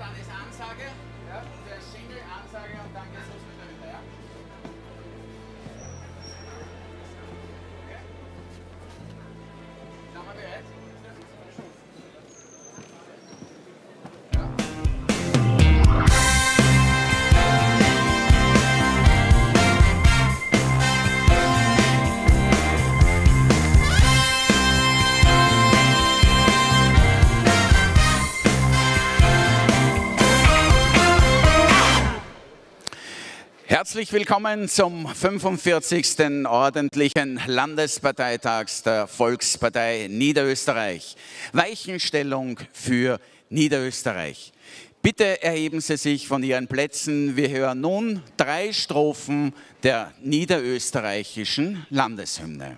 dann ist Ansage, ja, der Single, Ansage und dann geht's los mit der Winter, ja? Okay. Sind wir bereit? Herzlich willkommen zum 45. ordentlichen Landesparteitag der Volkspartei Niederösterreich. Weichenstellung für Niederösterreich. Bitte erheben Sie sich von Ihren Plätzen. Wir hören nun 3 Strophen der niederösterreichischen Landeshymne.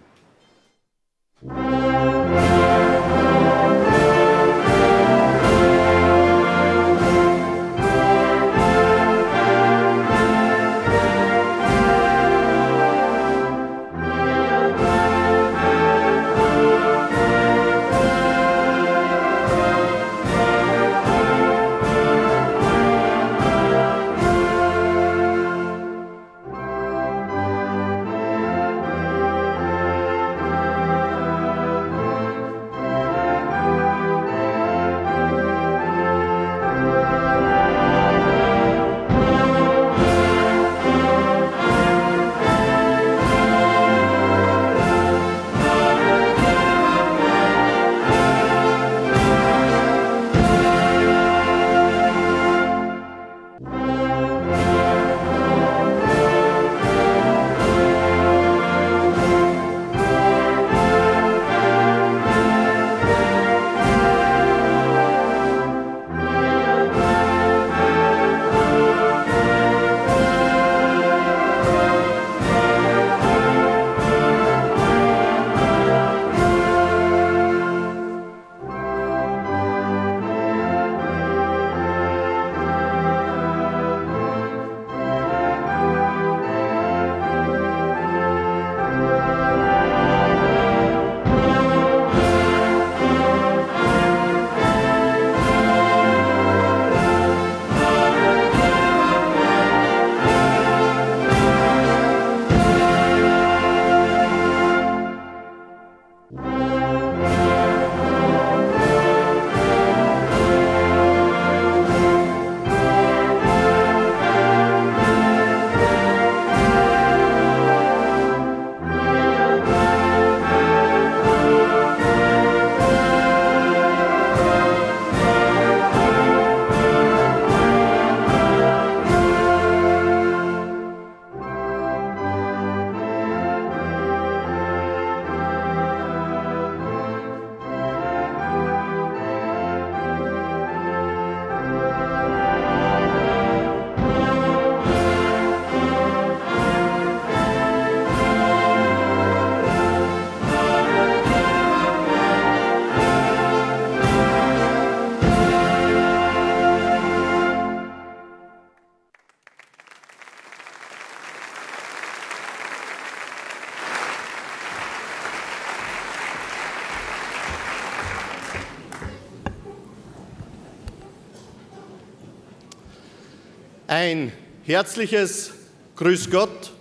Ein herzliches Grüß Gott,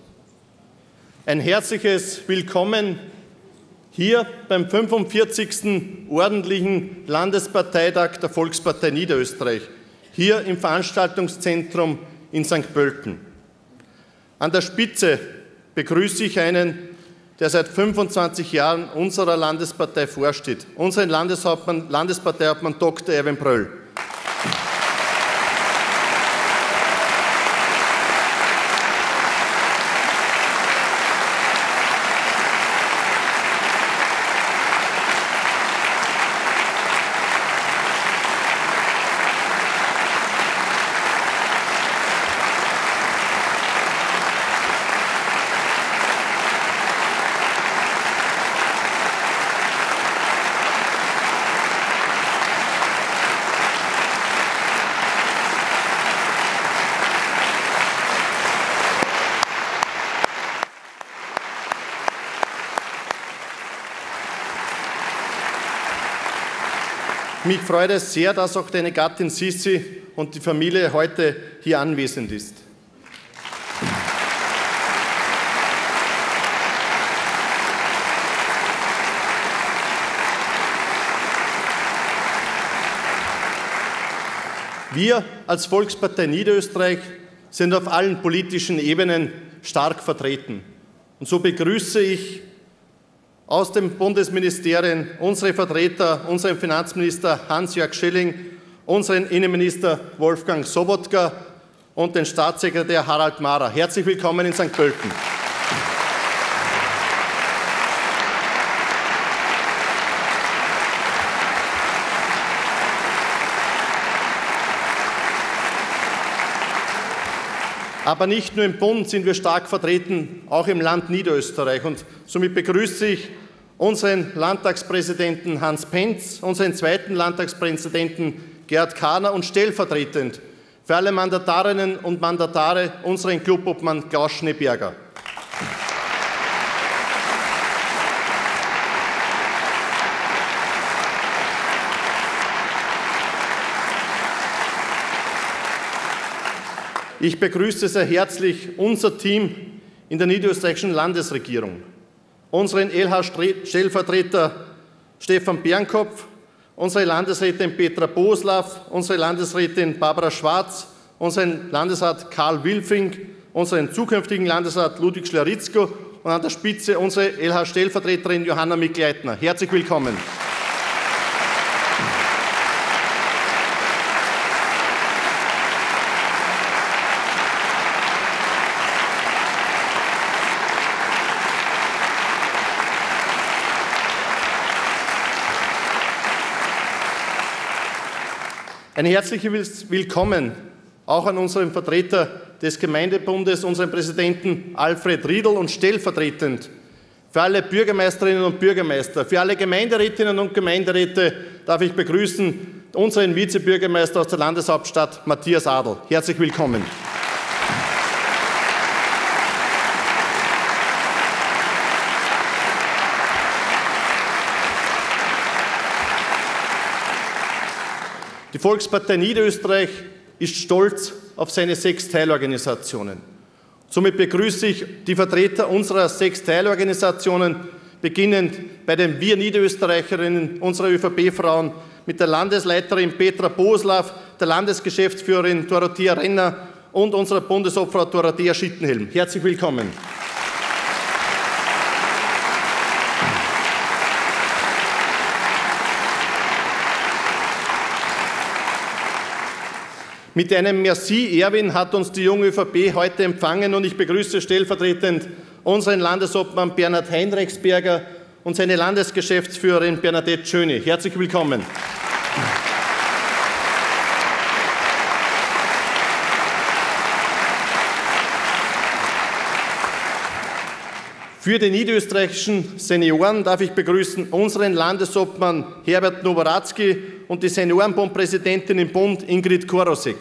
ein herzliches Willkommen hier beim 45. ordentlichen Landesparteitag der Volkspartei Niederösterreich, hier im Veranstaltungszentrum in St. Pölten. An der Spitze begrüße ich einen, der seit 25 Jahren unserer Landespartei vorsteht, unseren Landesparteiobmann Dr. Erwin Pröll. Mich freut es sehr, dass auch deine Gattin Sissi und die Familie heute hier anwesend ist. Wir als Volkspartei Niederösterreich sind auf allen politischen Ebenen stark vertreten. Und so begrüße ich aus dem Bundesministerium unsere Vertreter, unseren Finanzminister Hans-Jörg Schilling, unseren Innenminister Wolfgang Sobotka und den Staatssekretär Harald Mara. Herzlich willkommen in St. Pölten. Aber nicht nur im Bund sind wir stark vertreten, auch im Land Niederösterreich. Und somit begrüße ich unseren Landtagspräsidenten Hans Penz, unseren zweiten Landtagspräsidenten Gerhard Karner und stellvertretend für alle Mandatarinnen und Mandatare unseren Clubobmann Klaus Schneeberger. Ich begrüße sehr herzlich unser Team in der niederösterreichischen Landesregierung, unseren LH-Stellvertreter Stefan Bernkopf, unsere Landesrätin Petra Boslaw, unsere Landesrätin Barbara Schwarz, unseren Landesrat Karl Wilfing, unseren zukünftigen Landesrat Ludwig Schleritzko und an der Spitze unsere LH-Stellvertreterin Johanna Mikl-Leitner. Herzlich willkommen. Ein herzliches Willkommen auch an unseren Vertreter des Gemeindebundes, unseren Präsidenten Alfred Riedl und stellvertretend für alle Bürgermeisterinnen und Bürgermeister, für alle Gemeinderätinnen und Gemeinderäte darf ich begrüßen unseren Vizebürgermeister aus der Landeshauptstadt Matthias Adel. Herzlich willkommen. Die Volkspartei Niederösterreich ist stolz auf seine 6 Teilorganisationen. Somit begrüße ich die Vertreter unserer 6 Teilorganisationen, beginnend bei den Wir Niederösterreicherinnen, unserer ÖVP-Frauen, mit der Landesleiterin Petra Boslaw, der Landesgeschäftsführerin Dorothea Renner und unserer Bundesobfrau Dorothea Schittenhelm. Herzlich willkommen. Mit einem Merci, Erwin, hat uns die junge ÖVP heute empfangen und ich begrüße stellvertretend unseren Landesobmann Bernhard Heinrichsberger und seine Landesgeschäftsführerin Bernadette Schöne. Herzlich willkommen. Für die niederösterreichischen Senioren darf ich begrüßen unseren Landesobmann Herbert Noworatzki und die Seniorenbundpräsidentin im Bund Ingrid Korosek.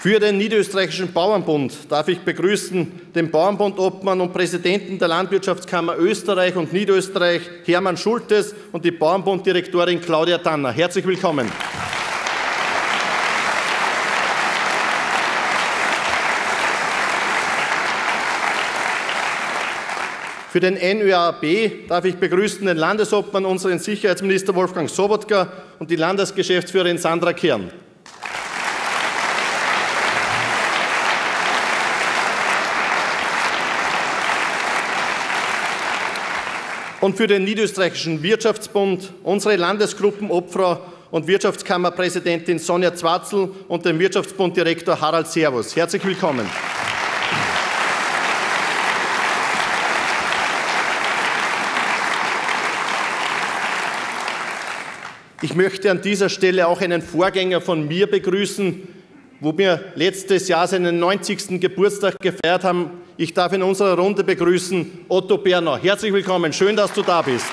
Für den Niederösterreichischen Bauernbund darf ich begrüßen den Bauernbundobmann und Präsidenten der Landwirtschaftskammer Österreich und Niederösterreich Hermann Schultes und die Bauernbunddirektorin Claudia Tanner. Herzlich willkommen. Für den NÖAB darf ich begrüßen den Landesobmann, unseren Sicherheitsminister Wolfgang Sobotka und die Landesgeschäftsführerin Sandra Kern. Und für den Niederösterreichischen Wirtschaftsbund unsere Landesgruppenobfrau und Wirtschaftskammerpräsidentin Sonja Zwarzel und den Wirtschaftsbunddirektor Harald Servus. Herzlich willkommen. Ich möchte an dieser Stelle auch einen Vorgänger von mir begrüßen, wo wir letztes Jahr seinen 90. Geburtstag gefeiert haben. Ich darf in unserer Runde begrüßen Otto Berner. Herzlich willkommen, schön, dass du da bist.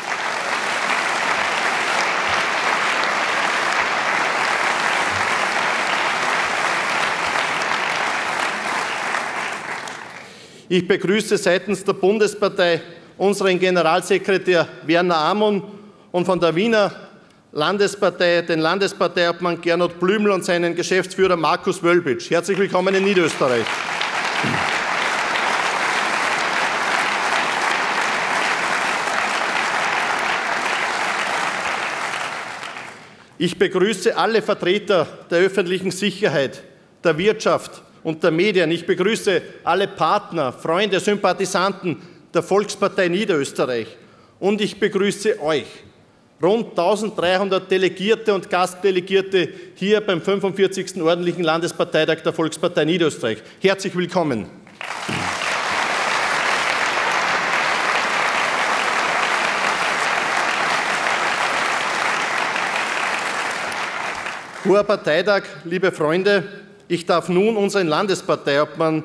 Ich begrüße seitens der Bundespartei unseren Generalsekretär Werner Amon und von der Wiener Landespartei den Landesparteiobmann Gernot Blümel und seinen Geschäftsführer Markus Wölbitsch. Herzlich willkommen in Niederösterreich. Ich begrüße alle Vertreter der öffentlichen Sicherheit, der Wirtschaft und der Medien. Ich begrüße alle Partner, Freunde, Sympathisanten der Volkspartei Niederösterreich. Und ich begrüße euch, rund 1300 Delegierte und Gastdelegierte hier beim 45. Ordentlichen Landesparteitag der Volkspartei Niederösterreich. Herzlich willkommen. Hoher Parteitag, liebe Freunde, ich darf nun unseren Landeshauptmann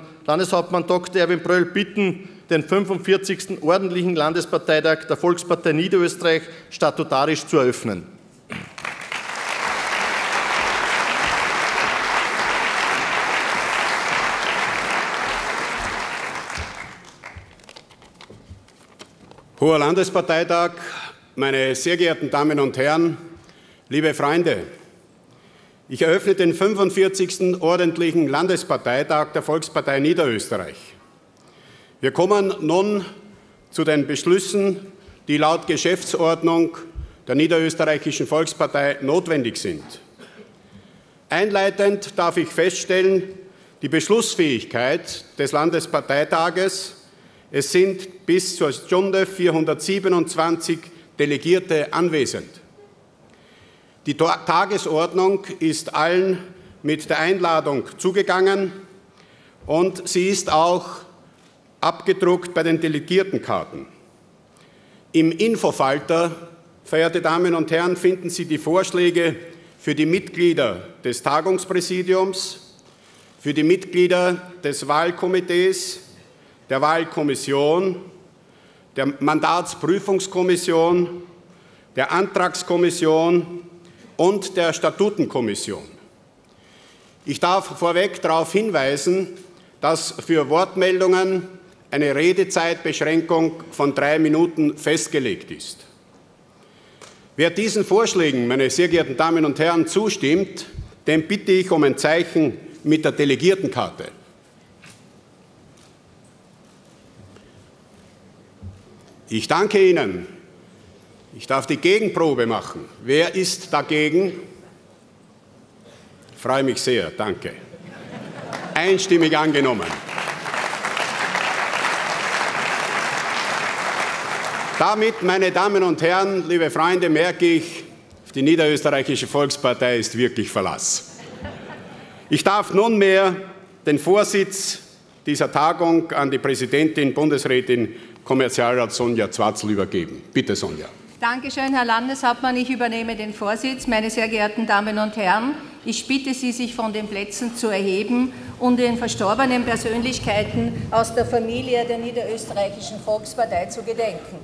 Dr. Erwin Pröll bitten, den 45. Ordentlichen Landesparteitag der Volkspartei Niederösterreich statutarisch zu eröffnen. Hoher Landesparteitag, meine sehr geehrten Damen und Herren, liebe Freunde, ich eröffne den 45. Ordentlichen Landesparteitag der Volkspartei Niederösterreich. Wir kommen nun zu den Beschlüssen, die laut Geschäftsordnung der Niederösterreichischen Volkspartei notwendig sind. Einleitend darf ich feststellen, die Beschlussfähigkeit des Landesparteitages, es sind bis zur Stunde 427 Delegierte anwesend. Die Tagesordnung ist allen mit der Einladung zugegangen und sie ist auch abgedruckt bei den Delegiertenkarten. Im Infofalter, verehrte Damen und Herren, finden Sie die Vorschläge für die Mitglieder des Tagungspräsidiums, für die Mitglieder des Wahlkomitees, der Wahlkommission, der Mandatsprüfungskommission, der Antragskommission und der Statutenkommission. Ich darf vorweg darauf hinweisen, dass für Wortmeldungen eine Redezeitbeschränkung von 3 Minuten festgelegt ist. Wer diesen Vorschlägen, meine sehr geehrten Damen und Herren, zustimmt, den bitte ich um ein Zeichen mit der Delegiertenkarte. Ich danke Ihnen. Ich darf die Gegenprobe machen. Wer ist dagegen? Ich freue mich sehr, danke. Einstimmig angenommen. Damit, meine Damen und Herren, liebe Freunde, merke ich, die Niederösterreichische Volkspartei ist wirklich Verlass. Ich darf nunmehr den Vorsitz dieser Tagung an die Präsidentin, Bundesrätin, Kommerzialrat Sonja Zwarzel übergeben. Bitte, Sonja. Dankeschön, Herr Landeshauptmann. Ich übernehme den Vorsitz. Meine sehr geehrten Damen und Herren, ich bitte Sie, sich von den Plätzen zu erheben und den verstorbenen Persönlichkeiten aus der Familie der Niederösterreichischen Volkspartei zu gedenken.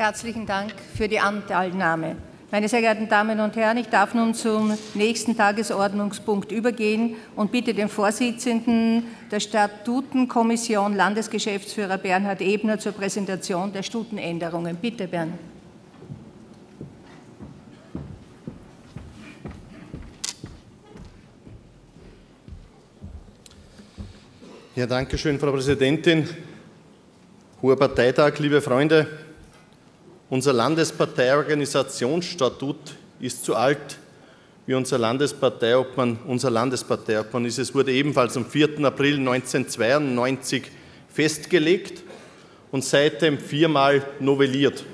Herzlichen Dank für die Anteilnahme. Meine sehr geehrten Damen und Herren, ich darf nun zum nächsten Tagesordnungspunkt übergehen und bitte den Vorsitzenden der Statutenkommission, Landesgeschäftsführer Bernhard Ebner, zur Präsentation der Statutenänderungen. Bitte, Bern. Ja, danke schön, Frau Präsidentin. Hoher Parteitag, liebe Freunde. Unser Landesparteiorganisationsstatut ist zu alt, wie unser Landesparteiobmann ist. Es wurde ebenfalls am 4. April 1992 festgelegt und seitdem viermal novelliert.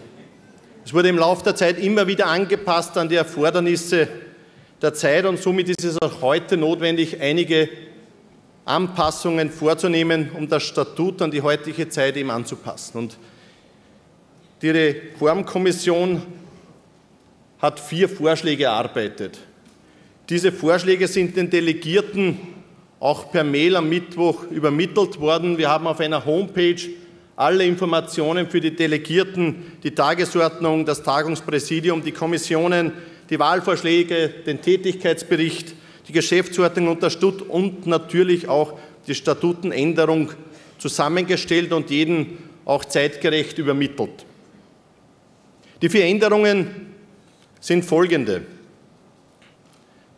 Es wurde im Laufe der Zeit immer wieder angepasst an die Erfordernisse der Zeit und somit ist es auch heute notwendig, einige Anpassungen vorzunehmen, um das Statut an die heutige Zeit eben anzupassen. Und die Reformkommission hat 4 Vorschläge erarbeitet. Diese Vorschläge sind den Delegierten auch per Mail am Mittwoch übermittelt worden. Wir haben auf einer Homepage alle Informationen für die Delegierten, die Tagesordnung, das Tagungspräsidium, die Kommissionen, die Wahlvorschläge, den Tätigkeitsbericht, die Geschäftsordnung und das Statut und natürlich auch die Statutenänderung zusammengestellt und jeden auch zeitgerecht übermittelt. Die 4 Änderungen sind folgende.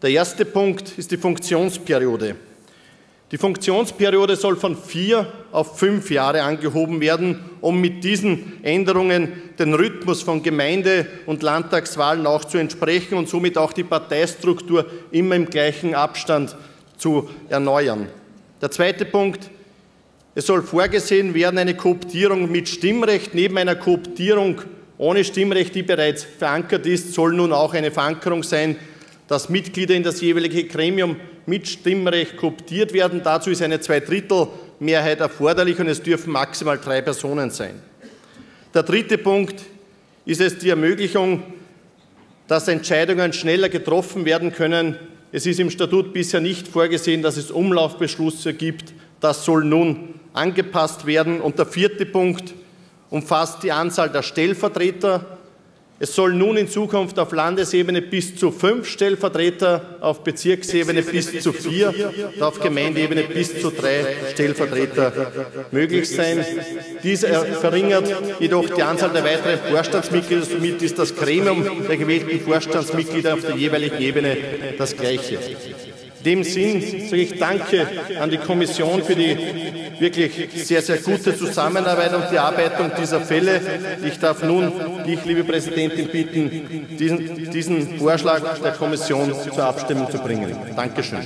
Der erste Punkt ist die Funktionsperiode. Die Funktionsperiode soll von 4 auf 5 Jahre angehoben werden, um mit diesen Änderungen den Rhythmus von Gemeinde- und Landtagswahlen auch zu entsprechen und somit auch die Parteistruktur immer im gleichen Abstand zu erneuern. Der zweite Punkt: Es soll vorgesehen werden, eine Kooptierung mit Stimmrecht neben einer Kooptierung ohne Stimmrecht, die bereits verankert ist, soll nun auch eine Verankerung sein, dass Mitglieder in das jeweilige Gremium mit Stimmrecht kooptiert werden. Dazu ist eine 2/3-Mehrheit erforderlich und es dürfen maximal 3 Personen sein. Der dritte Punkt ist es die Ermöglichung, dass Entscheidungen schneller getroffen werden können. Es ist im Statut bisher nicht vorgesehen, dass es Umlaufbeschlüsse gibt. Das soll nun angepasst werden. Und der vierte Punkt umfasst die Anzahl der Stellvertreter. Es soll nun in Zukunft auf Landesebene bis zu 5 Stellvertreter, auf Bezirksebene bis zu 4 und auf Gemeindeebene bis zu 3 Stellvertreter möglich sein. Dies verringert jedoch die Anzahl der weiteren Vorstandsmitglieder. Somit ist das Gremium der gewählten Vorstandsmitglieder auf der jeweiligen Ebene das gleiche. In dem Sinn sage ich Danke an die Kommission für die wirklich sehr, sehr gute Zusammenarbeit und die Erarbeitung dieser Fälle. Ich darf nun dich, liebe Präsidentin, bitten, diesen Vorschlag der Kommission zur Abstimmung zu bringen. Dankeschön.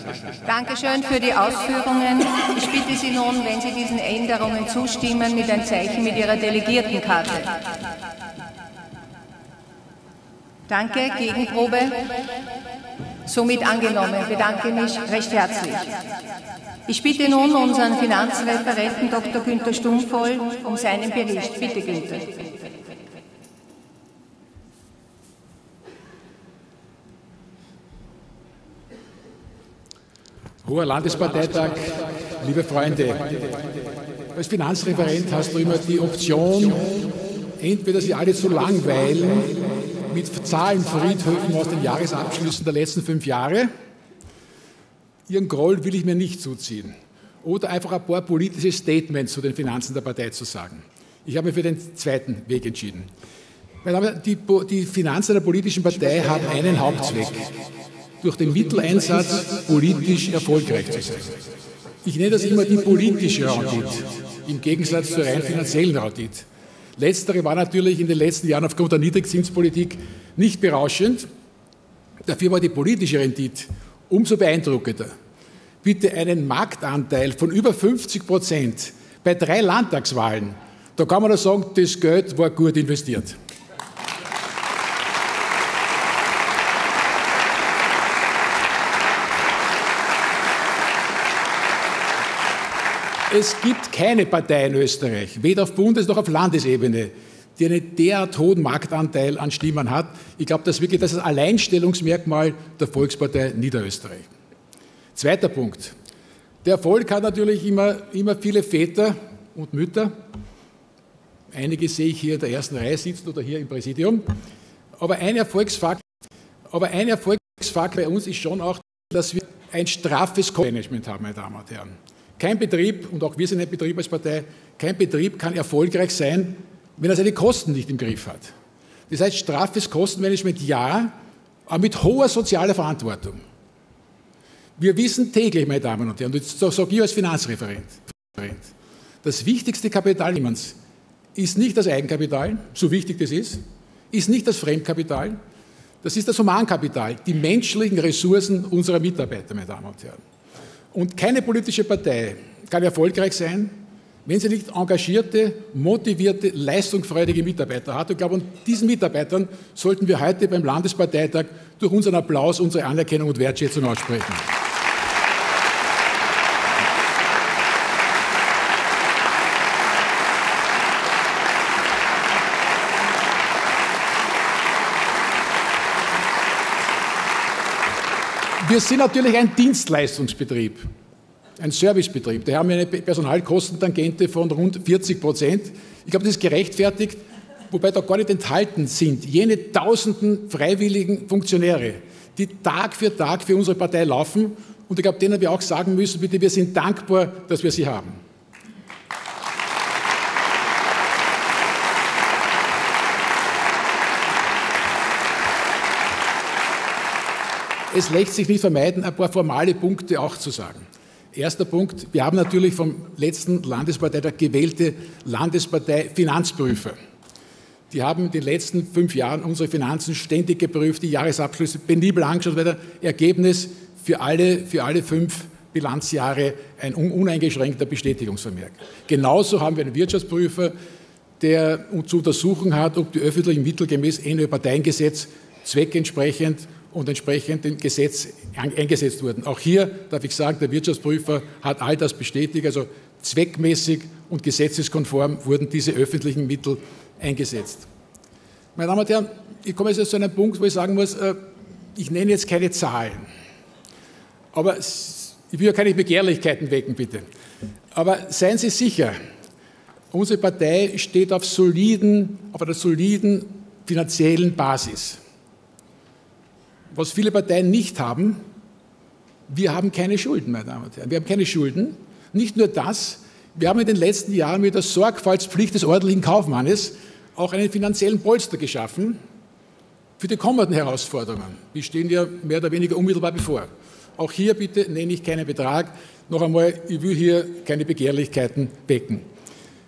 Dankeschön für die Ausführungen. Ich bitte Sie nun, wenn Sie diesen Änderungen zustimmen, mit einem Zeichen mit Ihrer Delegiertenkarte. Danke. Gegenprobe? Somit angenommen. Ich bedanke mich recht herzlich. Ich bitte nun unseren Finanzreferenten Dr. Günter Stummvoll um seinen Bericht. Bitte, Günter. Hoher Landesparteitag, liebe Freunde. Als Finanzreferent hast du immer die Option, entweder sie alle zu langweilen mit Zahlenfriedhöfen aus den Jahresabschlüssen der letzten 5 Jahre. Ihren Groll will ich mir nicht zuziehen. Oder einfach ein paar politische Statements zu den Finanzen der Partei zu sagen. Ich habe mich für den zweiten Weg entschieden. Die Finanzen der politischen Partei haben einen Hauptzweck: durch den Mitteleinsatz politisch erfolgreich zu sein. Ich nenne das immer die politische Audit, im Gegensatz zur rein finanziellen Audit. Letztere war natürlich in den letzten Jahren aufgrund der Niedrigzinspolitik nicht berauschend. Dafür war die politische Rendite umso beeindruckender. Bitte einen Marktanteil von über 50% bei 3 Landtagswahlen. Da kann man doch sagen, das Geld war gut investiert. Es gibt keine Partei in Österreich, weder auf Bundes- noch auf Landesebene, die einen derart hohen Marktanteil an Stimmen hat. Ich glaube, das ist wirklich das Alleinstellungsmerkmal der Volkspartei Niederösterreich. Zweiter Punkt. Der Erfolg hat natürlich immer viele Väter und Mütter. Einige sehe ich hier in der ersten Reihe sitzen oder hier im Präsidium. Aber ein Erfolgsfaktor bei uns ist schon auch, dass wir ein straffes Kostenmanagement haben, meine Damen und Herren. Kein Betrieb, und auch wir sind ein Betrieb als Partei, kein Betrieb kann erfolgreich sein, wenn er seine Kosten nicht im Griff hat. Das heißt, straffes Kostenmanagement ja, aber mit hoher sozialer Verantwortung. Wir wissen täglich, meine Damen und Herren, und das sage ich als Finanzreferent, das wichtigste Kapital niemals ist nicht das Eigenkapital, so wichtig das ist nicht das Fremdkapital, das ist das Humankapital, die menschlichen Ressourcen unserer Mitarbeiter, meine Damen und Herren. Und keine politische Partei kann erfolgreich sein, wenn sie nicht engagierte, motivierte, leistungsfreudige Mitarbeiter hat. Ich glaube, an diesen Mitarbeitern sollten wir heute beim Landesparteitag durch unseren Applaus unsere Anerkennung und Wertschätzung aussprechen. Wir sind natürlich ein Dienstleistungsbetrieb, ein Servicebetrieb. Da haben wir eine Personalkostentangente von rund 40%. Ich glaube, das ist gerechtfertigt, wobei da gar nicht enthalten sind jene tausenden freiwilligen Funktionäre, die Tag für unsere Partei laufen. Und ich glaube, denen wir auch sagen müssen, bitte, wir sind dankbar, dass wir sie haben. Es lässt sich nicht vermeiden, ein paar formale Punkte auch zu sagen. Erster Punkt, wir haben natürlich vom letzten Landesparteitag gewählte Landespartei-Finanzprüfer. Die haben in den letzten 5 Jahren unsere Finanzen ständig geprüft, die Jahresabschlüsse penibel angeschaut, weiter. Ergebnis für alle 5 Bilanzjahre ein uneingeschränkter Bestätigungsvermerk. Genauso haben wir einen Wirtschaftsprüfer, der zu untersuchen hat, ob die öffentlichen Mittel gemäß NÖ-Parteiengesetz zweckentsprechend und entsprechend dem Gesetz eingesetzt wurden. Auch hier darf ich sagen, der Wirtschaftsprüfer hat all das bestätigt, also zweckmäßig und gesetzeskonform wurden diese öffentlichen Mittel eingesetzt. Meine Damen und Herren, ich komme jetzt zu einem Punkt, wo ich sagen muss, ich nenne jetzt keine Zahlen, aber ich will ja keine Begehrlichkeiten wecken, bitte. Aber seien Sie sicher, unsere Partei steht auf einer soliden finanziellen Basis. Was viele Parteien nicht haben, wir haben keine Schulden, meine Damen und Herren. Wir haben keine Schulden. Nicht nur das, wir haben in den letzten Jahren mit der Sorgfaltspflicht des ordentlichen Kaufmannes auch einen finanziellen Polster geschaffen für die kommenden Herausforderungen. Die stehen ja mehr oder weniger unmittelbar bevor. Auch hier bitte nenne ich keinen Betrag. Noch einmal, ich will hier keine Begehrlichkeiten wecken.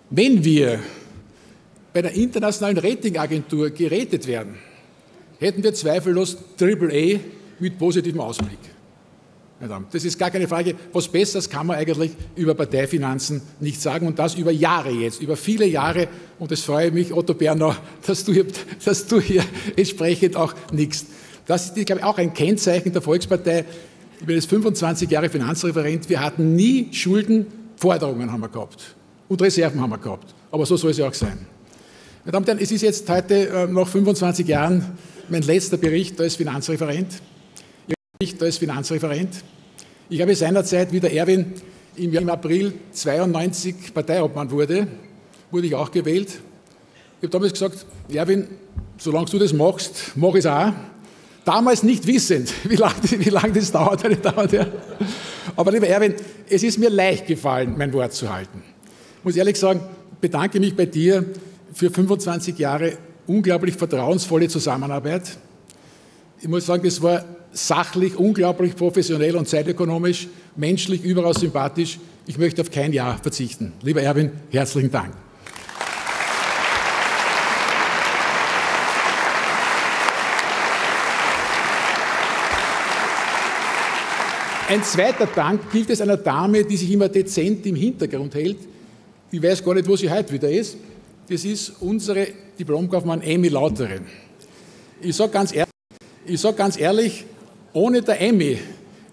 Wenn wir bei einer internationalen Ratingagentur geratet werden, hätten wir zweifellos AAA mit positivem Ausblick. Das ist gar keine Frage. Was Besseres kann man eigentlich über Parteifinanzen nicht sagen und das über Jahre jetzt, über viele Jahre. Und das freue mich, Otto Berner, dass du hier entsprechend auch nickst. Das ist, glaube ich, auch ein Kennzeichen der Volkspartei. Ich bin jetzt 25 Jahre Finanzreferent. Wir hatten nie Schulden, Forderungen haben wir gehabt und Reserven haben wir gehabt. Aber so soll es ja auch sein. Meine Damen und Herren, es ist jetzt heute nach 25 Jahren mein letzter Bericht als Finanzreferent. Ich habe seinerzeit, wie der Erwin im April 1992 Parteiobmann wurde, wurde ich auch gewählt. Ich habe damals gesagt, Erwin, solange du das machst, mach ich es auch. Damals nicht wissend, wie lang das dauert, meine Damen und Herren. Aber lieber Erwin, es ist mir leicht gefallen, mein Wort zu halten. Ich muss ehrlich sagen, bedanke mich bei dir für 25 Jahre unglaublich vertrauensvolle Zusammenarbeit. Ich muss sagen, das war sachlich, unglaublich professionell und zeitökonomisch, menschlich überaus sympathisch. Ich möchte auf kein Ja verzichten. Lieber Erwin, herzlichen Dank. Ein zweiter Dank gilt es einer Dame, die sich immer dezent im Hintergrund hält. Ich weiß gar nicht, wo sie heute wieder ist. Das ist unsere Diplomkaufmann Emmi Lauterer. Ich sage ganz ehrlich, ohne der Emmi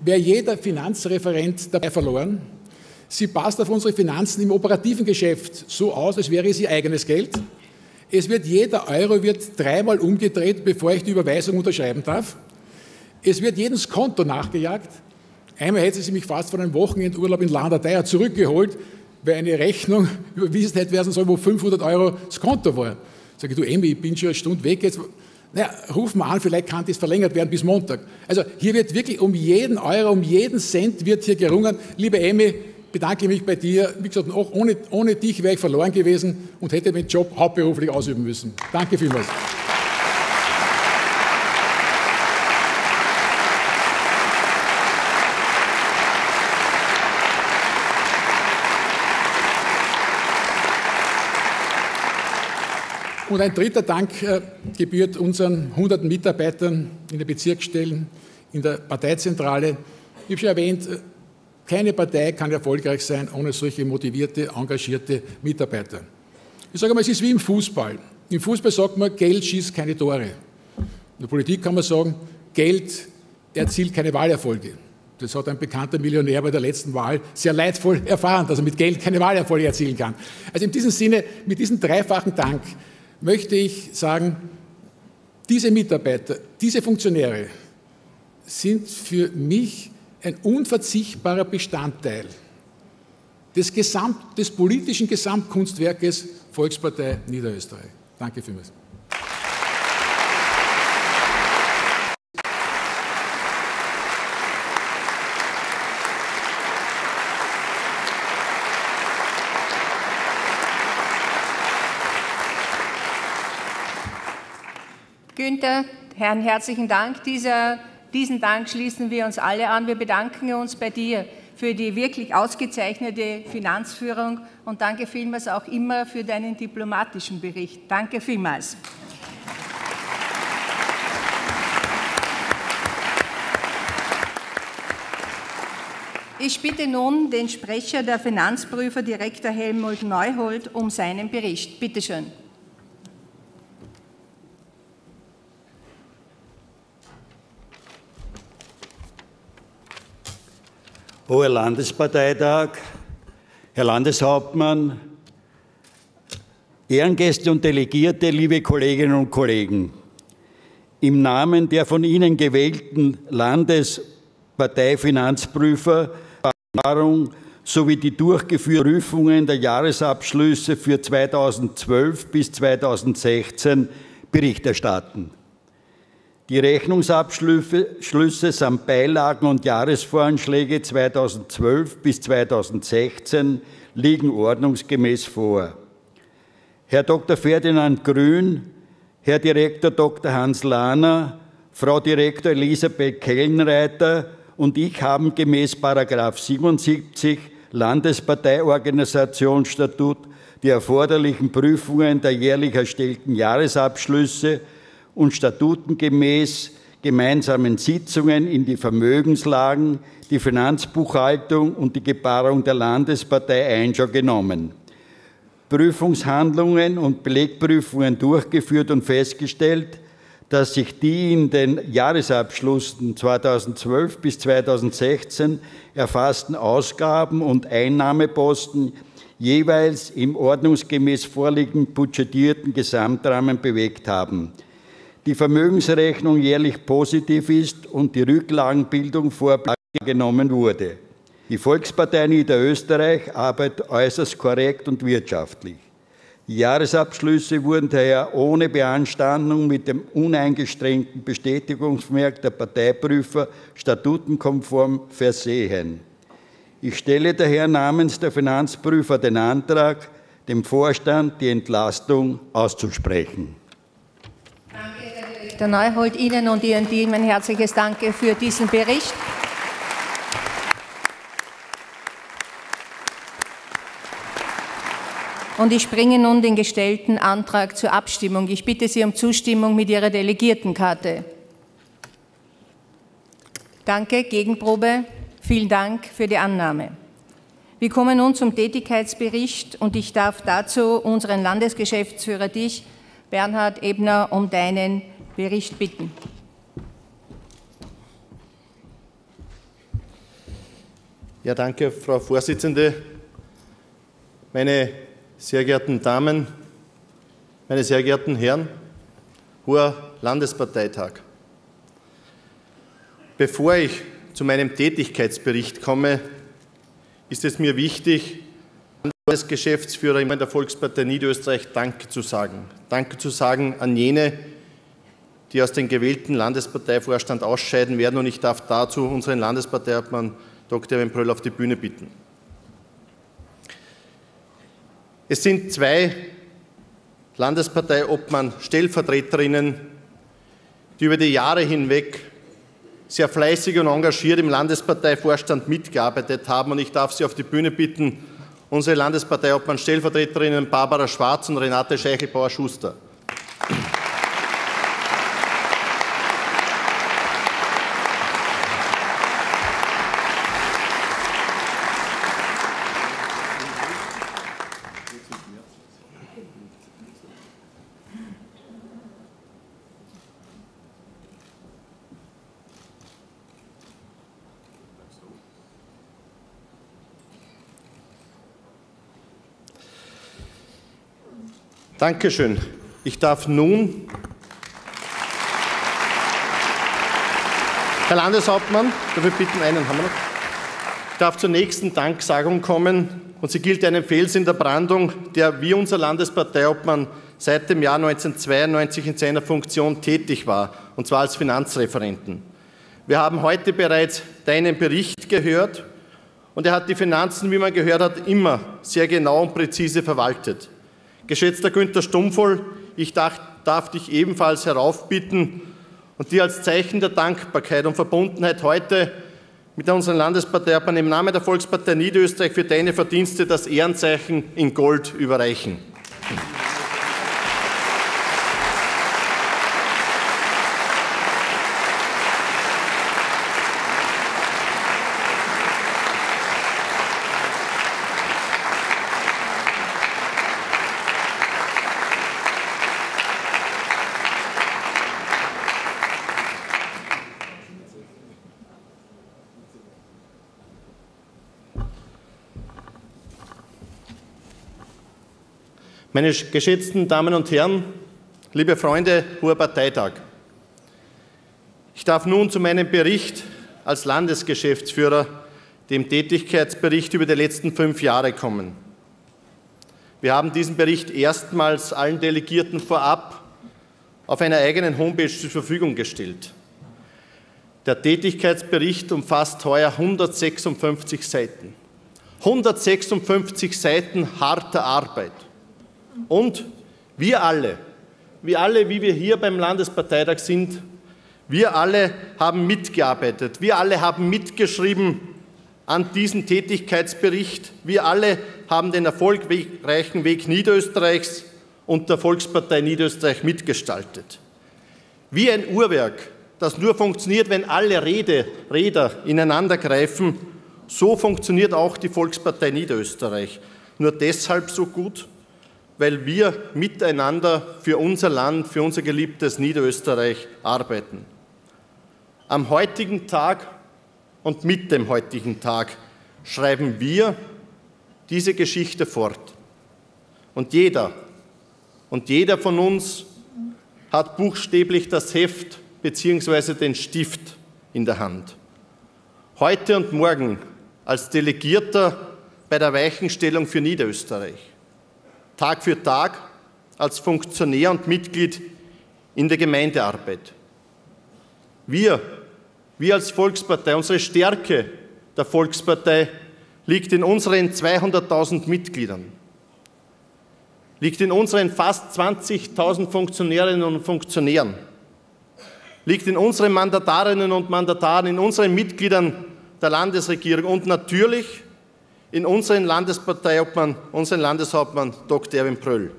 wäre jeder Finanzreferent dabei verloren. Sie passt auf unsere Finanzen im operativen Geschäft so aus, als wäre es ihr eigenes Geld. Jeder Euro wird 3-mal umgedreht, bevor ich die Überweisung unterschreiben darf. Es wird jedes Konto nachgejagt. Einmal hätte sie mich fast von einem Wochenendurlaub in Landerteier zurückgeholt, weil eine Rechnung überwiesen hätte werden soll, wo 500 € das Konto war. Sag ich, du Emmi, ich bin schon eine Stunde weg jetzt. Naja, ruf mal an, vielleicht kann das verlängert werden bis Montag. Also hier wird wirklich um jeden Euro, um jeden Cent wird hier gerungen. Liebe Emmi, bedanke mich bei dir. Wie gesagt, auch ohne dich wäre ich verloren gewesen und hätte meinen Job hauptberuflich ausüben müssen. Danke vielmals. Und ein dritter Dank gebührt unseren 100 Mitarbeitern in den Bezirksstellen, in der Parteizentrale. Ich habe schon erwähnt, keine Partei kann erfolgreich sein ohne solche motivierte, engagierte Mitarbeiter. Ich sage mal, es ist wie im Fußball. Im Fußball sagt man, Geld schießt keine Tore. In der Politik kann man sagen, Geld erzielt keine Wahlerfolge. Das hat ein bekannter Millionär bei der letzten Wahl sehr leidvoll erfahren, dass er mit Geld keine Wahlerfolge erzielen kann. Also in diesem Sinne, mit diesem dreifachen Dank möchte ich sagen, diese Mitarbeiter, diese Funktionäre sind für mich ein unverzichtbarer Bestandteil des politischen Gesamtkunstwerkes Volkspartei Niederösterreich. Danke vielmals. Günter, Herrn, herzlichen Dank. Diesen Dank schließen wir uns alle an. Wir bedanken uns bei dir für die wirklich ausgezeichnete Finanzführung und danke vielmals auch immer für deinen diplomatischen Bericht. Danke vielmals. Ich bitte nun den Sprecher der Finanzprüfer, Direktor Helmut Neuhold, um seinen Bericht. Bitte schön. Hoher Landesparteitag, Herr Landeshauptmann, Ehrengäste und Delegierte, liebe Kolleginnen und Kollegen, im Namen der von Ihnen gewählten Landesparteifinanzprüfer sowie die durchgeführten Prüfungen der Jahresabschlüsse für 2012 bis 2016 Bericht erstatten. Die Rechnungsabschlüsse samt Beilagen und Jahresvoranschläge 2012 bis 2016 liegen ordnungsgemäß vor. Herr Dr. Ferdinand Grün, Herr Direktor Dr. Hans Lahner, Frau Direktor Elisabeth Kellenreiter und ich haben gemäß § 77 Landesparteiorganisationsstatut die erforderlichen Prüfungen der jährlich erstellten Jahresabschlüsse und Statuten gemäß gemeinsamen Sitzungen in die Vermögenslagen, die Finanzbuchhaltung und die Gebarung der Landespartei Einschau genommen, Prüfungshandlungen und Belegprüfungen durchgeführt und festgestellt, dass sich die in den Jahresabschlüssen 2012 bis 2016 erfassten Ausgaben und Einnahmeposten jeweils im ordnungsgemäß vorliegend budgetierten Gesamtrahmen bewegt haben. Die Vermögensrechnung jährlich positiv ist und die Rücklagenbildung vorgenommen wurde. Die Volkspartei Niederösterreich arbeitet äußerst korrekt und wirtschaftlich. Die Jahresabschlüsse wurden daher ohne Beanstandung mit dem uneingeschränkten Bestätigungsmerk der Parteiprüfer statutenkonform versehen. Ich stelle daher namens der Finanzprüfer den Antrag, dem Vorstand die Entlastung auszusprechen. Herr Neuhold, Ihnen und Ihren Team ein herzliches Danke für diesen Bericht. Und ich bringe nun den gestellten Antrag zur Abstimmung. Ich bitte Sie um Zustimmung mit Ihrer Delegiertenkarte. Danke, Gegenprobe. Vielen Dank für die Annahme. Wir kommen nun zum Tätigkeitsbericht und ich darf dazu unseren Landesgeschäftsführer, dich, Bernhard Ebner, um deinen Bericht bitten. Ja, danke, Frau Vorsitzende. Meine sehr geehrten Damen, meine sehr geehrten Herren, hoher Landesparteitag. Bevor ich zu meinem Tätigkeitsbericht komme, ist es mir wichtig, des Geschäftsführer der Volkspartei Niederösterreich Danke zu sagen. Danke zu sagen an jene, die aus dem gewählten Landesparteivorstand ausscheiden werden. Und ich darf dazu unseren Landesparteiobmann Dr. Erwin Pröll auf die Bühne bitten. Es sind zwei Landesparteiobmann-Stellvertreterinnen, die über die Jahre hinweg sehr fleißig und engagiert im Landesparteivorstand mitgearbeitet haben. Und ich darf Sie auf die Bühne bitten, unsere Landesparteiobmann-Stellvertreterinnen Barbara Schwarz und Renate Scheichelbauer-Schuster. Dankeschön. Ich darf nun Herr Landeshauptmann, darf ich bitten, einen haben wir noch. Ich darf zur nächsten Danksagung kommen und sie gilt einem Fels in der Brandung, der wie unser Landesparteiobmann seit dem Jahr 1992 in seiner Funktion tätig war, und zwar als Finanzreferenten. Wir haben heute bereits deinen Bericht gehört und er hat die Finanzen, wie man gehört hat, immer sehr genau und präzise verwaltet. Geschätzter Günter Stummvoll, ich darf dich ebenfalls heraufbitten und dir als Zeichen der Dankbarkeit und Verbundenheit heute mit unseren Landesparteiobmann im Namen der Volkspartei Niederösterreich für deine Verdienste das Ehrenzeichen in Gold überreichen. Meine geschätzten Damen und Herren, liebe Freunde, hoher Parteitag. Ich darf nun zu meinem Bericht als Landesgeschäftsführer, dem Tätigkeitsbericht über die letzten 5 Jahre, kommen. Wir haben diesen Bericht erstmals allen Delegierten vorab auf einer eigenen Homepage zur Verfügung gestellt. Der Tätigkeitsbericht umfasst heuer 156 Seiten. 156 Seiten harter Arbeit. Und wir alle, wie wir hier beim Landesparteitag sind, wir alle haben mitgearbeitet, wir alle haben mitgeschrieben an diesem Tätigkeitsbericht, wir alle haben den erfolgreichen Weg Niederösterreichs und der Volkspartei Niederösterreich mitgestaltet. Wie ein Uhrwerk, das nur funktioniert, wenn alle Räder ineinander greifen, so funktioniert auch die Volkspartei Niederösterreich. Nur deshalb so gut, weil wir miteinander für unser Land, für unser geliebtes Niederösterreich arbeiten. Am heutigen Tag und mit dem heutigen Tag schreiben wir diese Geschichte fort. Und jeder von uns hat buchstäblich das Heft bzw. den Stift in der Hand. Heute und morgen als Delegierter bei der Weichenstellung für Niederösterreich. Tag für Tag als Funktionär und Mitglied in der Gemeindearbeit. Wir als Volkspartei, unsere Stärke der Volkspartei liegt in unseren 200.000 Mitgliedern, liegt in unseren fast 20.000 Funktionärinnen und Funktionären, liegt in unseren Mandatarinnen und Mandataren, in unseren Mitgliedern der Landesregierung und natürlich in unseren Landesparteiobmann, unseren Landeshauptmann Dr. Erwin Pröll.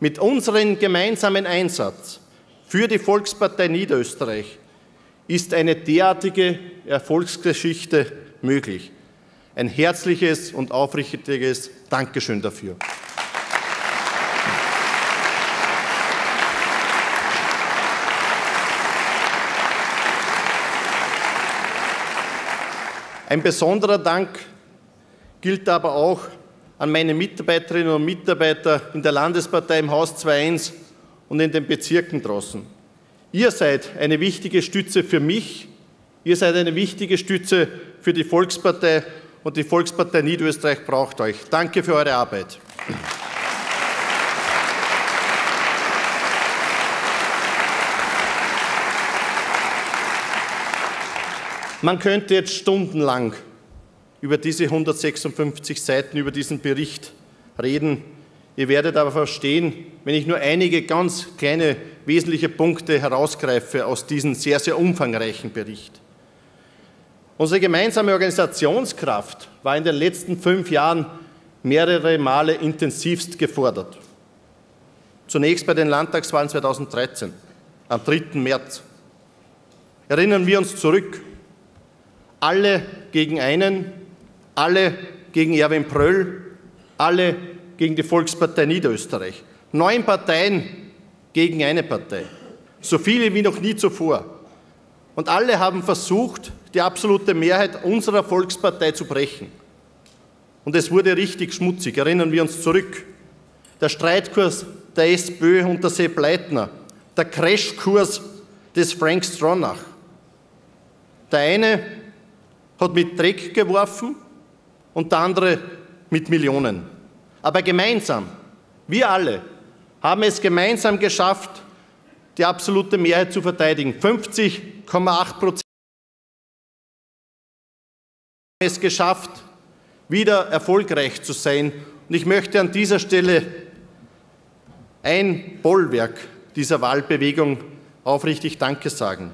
Mit unserem gemeinsamen Einsatz für die Volkspartei Niederösterreich ist eine derartige Erfolgsgeschichte möglich. Ein herzliches und aufrichtiges Dankeschön dafür. Ein besonderer Dank gilt aber auch an meine Mitarbeiterinnen und Mitarbeiter in der Landespartei im Haus 2.1 und in den Bezirken draußen. Ihr seid eine wichtige Stütze für mich, ihr seid eine wichtige Stütze für die Volkspartei und die Volkspartei Niederösterreich braucht euch. Danke für eure Arbeit. Man könnte jetzt stundenlang über diese 156 Seiten, über diesen Bericht reden. Ihr werdet aber verstehen, wenn ich nur einige ganz kleine wesentliche Punkte herausgreife aus diesem sehr, sehr umfangreichen Bericht. Unsere gemeinsame Organisationskraft war in den letzten 5 Jahren mehrere Male intensivst gefordert. Zunächst bei den Landtagswahlen 2013, am 3. März. Erinnern wir uns zurück. Alle gegen einen, alle gegen Erwin Pröll, alle gegen die Volkspartei Niederösterreich. 9 Parteien gegen eine Partei. So viele wie noch nie zuvor. Und alle haben versucht, die absolute Mehrheit unserer Volkspartei zu brechen. Und es wurde richtig schmutzig. Erinnern wir uns zurück. Der Streitkurs der SPÖ unter Sepp Leitner. Der Crashkurs des Frank Stronach. Der eine hat mit Dreck geworfen und der andere mit Millionen. Aber gemeinsam, wir alle, haben es gemeinsam geschafft, die absolute Mehrheit zu verteidigen. 50,8% haben es geschafft, wieder erfolgreich zu sein. Und ich möchte an dieser Stelle ein Bollwerk dieser Wahlbewegung aufrichtig Danke sagen.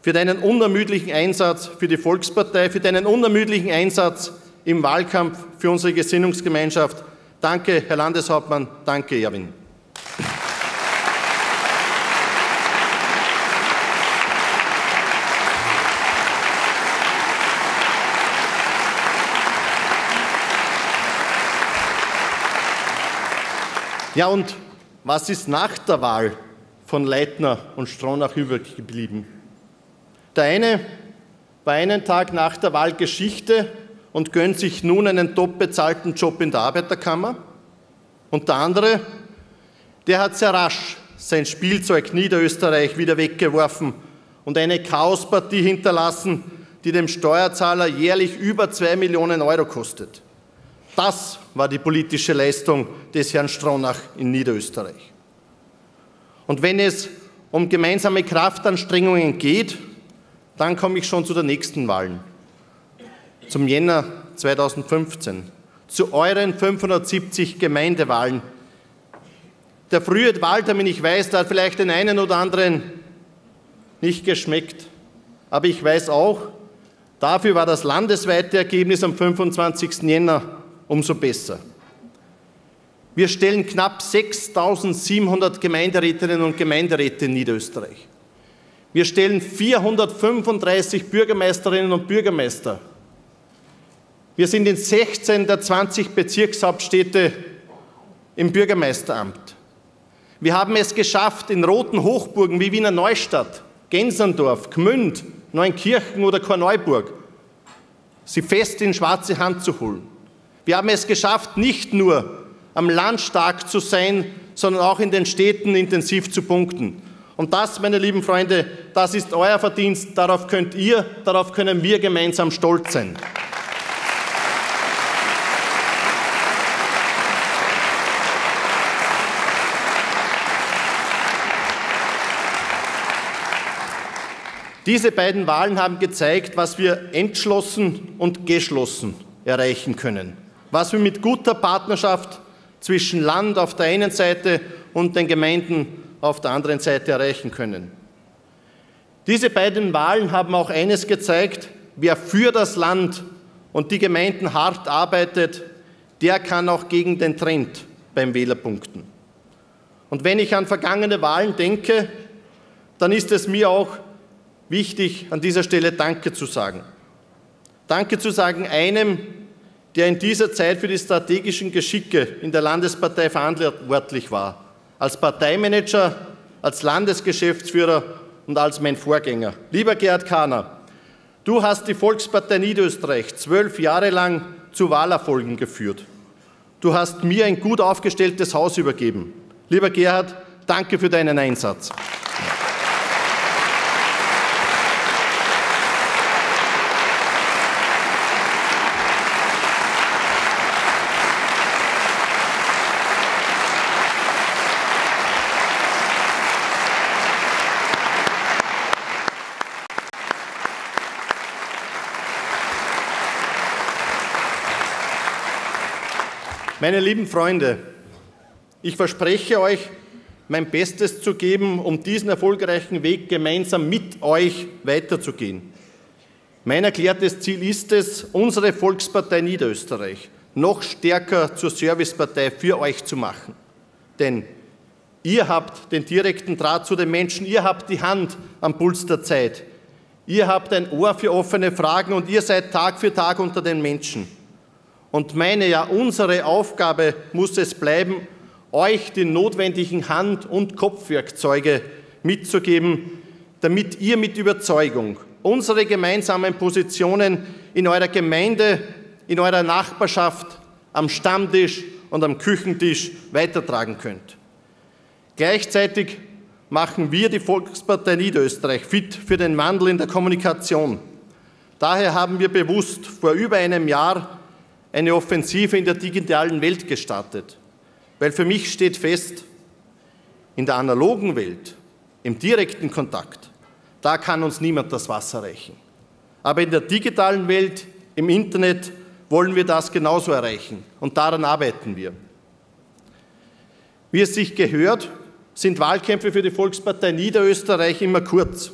Für deinen unermüdlichen Einsatz für die Volkspartei, für deinen unermüdlichen Einsatz im Wahlkampf für unsere Gesinnungsgemeinschaft. Danke, Herr Landeshauptmann. Danke, Erwin. Ja, und was ist nach der Wahl von Leitner und Stronach übrig geblieben? Der eine war einen Tag nach der Wahl Geschichte und gönnt sich nun einen top bezahlten Job in der Arbeiterkammer. Und der andere, der hat sehr rasch sein Spielzeug Niederösterreich wieder weggeworfen und eine Chaospartie hinterlassen, die dem Steuerzahler jährlich über 2 Millionen Euro kostet. Das war die politische Leistung des Herrn Stronach in Niederösterreich. Und wenn es um gemeinsame Kraftanstrengungen geht, dann komme ich schon zu den nächsten Wahlen, zum Jänner 2015, zu euren 570 Gemeindewahlen. Der frühe Wahltermin, ich weiß, der hat vielleicht den einen oder anderen nicht geschmeckt, aber ich weiß auch, dafür war das landesweite Ergebnis am 25. Jänner umso besser. Wir stellen knapp 6.700 Gemeinderätinnen und Gemeinderäte in Niederösterreich. Wir stellen 435 Bürgermeisterinnen und Bürgermeister. Wir sind in 16 der 20 Bezirkshauptstädte im Bürgermeisteramt. Wir haben es geschafft, in roten Hochburgen wie Wiener Neustadt, Gensendorf, Gmünd, Neunkirchen oder Korneuburg, sie fest in schwarze Hand zu holen. Wir haben es geschafft, nicht nur am Land stark zu sein, sondern auch in den Städten intensiv zu punkten. Und das, meine lieben Freunde, das ist euer Verdienst, darauf könnt ihr, darauf können wir gemeinsam stolz sein. Diese beiden Wahlen haben gezeigt, was wir entschlossen und geschlossen erreichen können. Was wir mit guter Partnerschaft zwischen Land auf der einen Seite und den Gemeinden auf der anderen Seite erreichen können. Diese beiden Wahlen haben auch eines gezeigt: Wer für das Land und die Gemeinden hart arbeitet, der kann auch gegen den Trend beim Wähler punkten. Und wenn ich an vergangene Wahlen denke, dann ist es mir auch wichtig, an dieser Stelle Danke zu sagen. Danke zu sagen einem, der in dieser Zeit für die strategischen Geschicke in der Landespartei verantwortlich war. Als Parteimanager, als Landesgeschäftsführer und als mein Vorgänger. Lieber Gerhard Karner, du hast die Volkspartei Niederösterreich 12 Jahre lang zu Wahlerfolgen geführt. Du hast mir ein gut aufgestelltes Haus übergeben. Lieber Gerhard, danke für deinen Einsatz. Meine lieben Freunde, ich verspreche euch, mein Bestes zu geben, um diesen erfolgreichen Weg gemeinsam mit euch weiterzugehen. Mein erklärtes Ziel ist es, unsere Volkspartei Niederösterreich noch stärker zur Servicepartei für euch zu machen. Denn ihr habt den direkten Draht zu den Menschen, ihr habt die Hand am Puls der Zeit, ihr habt ein Ohr für offene Fragen und ihr seid Tag für Tag unter den Menschen. Und meine, ja unsere Aufgabe muss es bleiben, euch die notwendigen Hand- und Kopfwerkzeuge mitzugeben, damit ihr mit Überzeugung unsere gemeinsamen Positionen in eurer Gemeinde, in eurer Nachbarschaft, am Stammtisch und am Küchentisch weitertragen könnt. Gleichzeitig machen wir die Volkspartei Niederösterreich fit für den Wandel in der Kommunikation. Daher haben wir bewusst vor über einem Jahr eine Offensive in der digitalen Welt gestartet. Weil für mich steht fest, in der analogen Welt, im direkten Kontakt, da kann uns niemand das Wasser reichen. Aber in der digitalen Welt, im Internet, wollen wir das genauso erreichen. Und daran arbeiten wir. Wie es sich gehört, sind Wahlkämpfe für die Volkspartei Niederösterreich immer kurz.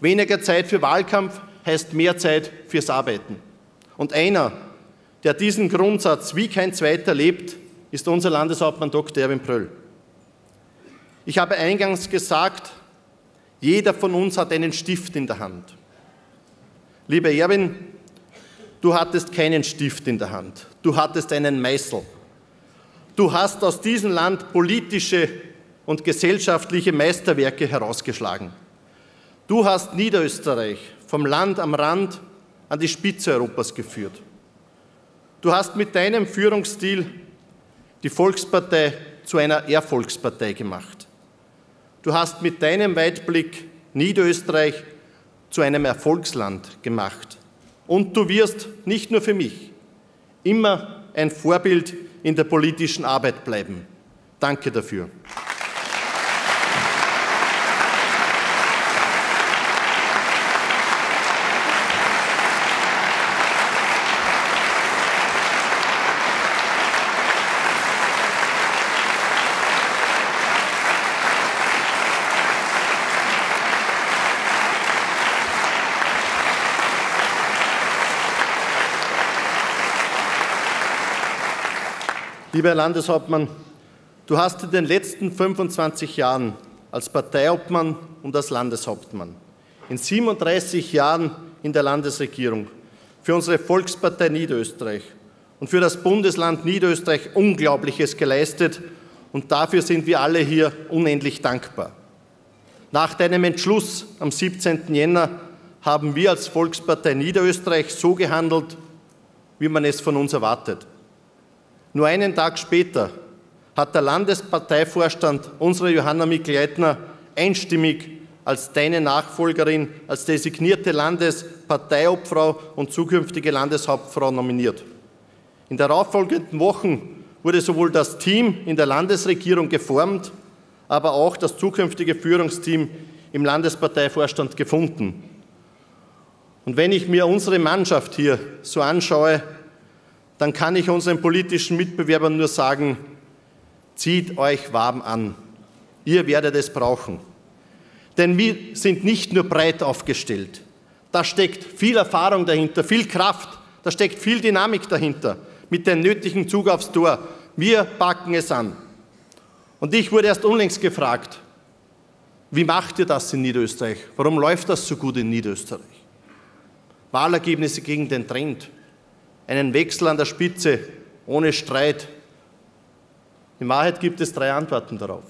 Weniger Zeit für Wahlkampf heißt mehr Zeit fürs Arbeiten. Und einer, der diesen Grundsatz wie kein zweiter lebt, ist unser Landeshauptmann Dr. Erwin Pröll. Ich habe eingangs gesagt, jeder von uns hat einen Stift in der Hand. Lieber Erwin, du hattest keinen Stift in der Hand, du hattest einen Meißel. Du hast aus diesem Land politische und gesellschaftliche Meisterwerke herausgeschlagen. Du hast Niederösterreich vom Land am Rand an die Spitze Europas geführt. Du hast mit deinem Führungsstil die Volkspartei zu einer Erfolgspartei gemacht. Du hast mit deinem Weitblick Niederösterreich zu einem Erfolgsland gemacht. Und du wirst, nicht nur für mich, immer ein Vorbild in der politischen Arbeit bleiben. Danke dafür. Lieber Herr Landeshauptmann, du hast in den letzten 25 Jahren als Parteiobmann und als Landeshauptmann, in 37 Jahren in der Landesregierung, für unsere Volkspartei Niederösterreich und für das Bundesland Niederösterreich Unglaubliches geleistet und dafür sind wir alle hier unendlich dankbar. Nach deinem Entschluss am 17. Jänner haben wir als Volkspartei Niederösterreich so gehandelt, wie man es von uns erwartet. Nur einen Tag später hat der Landesparteivorstand unsere Johanna Mikl-Leitner einstimmig als deine Nachfolgerin, als designierte Landesparteiobfrau und zukünftige Landeshauptfrau nominiert. In den darauffolgenden Wochen wurde sowohl das Team in der Landesregierung geformt, aber auch das zukünftige Führungsteam im Landesparteivorstand gefunden. Und wenn ich mir unsere Mannschaft hier so anschaue, dann kann ich unseren politischen Mitbewerbern nur sagen, zieht euch warm an, ihr werdet es brauchen. Denn wir sind nicht nur breit aufgestellt, da steckt viel Erfahrung dahinter, viel Kraft, da steckt viel Dynamik dahinter, mit dem nötigen Zug aufs Tor. Wir packen es an. Und ich wurde erst unlängst gefragt, wie macht ihr das in Niederösterreich? Warum läuft das so gut in Niederösterreich? Wahlergebnisse gegen den Trend. Einen Wechsel an der Spitze, ohne Streit. In Wahrheit gibt es drei Antworten darauf.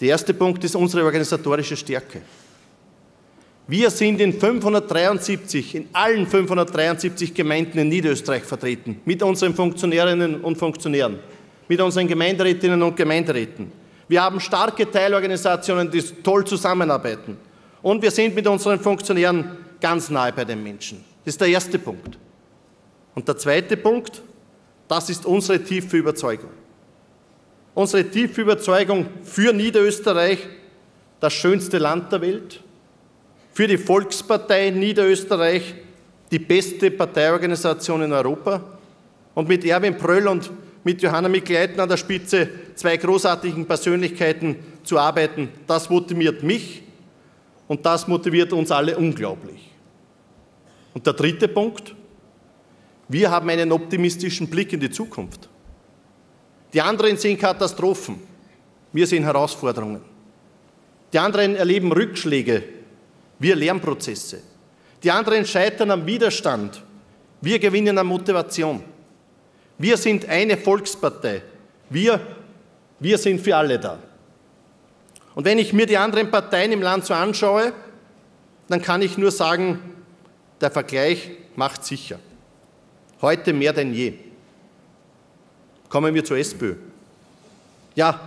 Der erste Punkt ist unsere organisatorische Stärke. Wir sind in allen 573 Gemeinden in Niederösterreich vertreten, mit unseren Funktionärinnen und Funktionären, mit unseren Gemeinderätinnen und Gemeinderäten. Wir haben starke Teilorganisationen, die toll zusammenarbeiten. Und wir sind mit unseren Funktionären ganz nahe bei den Menschen. Das ist der erste Punkt. Und der zweite Punkt, das ist unsere tiefe Überzeugung. Unsere tiefe Überzeugung für Niederösterreich, das schönste Land der Welt, für die Volkspartei Niederösterreich, die beste Parteiorganisation in Europa und mit Erwin Pröll und mit Johanna Mikl-Leitner an der Spitze, zwei großartigen Persönlichkeiten, zu arbeiten. Das motiviert mich und das motiviert uns alle unglaublich. Und der dritte Punkt, wir haben einen optimistischen Blick in die Zukunft. Die anderen sehen Katastrophen, wir sehen Herausforderungen. Die anderen erleben Rückschläge, wir Lernprozesse. Die anderen scheitern am Widerstand, wir gewinnen an Motivation. Wir sind eine Volkspartei. Wir sind für alle da. Und wenn ich mir die anderen Parteien im Land so anschaue, dann kann ich nur sagen, der Vergleich macht sicher. Heute mehr denn je. Kommen wir zur SPÖ. Ja,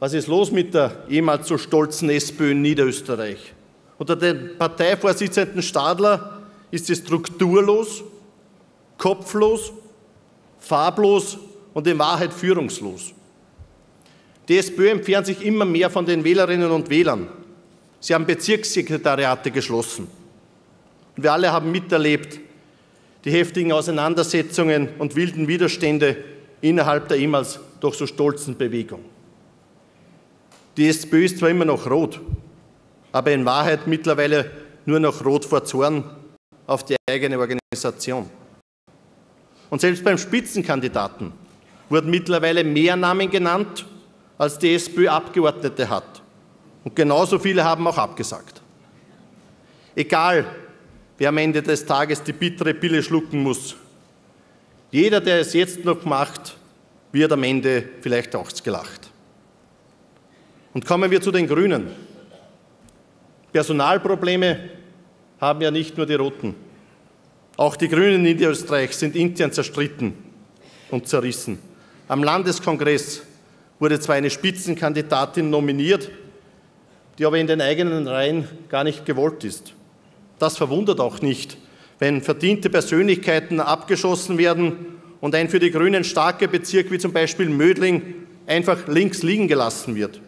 was ist los mit der ehemals so stolzen SPÖ in Niederösterreich? Unter dem Parteivorsitzenden Stadler ist sie strukturlos, kopflos, farblos und in Wahrheit führungslos. Die SPÖ entfernt sich immer mehr von den Wählerinnen und Wählern. Sie haben Bezirkssekretariate geschlossen. Und wir alle haben miterlebt, die heftigen Auseinandersetzungen und wilden Widerstände innerhalb der ehemals doch so stolzen Bewegung. Die SPÖ ist zwar immer noch rot, aber in Wahrheit mittlerweile nur noch rot vor Zorn auf die eigene Organisation. Und selbst beim Spitzenkandidaten wurden mittlerweile mehr Namen genannt, als die SPÖ Abgeordnete hat. Und genauso viele haben auch abgesagt. Egal, wer am Ende des Tages die bittere Pille schlucken muss, jeder, der es jetzt noch macht, wird am Ende vielleicht ausgelacht. Und kommen wir zu den Grünen. Personalprobleme haben ja nicht nur die Roten. Auch die Grünen in Niederösterreich sind intern zerstritten und zerrissen. Am Landeskongress wurde zwar eine Spitzenkandidatin nominiert, die aber in den eigenen Reihen gar nicht gewollt ist. Das verwundert auch nicht, wenn verdiente Persönlichkeiten abgeschossen werden und ein für die Grünen starker Bezirk wie zum Beispiel Mödling einfach links liegen gelassen wird.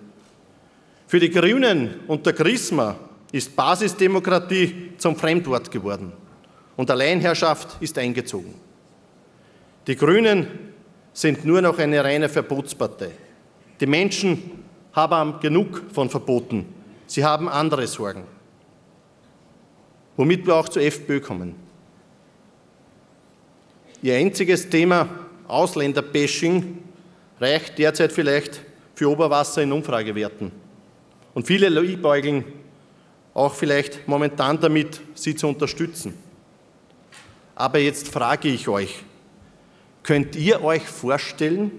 Für die Grünen unter Chrisma ist Basisdemokratie zum Fremdwort geworden. Und Alleinherrschaft ist eingezogen. Die Grünen sind nur noch eine reine Verbotspartei. Die Menschen haben genug von Verboten. Sie haben andere Sorgen. Womit wir auch zur FPÖ kommen. Ihr einziges Thema Ausländerbashing reicht derzeit vielleicht für Oberwasser in Umfragewerten. Und viele liebäugeln auch vielleicht momentan damit, sie zu unterstützen. Aber jetzt frage ich euch, könnt ihr euch vorstellen,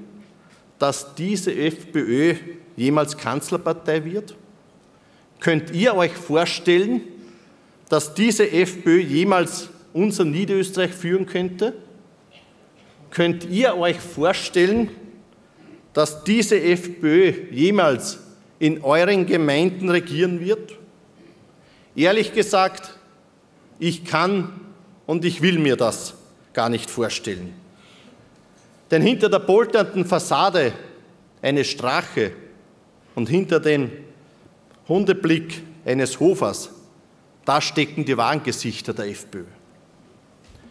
dass diese FPÖ jemals Kanzlerpartei wird? Könnt ihr euch vorstellen, dass diese FPÖ jemals unser Niederösterreich führen könnte? Könnt ihr euch vorstellen, dass diese FPÖ jemals in euren Gemeinden regieren wird? Ehrlich gesagt, ich kann und ich will mir das gar nicht vorstellen. Denn hinter der polternden Fassade eine Strache und hinter dem Hundeblick eines Hofers, da stecken die wahren Gesichter der FPÖ.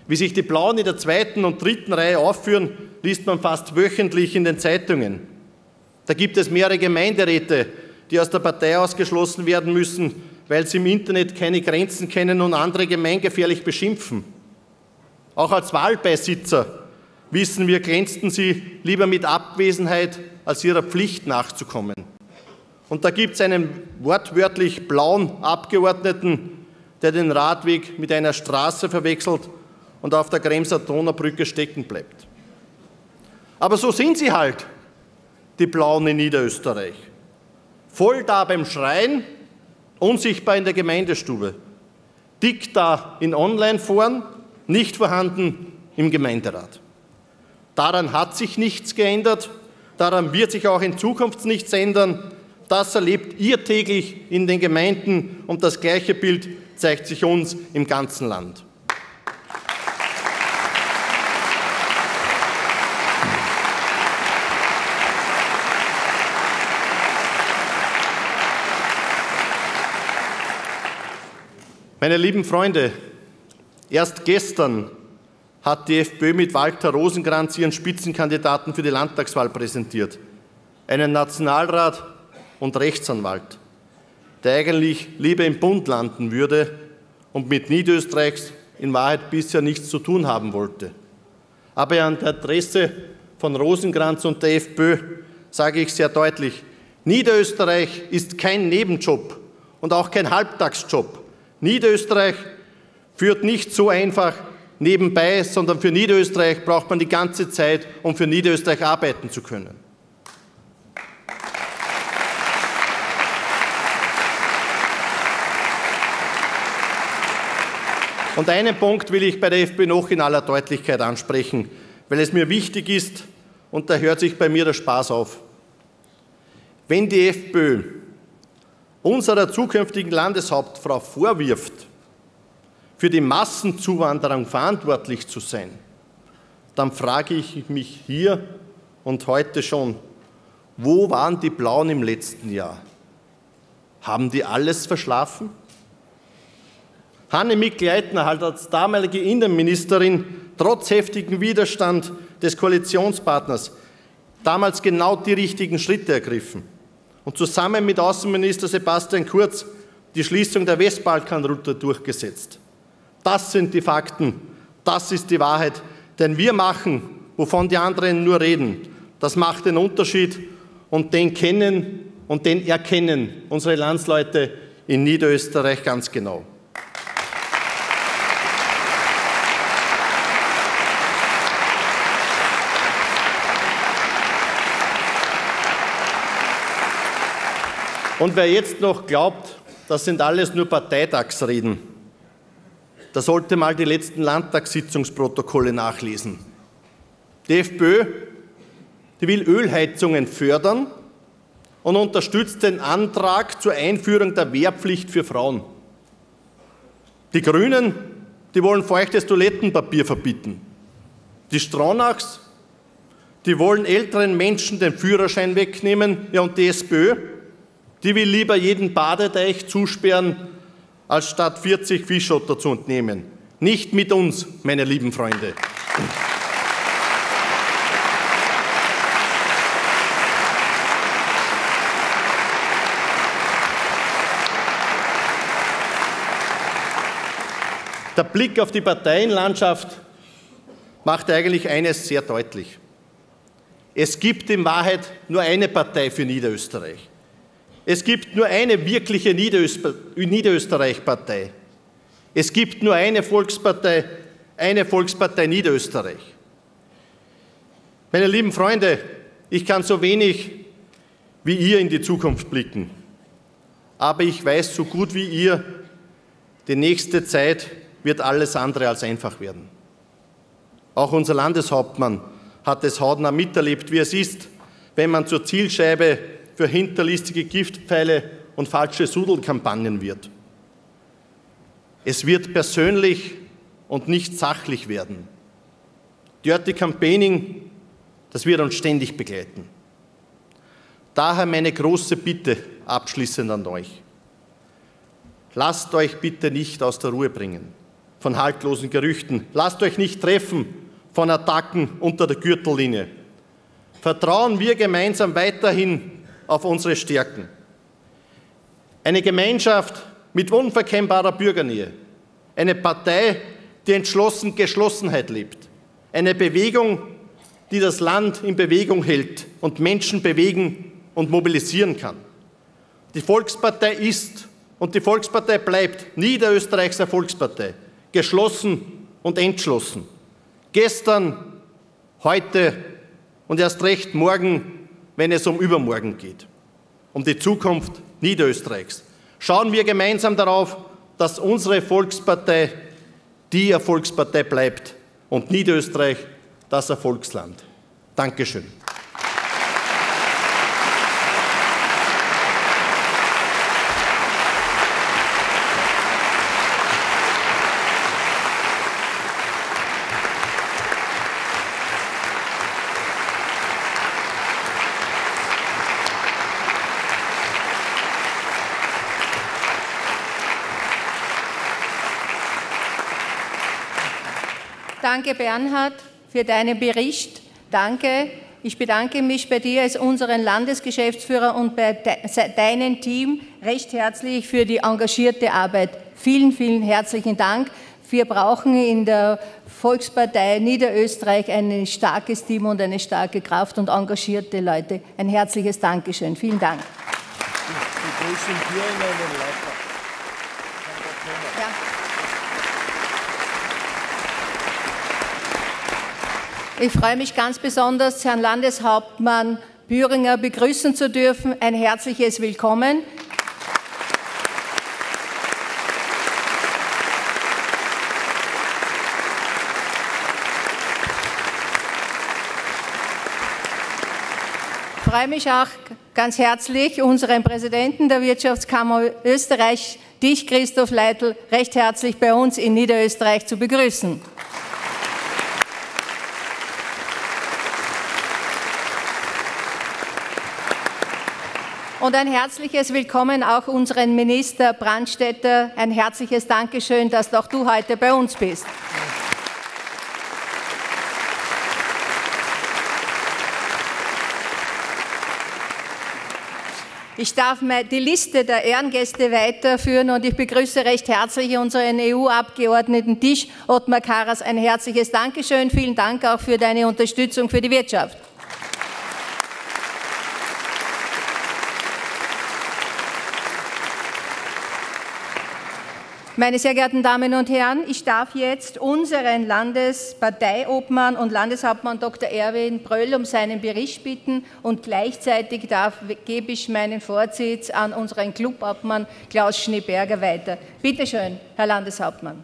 Wie sich die Blauen in der zweiten und dritten Reihe aufführen, liest man fast wöchentlich in den Zeitungen. Da gibt es mehrere Gemeinderäte, die aus der Partei ausgeschlossen werden müssen, weil sie im Internet keine Grenzen kennen und andere gemeingefährlich beschimpfen. Auch als Wahlbeisitzer wissen wir, glänzten sie lieber mit Abwesenheit, als ihrer Pflicht nachzukommen. Und da gibt es einen wortwörtlich blauen Abgeordneten, der den Radweg mit einer Straße verwechselt und auf der Kremser Donaubrücke stecken bleibt. Aber so sind sie halt, die Blauen in Niederösterreich. Voll da beim Schreien, unsichtbar in der Gemeindestube, dick da in Online-Foren, nicht vorhanden im Gemeinderat. Daran hat sich nichts geändert, daran wird sich auch in Zukunft nichts ändern. Das erlebt ihr täglich in den Gemeinden und das gleiche Bild zeigt sich uns im ganzen Land. Meine lieben Freunde, erst gestern hat die FPÖ mit Walter Rosenkranz ihren Spitzenkandidaten für die Landtagswahl präsentiert. Einen Nationalrat und Rechtsanwalt, der eigentlich lieber im Bund landen würde und mit Niederösterreichs in Wahrheit bisher nichts zu tun haben wollte. Aber an der Adresse von Rosenkranz und der FPÖ sage ich sehr deutlich, Niederösterreich ist kein Nebenjob und auch kein Halbtagsjob. Niederösterreich führt nicht so einfach nebenbei, sondern für Niederösterreich braucht man die ganze Zeit, um für Niederösterreich arbeiten zu können. Und einen Punkt will ich bei der FPÖ noch in aller Deutlichkeit ansprechen, weil es mir wichtig ist und da hört sich bei mir der Spaß auf. Wenn die FPÖ unserer zukünftigen Landeshauptfrau vorwirft, für die Massenzuwanderung verantwortlich zu sein, dann frage ich mich hier und heute schon, wo waren die Blauen im letzten Jahr? Haben die alles verschlafen? Johanna Mikl-Leitner hat als damalige Innenministerin trotz heftigen Widerstand des Koalitionspartners damals genau die richtigen Schritte ergriffen und zusammen mit Außenminister Sebastian Kurz die Schließung der Westbalkanroute durchgesetzt. Das sind die Fakten, das ist die Wahrheit, denn wir machen, wovon die anderen nur reden. Das macht den Unterschied und den kennen und den erkennen unsere Landsleute in Niederösterreich ganz genau. Und wer jetzt noch glaubt, das sind alles nur Parteitagsreden, der sollte mal die letzten Landtagssitzungsprotokolle nachlesen. Die FPÖ, die will Ölheizungen fördern und unterstützt den Antrag zur Einführung der Wehrpflicht für Frauen. Die Grünen, die wollen feuchtes Toilettenpapier verbieten. Die Stronachs, die wollen älteren Menschen den Führerschein wegnehmen, ja, und die SPÖ, die will lieber jeden Badeteich zusperren, als statt 40 Fischotter zu entnehmen. Nicht mit uns, meine lieben Freunde. Der Blick auf die Parteienlandschaft macht eigentlich eines sehr deutlich. Es gibt in Wahrheit nur eine Partei für Niederösterreich. Es gibt nur eine wirkliche Niederösterreich-Partei. Es gibt nur eine Volkspartei Niederösterreich. Meine lieben Freunde, ich kann so wenig wie ihr in die Zukunft blicken, aber ich weiß so gut wie ihr, die nächste Zeit wird alles andere als einfach werden. Auch unser Landeshauptmann hat es hautnah miterlebt, wie es ist, wenn man zur Zielscheibe für hinterlistige Giftpfeile und falsche Sudelkampagnen wird. Es wird persönlich und nicht sachlich werden. Dirty Campaigning, das wird uns ständig begleiten. Daher meine große Bitte abschließend an euch. Lasst euch bitte nicht aus der Ruhe bringen von haltlosen Gerüchten. Lasst euch nicht treffen von Attacken unter der Gürtellinie. Vertrauen wir gemeinsam weiterhin auf unsere Stärken. Eine Gemeinschaft mit unverkennbarer Bürgernähe. Eine Partei, die entschlossen Geschlossenheit lebt. Eine Bewegung, die das Land in Bewegung hält und Menschen bewegen und mobilisieren kann. Die Volkspartei ist und die Volkspartei bleibt Niederösterreichs Volkspartei. Geschlossen und entschlossen. Gestern, heute und erst recht morgen, wenn es um Übermorgen geht, um die Zukunft Niederösterreichs. Schauen wir gemeinsam darauf, dass unsere Volkspartei die Erfolgspartei bleibt und Niederösterreich das Erfolgsland. Dankeschön. Danke, Bernhard, für deinen Bericht. Danke. Ich bedanke mich bei dir als unseren Landesgeschäftsführer und bei deinem Team recht herzlich für die engagierte Arbeit. Vielen, vielen herzlichen Dank. Wir brauchen in der Volkspartei Niederösterreich ein starkes Team und eine starke Kraft und engagierte Leute. Ein herzliches Dankeschön. Vielen Dank. Ich begrüße hier in einem Leiter. Ich freue mich ganz besonders, Herrn Landeshauptmann Büringer begrüßen zu dürfen. Ein herzliches Willkommen. Ich freue mich auch ganz herzlich, unseren Präsidenten der Wirtschaftskammer Österreich, dich, Christoph Leitl, recht herzlich bei uns in Niederösterreich zu begrüßen. Und ein herzliches Willkommen auch unseren Minister Brandstätter. Ein herzliches Dankeschön, dass auch du heute bei uns bist. Ich darf die Liste der Ehrengäste weiterführen und ich begrüße recht herzlich unseren EU-Abgeordneten Tisch, Ottmar Karas. Ein herzliches Dankeschön. Vielen Dank auch für deine Unterstützung für die Wirtschaft. Meine sehr geehrten Damen und Herren, ich darf jetzt unseren Landesparteiobmann und Landeshauptmann Dr. Erwin Pröll um seinen Bericht bitten und gleichzeitig gebe ich meinen Vorsitz an unseren Clubobmann Klaus Schneeberger weiter. Bitte schön, Herr Landeshauptmann.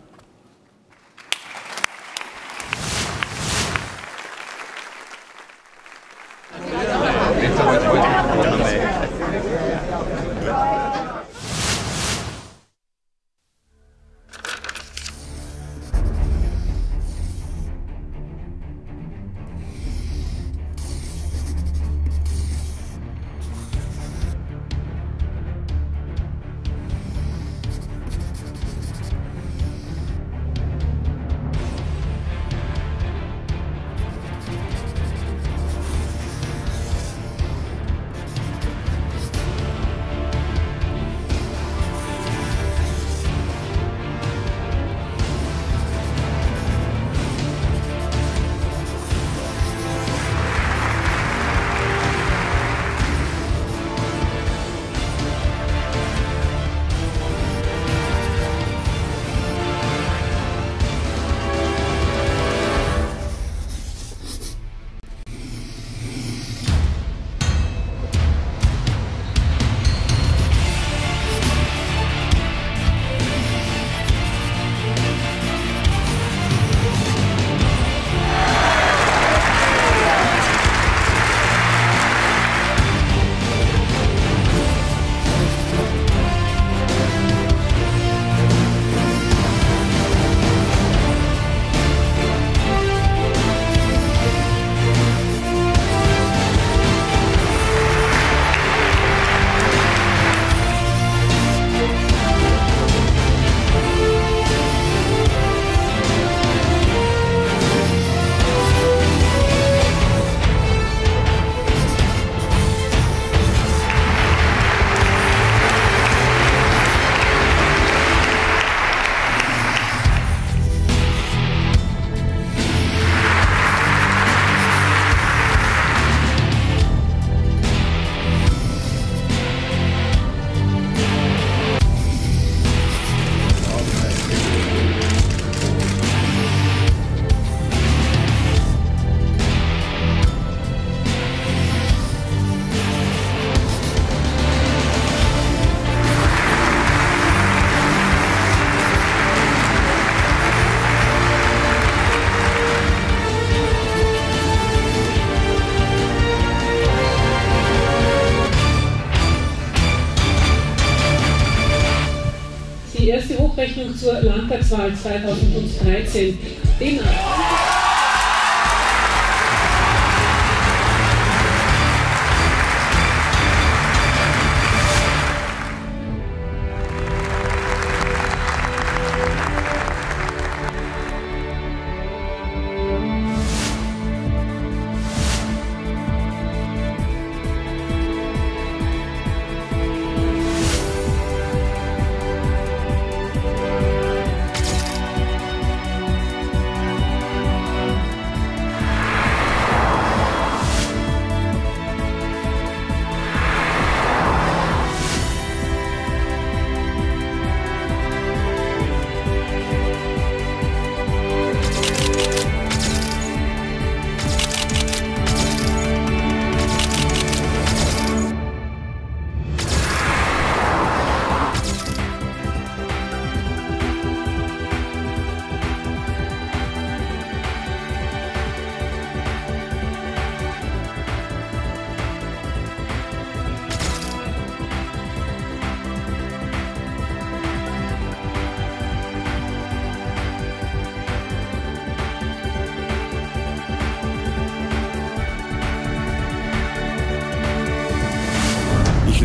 Zur Landtagswahl 2013.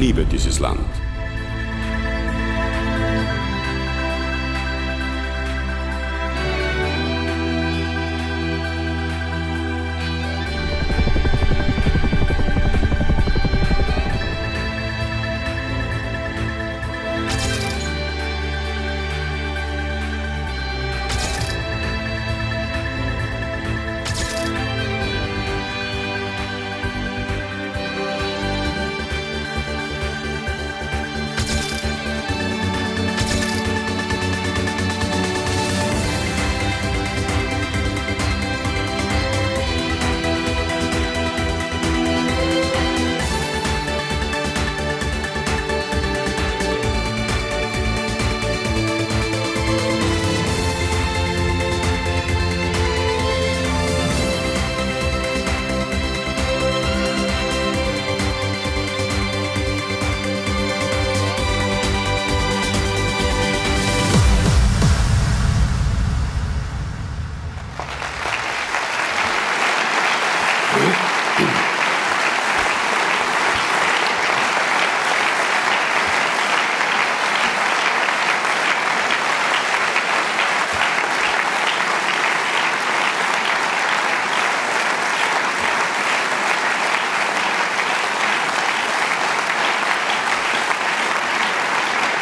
liebe dieses Land.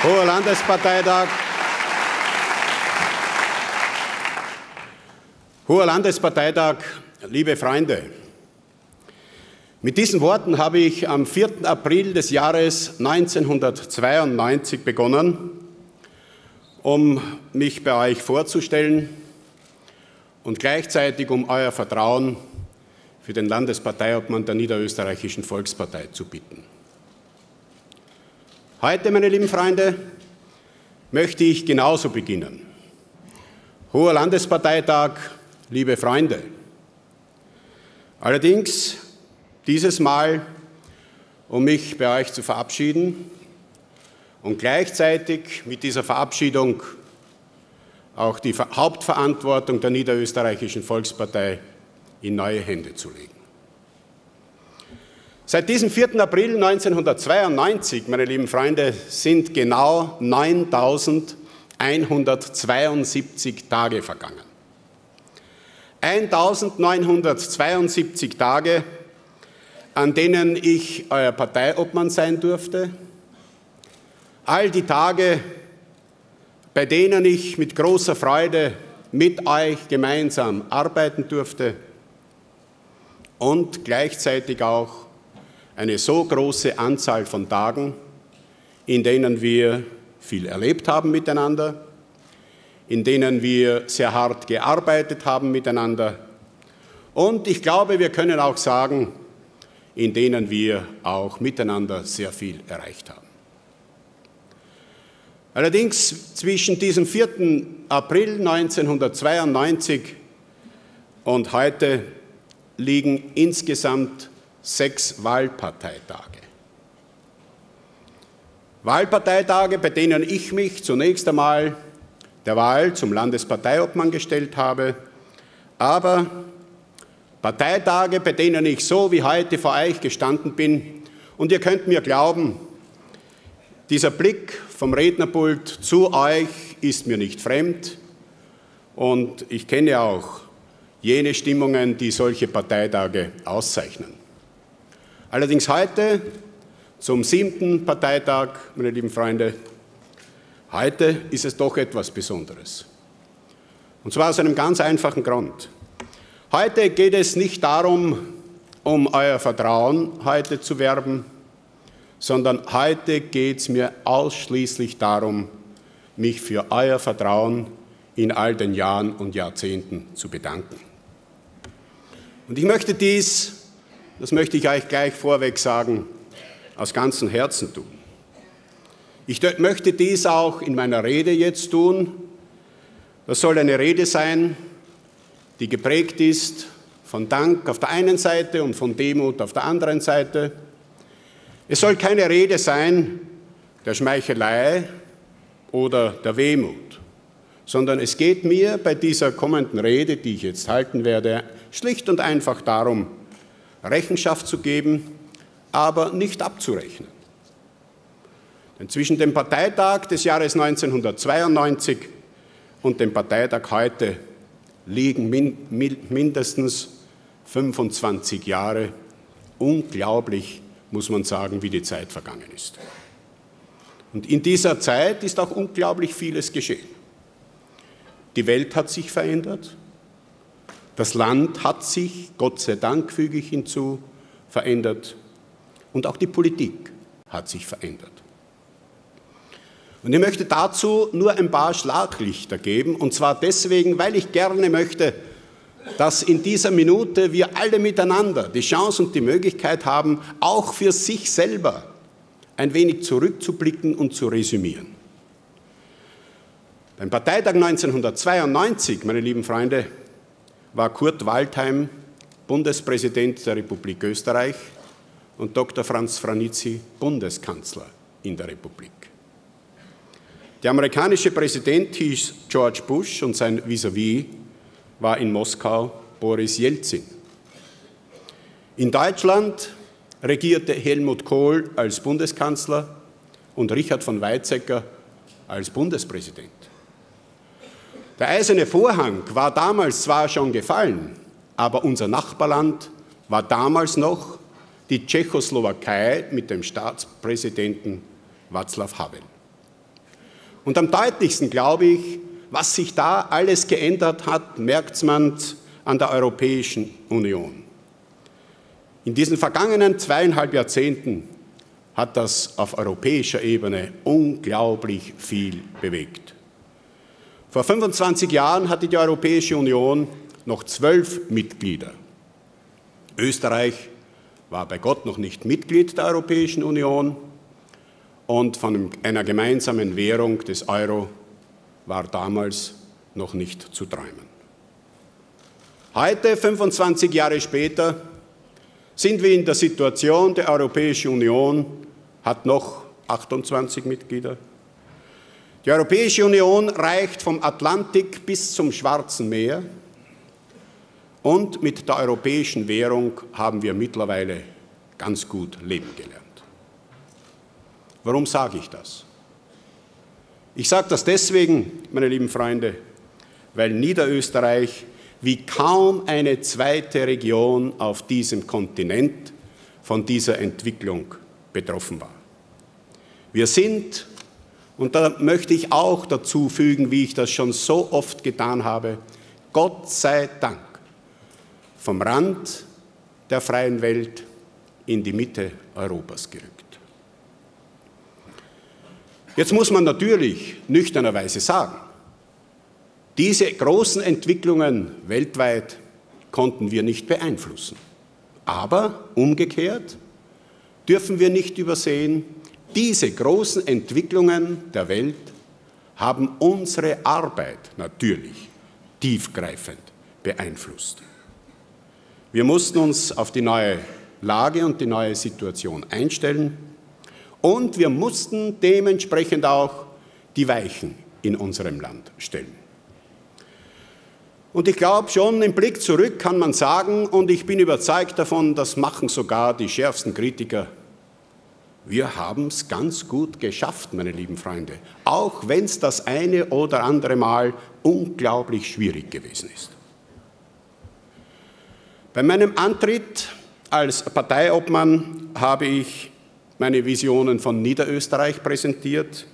Hoher Landesparteitag. Hoher Landesparteitag, liebe Freunde. Mit diesen Worten habe ich am 4. April des Jahres 1992 begonnen, um mich bei euch vorzustellen und gleichzeitig um euer Vertrauen für den Landesparteiobmann der Niederösterreichischen Volkspartei zu bitten. Heute, meine lieben Freunde, möchte ich genauso beginnen. Hoher Landesparteitag, liebe Freunde. Allerdings dieses Mal, um mich bei euch zu verabschieden und gleichzeitig mit dieser Verabschiedung auch die Hauptverantwortung der Niederösterreichischen Volkspartei in neue Hände zu legen. Seit diesem 4. April 1992, meine lieben Freunde, sind genau 9.172 Tage vergangen. 1.972 Tage, an denen ich euer Parteiobmann sein durfte. All die Tage, bei denen ich mit großer Freude mit euch gemeinsam arbeiten durfte und gleichzeitig auch eine so große Anzahl von Tagen, in denen wir viel erlebt haben miteinander, in denen wir sehr hart gearbeitet haben miteinander und ich glaube, wir können auch sagen, in denen wir auch miteinander sehr viel erreicht haben. Allerdings zwischen diesem 4. April 1992 und heute liegen insgesamt 6 Wahlparteitage. Wahlparteitage, bei denen ich mich zunächst einmal der Wahl zum Landesparteiobmann gestellt habe, aber Parteitage, bei denen ich so wie heute vor euch gestanden bin. Und ihr könnt mir glauben, dieser Blick vom Rednerpult zu euch ist mir nicht fremd und ich kenne auch jene Stimmungen, die solche Parteitage auszeichnen. Allerdings heute, zum 7. Parteitag, meine lieben Freunde, heute ist es doch etwas Besonderes. Und zwar aus einem ganz einfachen Grund. Heute geht es nicht darum, um euer Vertrauen heute zu werben, sondern heute geht es mir ausschließlich darum, mich für euer Vertrauen in all den Jahren und Jahrzehnten zu bedanken. Und ich möchte dies, das möchte ich euch gleich vorweg sagen, aus ganzem Herzen tun. Ich möchte dies auch in meiner Rede jetzt tun. Das soll eine Rede sein, die geprägt ist von Dank auf der einen Seite und von Demut auf der anderen Seite. Es soll keine Rede sein der Schmeichelei oder der Wehmut, sondern es geht mir bei dieser kommenden Rede, die ich jetzt halten werde, schlicht und einfach darum, Rechenschaft zu geben, aber nicht abzurechnen. Denn zwischen dem Parteitag des Jahres 1992 und dem Parteitag heute liegen mindestens 25 Jahre. Unglaublich, muss man sagen, wie die Zeit vergangen ist. Und in dieser Zeit ist auch unglaublich vieles geschehen. Die Welt hat sich verändert. Das Land hat sich, Gott sei Dank, füge ich hinzu, verändert. Und auch die Politik hat sich verändert. Und ich möchte dazu nur ein paar Schlaglichter geben. Und zwar deswegen, weil ich gerne möchte, dass in dieser Minute wir alle miteinander die Chance und die Möglichkeit haben, auch für sich selber ein wenig zurückzublicken und zu resümieren. Beim Parteitag 1992, meine lieben Freunde, war Kurt Waldheim Bundespräsident der Republik Österreich und Dr. Franz Franizi Bundeskanzler in der Republik. Der amerikanische Präsident hieß George Bush und sein Vis-à-vis war in Moskau Boris Jelzin. In Deutschland regierte Helmut Kohl als Bundeskanzler und Richard von Weizsäcker als Bundespräsident. Der eiserne Vorhang war damals zwar schon gefallen, aber unser Nachbarland war damals noch die Tschechoslowakei mit dem Staatspräsidenten Václav Havel. Und am deutlichsten, glaube ich, was sich da alles geändert hat, merkt man an der Europäischen Union. In diesen vergangenen 2,5 Jahrzehnten hat das auf europäischer Ebene unglaublich viel bewegt. Vor 25 Jahren hatte die Europäische Union noch 12 Mitglieder. Österreich war bei Gott noch nicht Mitglied der Europäischen Union und von einer gemeinsamen Währung des Euro war damals noch nicht zu träumen. Heute, 25 Jahre später, sind wir in der Situation, die Europäische Union hat noch 28 Mitglieder. Die Europäische Union reicht vom Atlantik bis zum Schwarzen Meer und mit der europäischen Währung haben wir mittlerweile ganz gut leben gelernt. Warum sage ich das? Ich sage das deswegen, meine lieben Freunde, weil Niederösterreich wie kaum eine zweite Region auf diesem Kontinent von dieser Entwicklung betroffen war. Wir sind, und da möchte ich auch dazu fügen, wie ich das schon so oft getan habe, Gott sei Dank vom Rand der freien Welt in die Mitte Europas gerückt. Jetzt muss man natürlich nüchternerweise sagen, diese großen Entwicklungen weltweit konnten wir nicht beeinflussen. Aber umgekehrt dürfen wir nicht übersehen, diese großen Entwicklungen der Welt haben unsere Arbeit natürlich tiefgreifend beeinflusst. Wir mussten uns auf die neue Lage und die neue Situation einstellen. Und wir mussten dementsprechend auch die Weichen in unserem Land stellen. Und ich glaube schon, im Blick zurück kann man sagen, und ich bin überzeugt davon, das machen sogar die schärfsten Kritiker, wir haben es ganz gut geschafft, meine lieben Freunde, auch wenn es das eine oder andere Mal unglaublich schwierig gewesen ist. Bei meinem Antritt als Parteiobmann habe ich meine Visionen von Niederösterreich präsentiert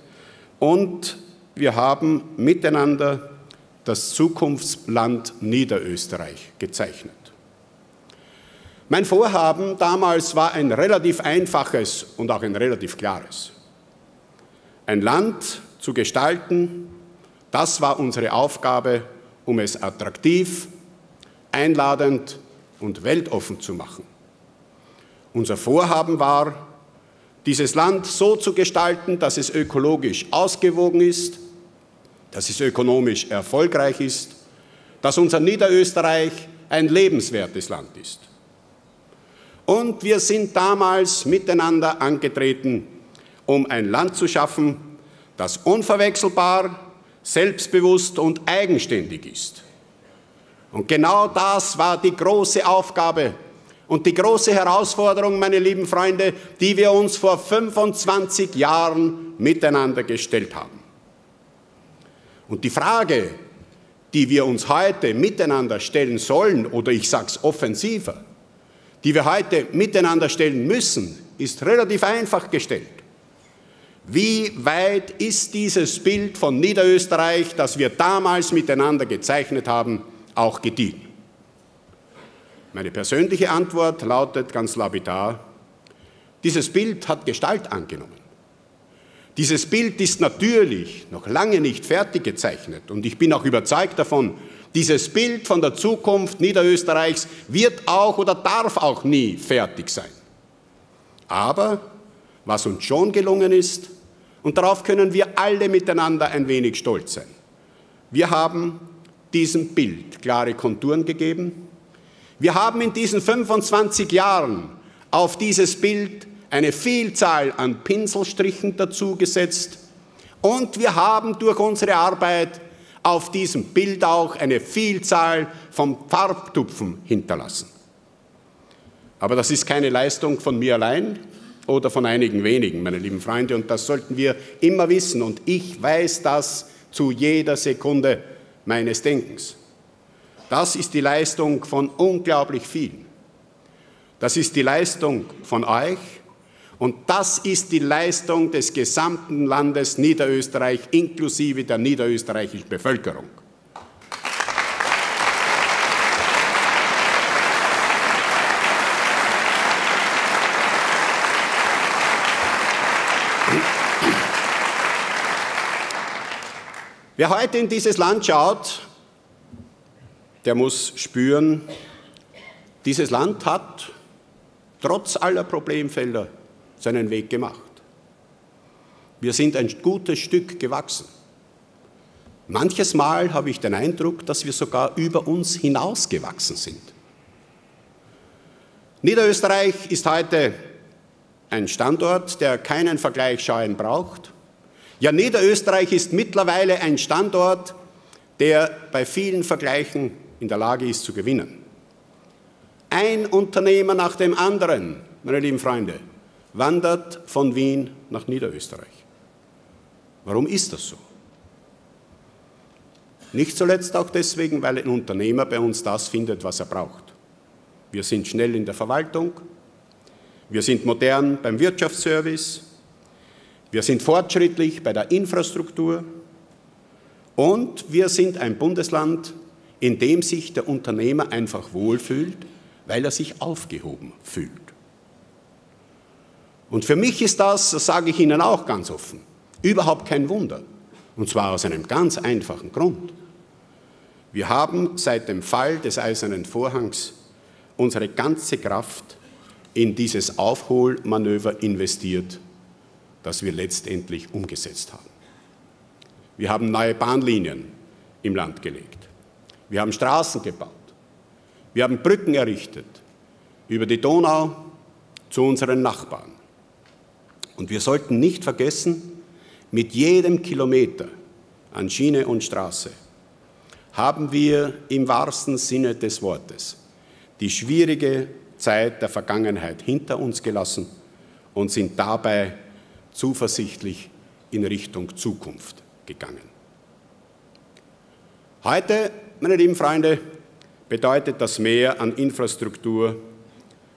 und wir haben miteinander das Zukunftsland Niederösterreich gezeichnet. Mein Vorhaben damals war ein relativ einfaches und auch ein relativ klares. Ein Land zu gestalten, das war unsere Aufgabe, um es attraktiv, einladend und weltoffen zu machen. Unser Vorhaben war, dieses Land so zu gestalten, dass es ökologisch ausgewogen ist, dass es ökonomisch erfolgreich ist, dass unser Niederösterreich ein lebenswertes Land ist. Und wir sind damals miteinander angetreten, um ein Land zu schaffen, das unverwechselbar, selbstbewusst und eigenständig ist. Und genau das war die große Aufgabe, Und die große Herausforderung, meine lieben Freunde, die wir uns vor 25 Jahren miteinander gestellt haben. Und die Frage, die wir uns heute miteinander stellen sollen, oder ich sage es offensiver, die wir heute miteinander stellen müssen, ist relativ einfach gestellt. Wie weit ist dieses Bild von Niederösterreich, das wir damals miteinander gezeichnet haben, auch gediehen? Meine persönliche Antwort lautet ganz lapidar: Dieses Bild hat Gestalt angenommen. Dieses Bild ist natürlich noch lange nicht fertig gezeichnet, und ich bin auch überzeugt davon, dieses Bild von der Zukunft Niederösterreichs wird auch oder darf auch nie fertig sein. Aber was uns schon gelungen ist, und darauf können wir alle miteinander ein wenig stolz sein: Wir haben diesem Bild klare Konturen gegeben. Wir haben in diesen 25 Jahren auf dieses Bild eine Vielzahl an Pinselstrichen dazugesetzt, und wir haben durch unsere Arbeit auf diesem Bild auch eine Vielzahl von Farbtupfen hinterlassen. Aber das ist keine Leistung von mir allein oder von einigen wenigen, meine lieben Freunde, und das sollten wir immer wissen, und ich weiß das zu jeder Sekunde meines Denkens. Das ist die Leistung von unglaublich vielen. Das ist die Leistung von euch, und das ist die Leistung des gesamten Landes Niederösterreich inklusive der niederösterreichischen Bevölkerung. Wer heute in dieses Land schaut, der muss spüren, dieses Land hat trotz aller Problemfelder seinen Weg gemacht. Wir sind ein gutes Stück gewachsen. Manches Mal habe ich den Eindruck, dass wir sogar über uns hinausgewachsen sind. Niederösterreich ist heute ein Standort, der keinen Vergleich scheuen braucht. Ja, Niederösterreich ist mittlerweile ein Standort, der bei vielen Vergleichen in der Lage ist zu gewinnen. Ein Unternehmer nach dem anderen, meine lieben Freunde, wandert von Wien nach Niederösterreich. Warum ist das so? Nicht zuletzt auch deswegen, weil ein Unternehmer bei uns das findet, was er braucht. Wir sind schnell in der Verwaltung, wir sind modern beim Wirtschaftsservice, wir sind fortschrittlich bei der Infrastruktur, und wir sind ein Bundesland, in dem sich der Unternehmer einfach wohlfühlt, weil er sich aufgehoben fühlt. Und für mich ist das sage ich Ihnen auch ganz offen, überhaupt kein Wunder. Und zwar aus einem ganz einfachen Grund. Wir haben seit dem Fall des Eisernen Vorhangs unsere ganze Kraft in dieses Aufholmanöver investiert, das wir letztendlich umgesetzt haben. Wir haben neue Bahnlinien im Land gelegt. Wir haben Straßen gebaut. Wir haben Brücken errichtet über die Donau zu unseren Nachbarn. Und wir sollten nicht vergessen, mit jedem Kilometer an Schiene und Straße haben wir im wahrsten Sinne des Wortes die schwierige Zeit der Vergangenheit hinter uns gelassen und sind dabei zuversichtlich in Richtung Zukunft gegangen. Heute, meine lieben Freunde, bedeutet das mehr an Infrastruktur,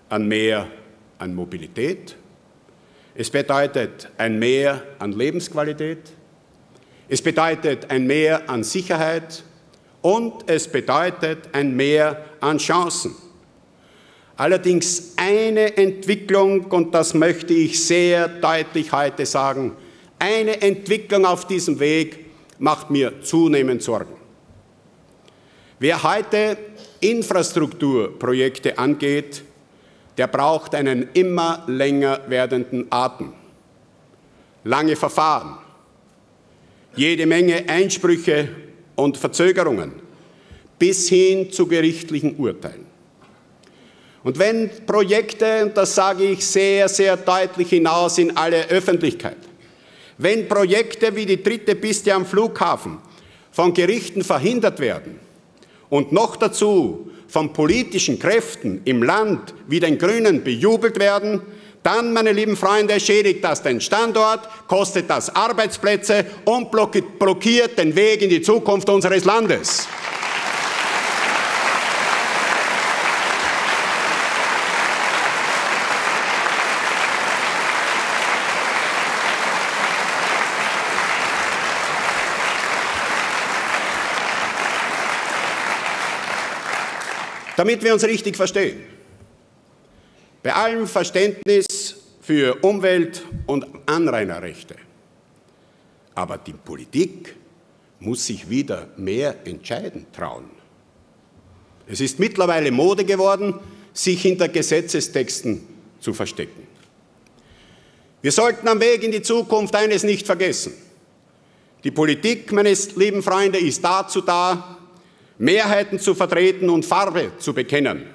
an mehr an Mobilität. Es bedeutet ein Mehr an Lebensqualität. Es bedeutet ein Mehr an Sicherheit. Und es bedeutet ein Mehr an Chancen. Allerdings eine Entwicklung, und das möchte ich sehr deutlich heute sagen, eine Entwicklung auf diesem Weg macht mir zunehmend Sorgen. Wer heute Infrastrukturprojekte angeht, der braucht einen immer länger werdenden Atem. Lange Verfahren, jede Menge Einsprüche und Verzögerungen bis hin zu gerichtlichen Urteilen. Und wenn Projekte, und das sage ich sehr, sehr deutlich hinaus in alle Öffentlichkeit, wenn Projekte wie die dritte Piste am Flughafen von Gerichten verhindert werden und noch dazu von politischen Kräften im Land wie den Grünen bejubelt werden, dann, meine lieben Freunde, schädigt das den Standort, kostet das Arbeitsplätze und blockiert den Weg in die Zukunft unseres Landes. Damit wir uns richtig verstehen, bei allem Verständnis für Umwelt- und Anrainerrechte, aber die Politik muss sich wieder mehr entscheiden trauen. Es ist mittlerweile Mode geworden, sich hinter Gesetzestexten zu verstecken. Wir sollten am Weg in die Zukunft eines nicht vergessen. Die Politik, meine lieben Freunde, ist dazu da, Mehrheiten zu vertreten und Farbe zu bekennen.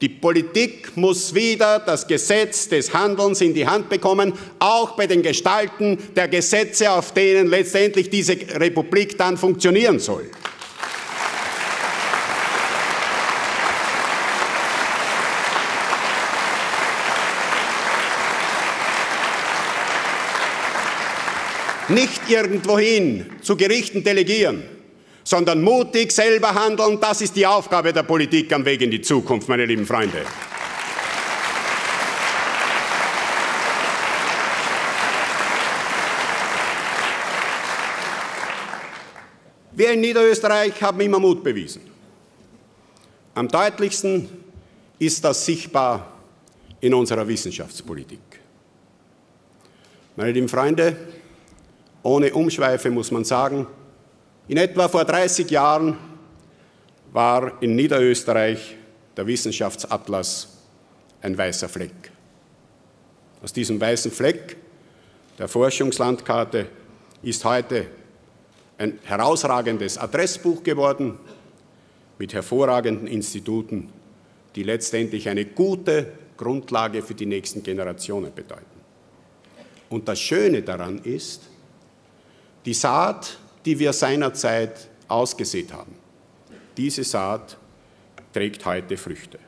Die Politik muss wieder das Gesetz des Handelns in die Hand bekommen, auch bei den Gestalten der Gesetze, auf denen letztendlich diese Republik dann funktionieren soll. Nicht irgendwohin zu Gerichten delegieren, sondern mutig selber handeln, das ist die Aufgabe der Politik am Weg in die Zukunft, meine lieben Freunde. Wir in Niederösterreich haben immer Mut bewiesen. Am deutlichsten ist das sichtbar in unserer Wissenschaftspolitik. Meine lieben Freunde, ohne Umschweife muss man sagen, in etwa vor 30 Jahren war in Niederösterreich der Wissenschaftsatlas ein weißer Fleck. Aus diesem weißen Fleck der Forschungslandkarte ist heute ein herausragendes Adressbuch geworden mit hervorragenden Instituten, die letztendlich eine gute Grundlage für die nächsten Generationen bedeuten. Und das Schöne daran ist, die Saat, die wir seinerzeit ausgesät haben. Diese Saat trägt heute Früchte.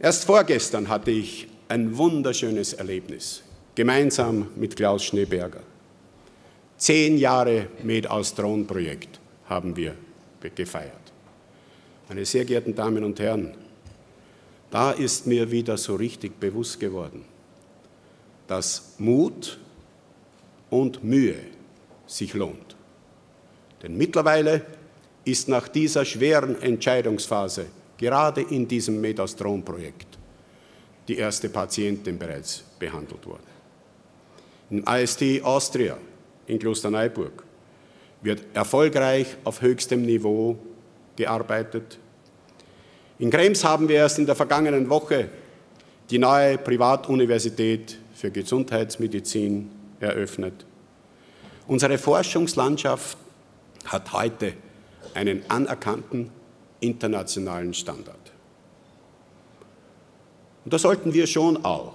Erst vorgestern hatte ich ein wunderschönes Erlebnis, gemeinsam mit Klaus Schneeberger. 10 Jahre Med-Austron-Projekt haben wir gefeiert. Meine sehr geehrten Damen und Herren, da ist mir wieder so richtig bewusst geworden, dass Mut und Mühe sich lohnt. Denn mittlerweile ist nach dieser schweren Entscheidungsphase, gerade in diesem Med-Austron-Projekt, die erste Patientin bereits behandelt worden. Im AST Austria in Klosterneuburg wird erfolgreich auf höchstem Niveau gearbeitet. In Krems haben wir erst in der vergangenen Woche die neue Privatuniversität für Gesundheitsmedizin eröffnet. Unsere Forschungslandschaft hat heute einen anerkannten internationalen Standard. Und da sollten wir schon auch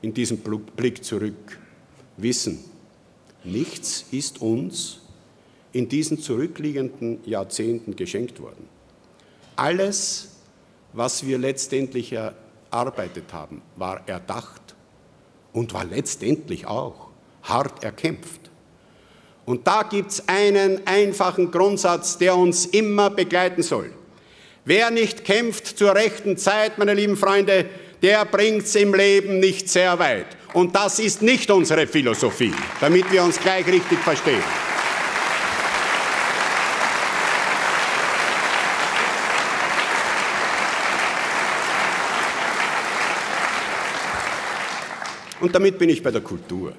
in diesem Blick zurück wissen, nichts ist uns in diesen zurückliegenden Jahrzehnten geschenkt worden. Alles, was wir letztendlich erarbeitet haben, war erdacht und war letztendlich auch hart erkämpft. Und da gibt es einen einfachen Grundsatz, der uns immer begleiten soll. Wer nicht kämpft zur rechten Zeit, meine lieben Freunde, der bringt es im Leben nicht sehr weit. Und das ist nicht unsere Philosophie, damit wir uns gleich richtig verstehen. Und damit bin ich bei der Kultur.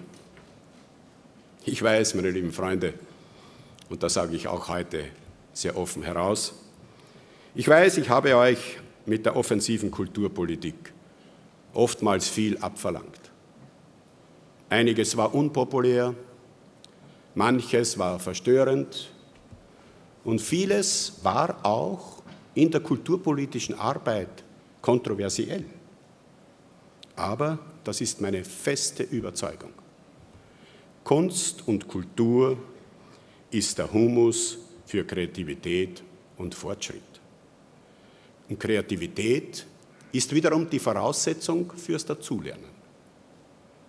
Ich weiß, meine lieben Freunde, und das sage ich auch heute sehr offen heraus, ich weiß, ich habe euch mit der offensiven Kulturpolitik oftmals viel abverlangt. Einiges war unpopulär, manches war verstörend und vieles war auch in der kulturpolitischen Arbeit kontroversiell. Aber das ist meine feste Überzeugung. Kunst und Kultur ist der Humus für Kreativität und Fortschritt. Und Kreativität ist wiederum die Voraussetzung fürs Dazulernen.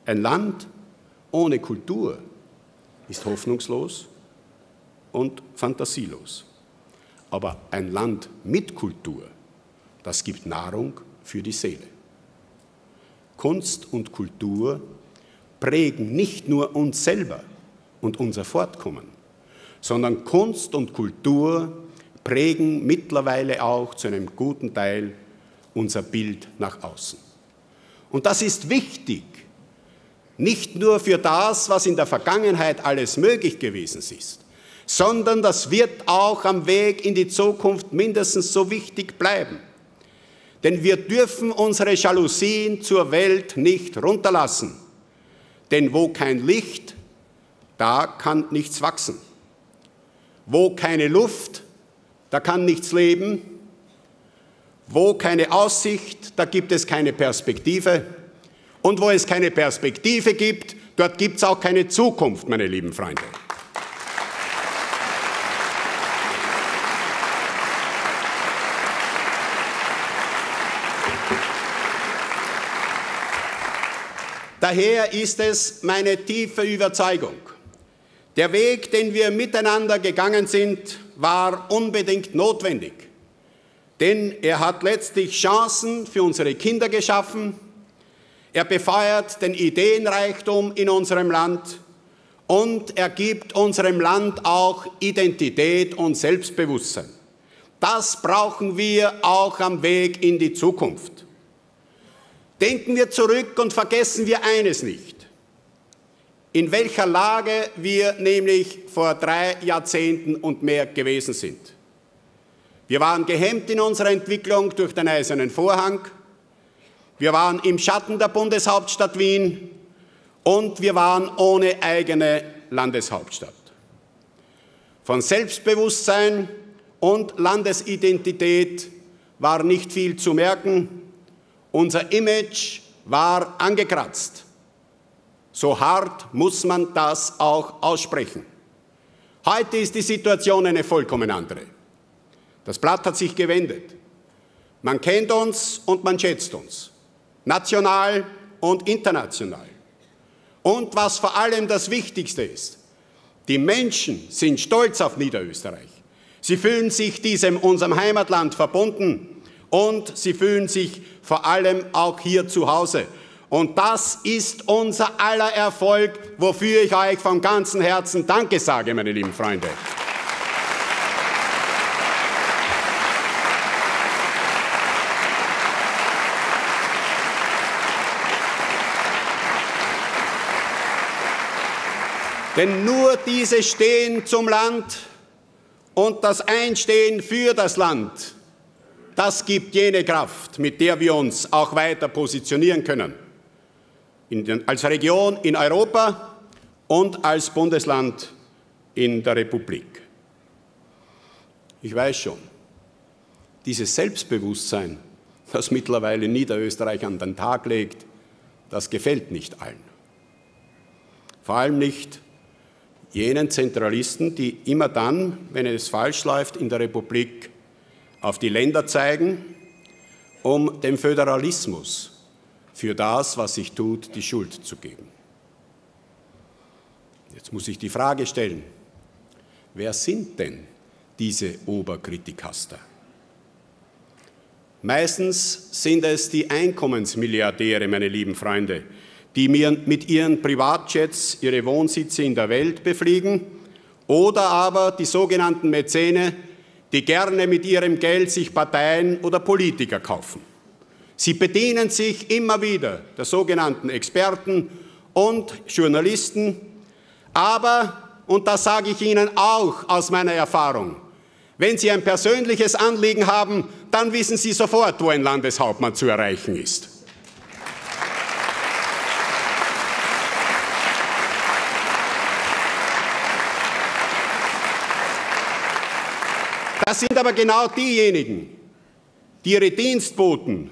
Ein Land ohne Kultur ist hoffnungslos und fantasielos. Aber ein Land mit Kultur, das gibt Nahrung für die Seele. Kunst und Kultur prägen nicht nur uns selber und unser Fortkommen, sondern Kunst und Kultur prägen mittlerweile auch zu einem guten Teil unser Bild nach außen. Und das ist wichtig, nicht nur für das, was in der Vergangenheit alles möglich gewesen ist, sondern das wird auch am Weg in die Zukunft mindestens so wichtig bleiben. Denn wir dürfen unsere Jalousien zur Welt nicht runterlassen. Denn wo kein Licht, da kann nichts wachsen. Wo keine Luft, da kann nichts leben. Wo keine Aussicht, da gibt es keine Perspektive. Und wo es keine Perspektive gibt, dort gibt es auch keine Zukunft, meine lieben Freunde. Daher ist es meine tiefe Überzeugung, der Weg, den wir miteinander gegangen sind, war unbedingt notwendig. Denn er hat letztlich Chancen für unsere Kinder geschaffen, er befeuert den Ideenreichtum in unserem Land und er gibt unserem Land auch Identität und Selbstbewusstsein. Das brauchen wir auch am Weg in die Zukunft. Denken wir zurück und vergessen wir eines nicht, in welcher Lage wir nämlich vor 3 Jahrzehnten und mehr gewesen sind. Wir waren gehemmt in unserer Entwicklung durch den Eisernen Vorhang, wir waren im Schatten der Bundeshauptstadt Wien und wir waren ohne eigene Landeshauptstadt. Von Selbstbewusstsein und Landesidentität war nicht viel zu merken. Unser Image war angekratzt. So hart muss man das auch aussprechen. Heute ist die Situation eine vollkommen andere. Das Blatt hat sich gewendet. Man kennt uns und man schätzt uns. National und international. Und was vor allem das Wichtigste ist, die Menschen sind stolz auf Niederösterreich. Sie fühlen sich diesem, unserem Heimatland, verbunden. Und sie fühlen sich vor allem auch hier zu Hause. Und das ist unser aller Erfolg, wofür ich euch von ganzem Herzen Danke sage, meine lieben Freunde. Denn nur dieses Stehen zum Land und das Einstehen für das Land, das gibt jene Kraft, mit der wir uns auch weiter positionieren können, als Region in Europa und als Bundesland in der Republik. Ich weiß schon, dieses Selbstbewusstsein, das mittlerweile Niederösterreich an den Tag legt, das gefällt nicht allen. Vor allem nicht jenen Zentralisten, die immer dann, wenn es falsch läuft, in der Republik auf die Länder zeigen, um dem Föderalismus für das, was sich tut, die Schuld zu geben. Jetzt muss ich die Frage stellen, wer sind denn diese Oberkritikaster? Meistens sind es die Einkommensmilliardäre, meine lieben Freunde, die mit ihren Privatjets ihre Wohnsitze in der Welt befliegen, oder aber die sogenannten Mäzene, die gerne mit ihrem Geld sich Parteien oder Politiker kaufen. Sie bedienen sich immer wieder der sogenannten Experten und Journalisten, aber, und das sage ich Ihnen auch aus meiner Erfahrung, wenn Sie ein persönliches Anliegen haben, dann wissen Sie sofort, wo ein Landeshauptmann zu erreichen ist. Das sind aber genau diejenigen, die ihre Dienstboten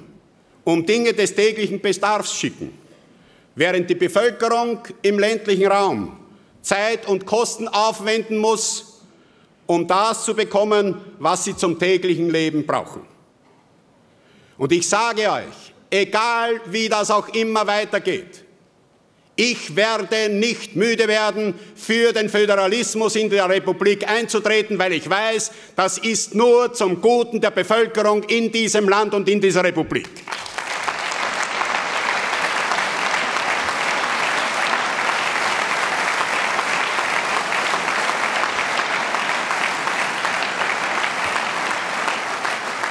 um Dinge des täglichen Bedarfs schicken, während die Bevölkerung im ländlichen Raum Zeit und Kosten aufwenden muss, um das zu bekommen, was sie zum täglichen Leben brauchen. Und ich sage euch, egal wie das auch immer weitergeht, ich werde nicht müde werden, für den Föderalismus in der Republik einzutreten, weil ich weiß, das ist nur zum Guten der Bevölkerung in diesem Land und in dieser Republik.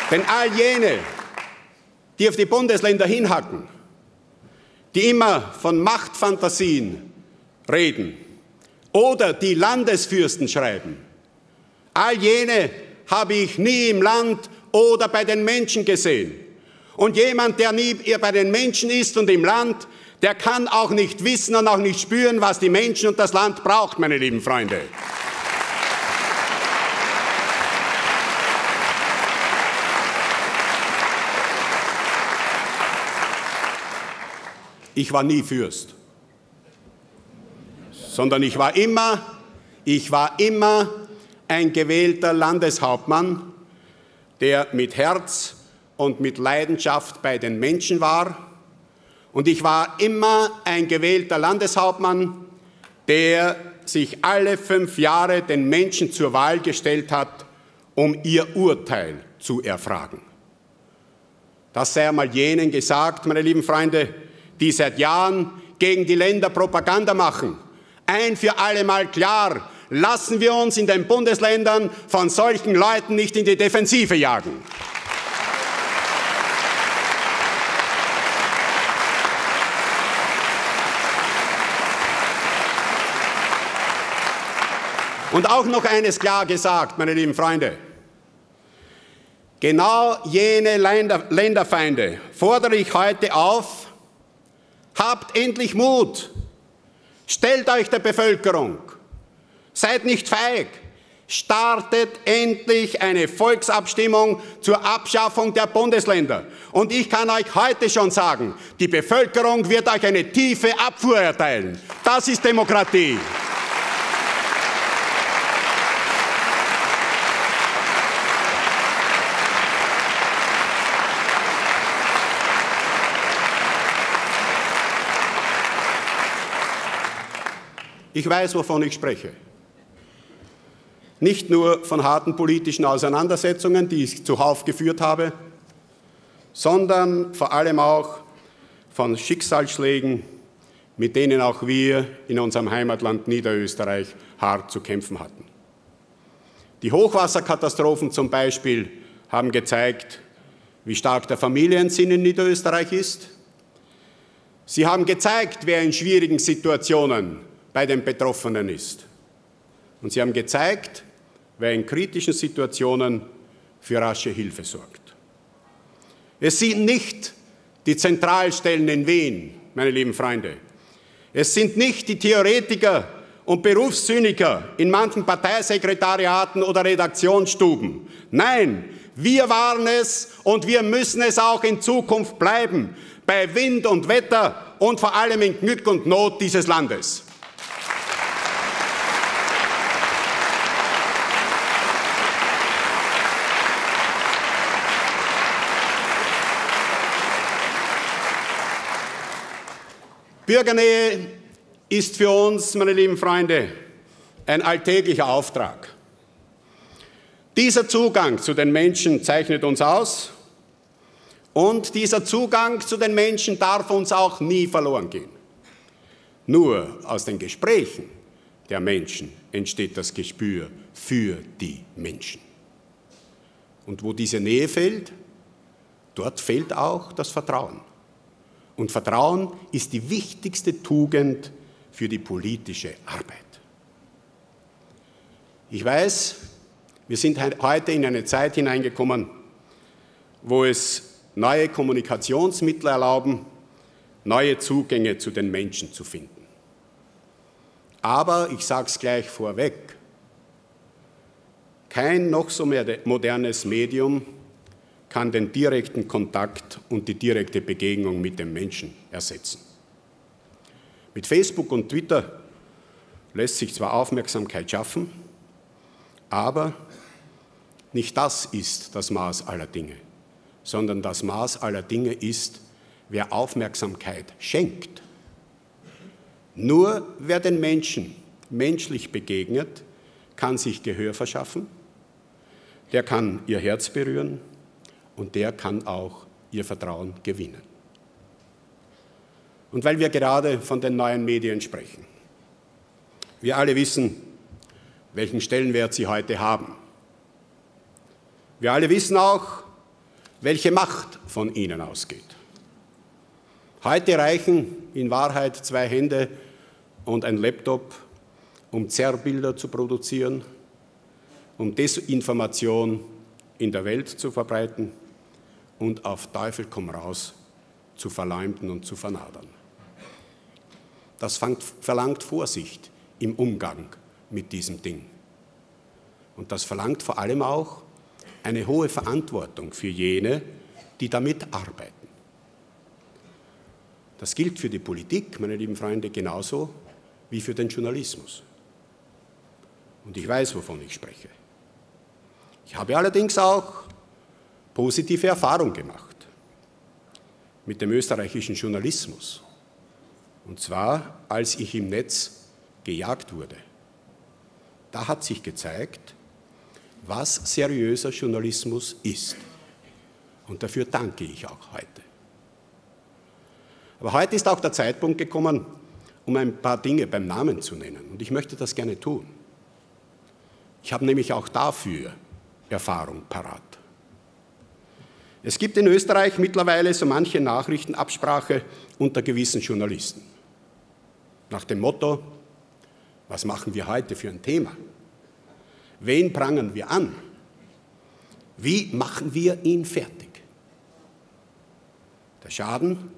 Denn all jene, die auf die Bundesländer hinhacken, die immer von Machtfantasien reden oder die Landesfürsten schreiben, all jene habe ich nie im Land oder bei den Menschen gesehen. Und jemand, der nie bei den Menschen ist und im Land, der kann auch nicht wissen und auch nicht spüren, was die Menschen und das Land braucht, meine lieben Freunde. Ich war nie Fürst, sondern ich war immer ein gewählter Landeshauptmann, der mit Herz und mit Leidenschaft bei den Menschen war. Und ich war immer ein gewählter Landeshauptmann, der sich alle 5 Jahre den Menschen zur Wahl gestellt hat, um ihr Urteil zu erfragen. Das sei einmal jenen gesagt, meine lieben Freunde, die seit Jahren gegen die Länder Propaganda machen. Ein für alle Mal klar, lassen wir uns in den Bundesländern von solchen Leuten nicht in die Defensive jagen. Und auch noch eines klar gesagt, meine lieben Freunde. Genau jene Länderfeinde fordere ich heute auf, habt endlich Mut, stellt euch der Bevölkerung, seid nicht feig, startet endlich eine Volksabstimmung zur Abschaffung der Bundesländer. Und ich kann euch heute schon sagen, die Bevölkerung wird euch eine tiefe Abfuhr erteilen. Das ist Demokratie. Ich weiß, wovon ich spreche. Nicht nur von harten politischen Auseinandersetzungen, die ich zuhauf geführt habe, sondern vor allem auch von Schicksalsschlägen, mit denen auch wir in unserem Heimatland Niederösterreich hart zu kämpfen hatten. Die Hochwasserkatastrophen zum Beispiel haben gezeigt, wie stark der Familiensinn in Niederösterreich ist. Sie haben gezeigt, wer in schwierigen Situationen bei den Betroffenen ist. Und sie haben gezeigt, wer in kritischen Situationen für rasche Hilfe sorgt. Es sind nicht die Zentralstellen in Wien, meine lieben Freunde. Es sind nicht die Theoretiker und Berufszyniker in manchen Parteisekretariaten oder Redaktionsstuben. Nein, wir waren es und wir müssen es auch in Zukunft bleiben, bei Wind und Wetter und vor allem in Glück und Not dieses Landes. Bürgernähe ist für uns, meine lieben Freunde, ein alltäglicher Auftrag. Dieser Zugang zu den Menschen zeichnet uns aus und dieser Zugang zu den Menschen darf uns auch nie verloren gehen. Nur aus den Gesprächen der Menschen entsteht das Gespür für die Menschen. Und wo diese Nähe fehlt, dort fehlt auch das Vertrauen. Und Vertrauen ist die wichtigste Tugend für die politische Arbeit. Ich weiß, wir sind heute in eine Zeit hineingekommen, wo es neue Kommunikationsmittel erlauben, neue Zugänge zu den Menschen zu finden. Aber ich sage es gleich vorweg, kein noch so modernes Medium kann den direkten Kontakt und die direkte Begegnung mit dem Menschen ersetzen. Mit Facebook und Twitter lässt sich zwar Aufmerksamkeit schaffen, Aber nicht das ist das Maß aller Dinge, sondern das Maß aller Dinge ist, wer Aufmerksamkeit schenkt. Nur wer den Menschen menschlich begegnet, kann sich Gehör verschaffen, der kann ihr Herz berühren und der kann auch ihr Vertrauen gewinnen. Und weil wir gerade von den neuen Medien sprechen, wir alle wissen, welchen Stellenwert sie heute haben. Wir alle wissen auch, welche Macht von ihnen ausgeht. Heute reichen in Wahrheit zwei Hände und ein Laptop, um Zerrbilder zu produzieren, um Desinformation in der Welt zu verbreiten und auf Teufel komm raus zu verleumden und zu vernadern. Das verlangt Vorsicht im Umgang mit diesem Ding. Und das verlangt vor allem auch eine hohe Verantwortung für jene, die damit arbeiten. Das gilt für die Politik, meine lieben Freunde, genauso wie für den Journalismus. Und ich weiß, wovon ich spreche. Ich habe allerdings auch positive Erfahrungen gemacht mit dem österreichischen Journalismus. Und zwar, als ich im Netz gejagt wurde. Da hat sich gezeigt, was seriöser Journalismus ist. Und dafür danke ich auch heute. Aber heute ist auch der Zeitpunkt gekommen, um ein paar Dinge beim Namen zu nennen. Und ich möchte das gerne tun. Ich habe nämlich auch dafür Erfahrung parat. Es gibt in Österreich mittlerweile so manche Nachrichtenabsprache unter gewissen Journalisten. Nach dem Motto, was machen wir heute für ein Thema? Wen prangern wir an? Wie machen wir ihn fertig? Der Schaden,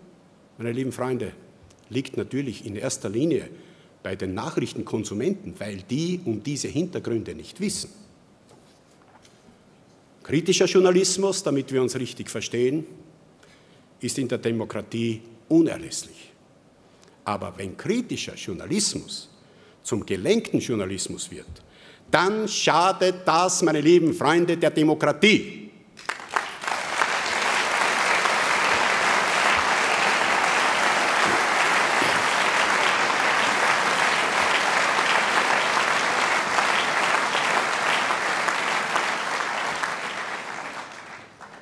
meine lieben Freunde, liegt natürlich in erster Linie bei den Nachrichtenkonsumenten, weil die um diese Hintergründe nicht wissen. Kritischer Journalismus, damit wir uns richtig verstehen, ist in der Demokratie unerlässlich. Aber wenn kritischer Journalismus zum gelenkten Journalismus wird, dann schadet das, meine lieben Freunde, der Demokratie.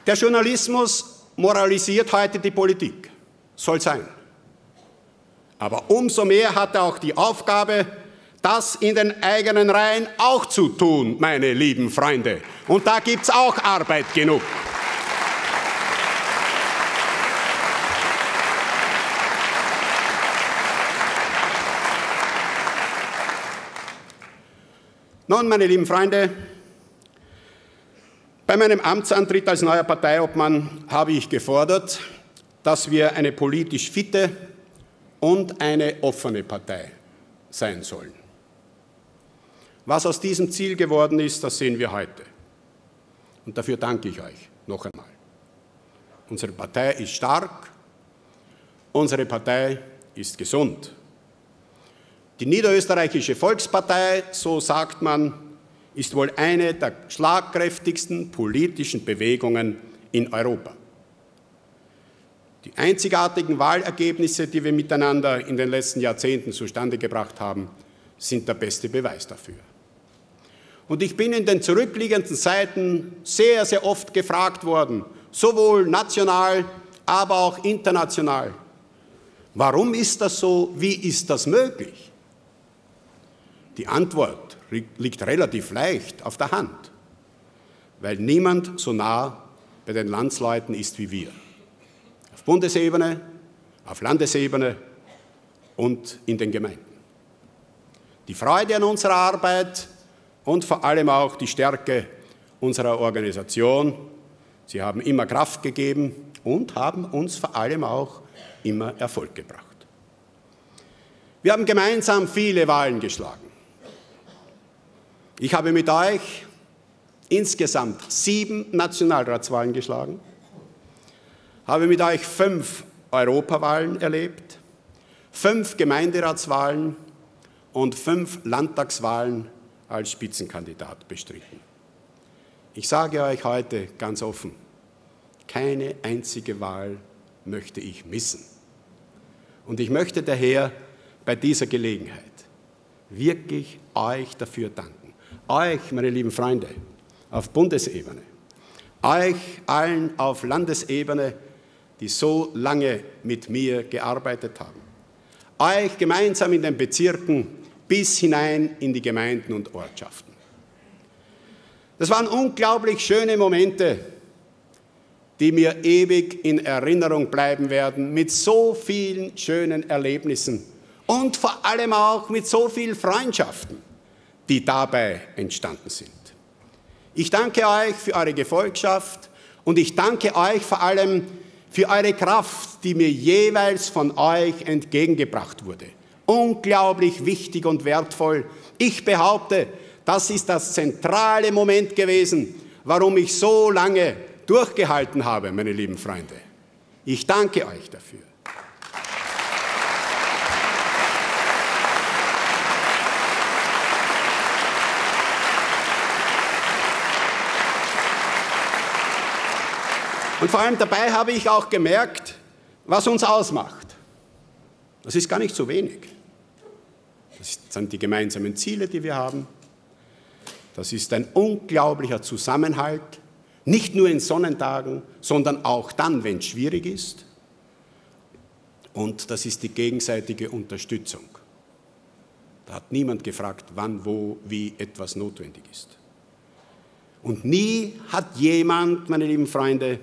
Der Journalismus moralisiert heute die Politik, soll sein. Aber umso mehr hat er auch die Aufgabe, das in den eigenen Reihen auch zu tun, meine lieben Freunde. Und da gibt es auch Arbeit genug. Nun, meine lieben Freunde, bei meinem Amtsantritt als neuer Parteiobmann habe ich gefordert, dass wir eine politisch fitte und eine offene Partei sein sollen. Was aus diesem Ziel geworden ist, das sehen wir heute. Und dafür danke ich euch noch einmal. Unsere Partei ist stark, unsere Partei ist gesund. Die Niederösterreichische Volkspartei, so sagt man, ist wohl eine der schlagkräftigsten politischen Bewegungen in Europa. Die einzigartigen Wahlergebnisse, die wir miteinander in den letzten Jahrzehnten zustande gebracht haben, sind der beste Beweis dafür. Und ich bin in den zurückliegenden Zeiten sehr, sehr oft gefragt worden, sowohl national, aber auch international. Warum ist das so? Wie ist das möglich? Die Antwort liegt relativ leicht auf der Hand, weil niemand so nah bei den Landsleuten ist wie wir. Auf Bundesebene, auf Landesebene und in den Gemeinden. Die Freude an unserer Arbeit und vor allem auch die Stärke unserer Organisation, sie haben immer Kraft gegeben und haben uns vor allem auch immer Erfolg gebracht. Wir haben gemeinsam viele Wahlen geschlagen. Ich habe mit euch insgesamt 7 Nationalratswahlen geschlagen, habe mit euch 5 Europawahlen erlebt, 5 Gemeinderatswahlen und 5 Landtagswahlen als Spitzenkandidat bestritten. Ich sage euch heute ganz offen, keine einzige Wahl möchte ich missen. Und ich möchte daher bei dieser Gelegenheit wirklich euch dafür danken. Euch, meine lieben Freunde, auf Bundesebene, euch allen auf Landesebene, die so lange mit mir gearbeitet haben, euch gemeinsam in den Bezirken bis hinein in die Gemeinden und Ortschaften. Das waren unglaublich schöne Momente, die mir ewig in Erinnerung bleiben werden, mit so vielen schönen Erlebnissen und vor allem auch mit so vielen Freundschaften, die dabei entstanden sind. Ich danke euch für eure Gefolgschaft und ich danke euch vor allem für eure Kraft, die mir jeweils von euch entgegengebracht wurde. Unglaublich wichtig und wertvoll. Ich behaupte, das ist das zentrale Moment gewesen, warum ich so lange durchgehalten habe, meine lieben Freunde. Ich danke euch dafür. Und vor allem dabei habe ich auch gemerkt, was uns ausmacht. Das ist gar nicht so wenig. Das sind die gemeinsamen Ziele, die wir haben. Das ist ein unglaublicher Zusammenhalt, nicht nur in Sonnentagen, sondern auch dann, wenn es schwierig ist. Und das ist die gegenseitige Unterstützung. Da hat niemand gefragt, wann, wo, wie etwas notwendig ist. Und nie hat jemand, meine lieben Freunde,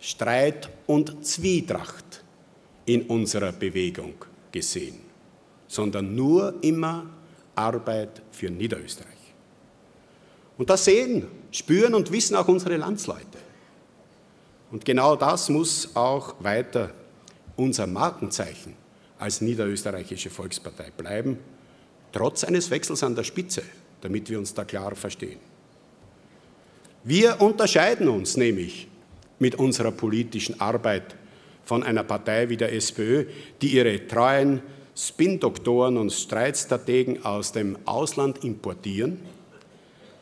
Streit und Zwietracht in unserer Bewegung gesehen, sondern nur immer Arbeit für Niederösterreich. Und das sehen, spüren und wissen auch unsere Landsleute. Und genau das muss auch weiter unser Markenzeichen als niederösterreichische Volkspartei bleiben, trotz eines Wechsels an der Spitze, damit wir uns da klar verstehen. Wir unterscheiden uns nämlich mit unserer politischen Arbeit von einer Partei wie der SPÖ, die ihre treuen Spin-Doktoren und Streitstrategen aus dem Ausland importieren.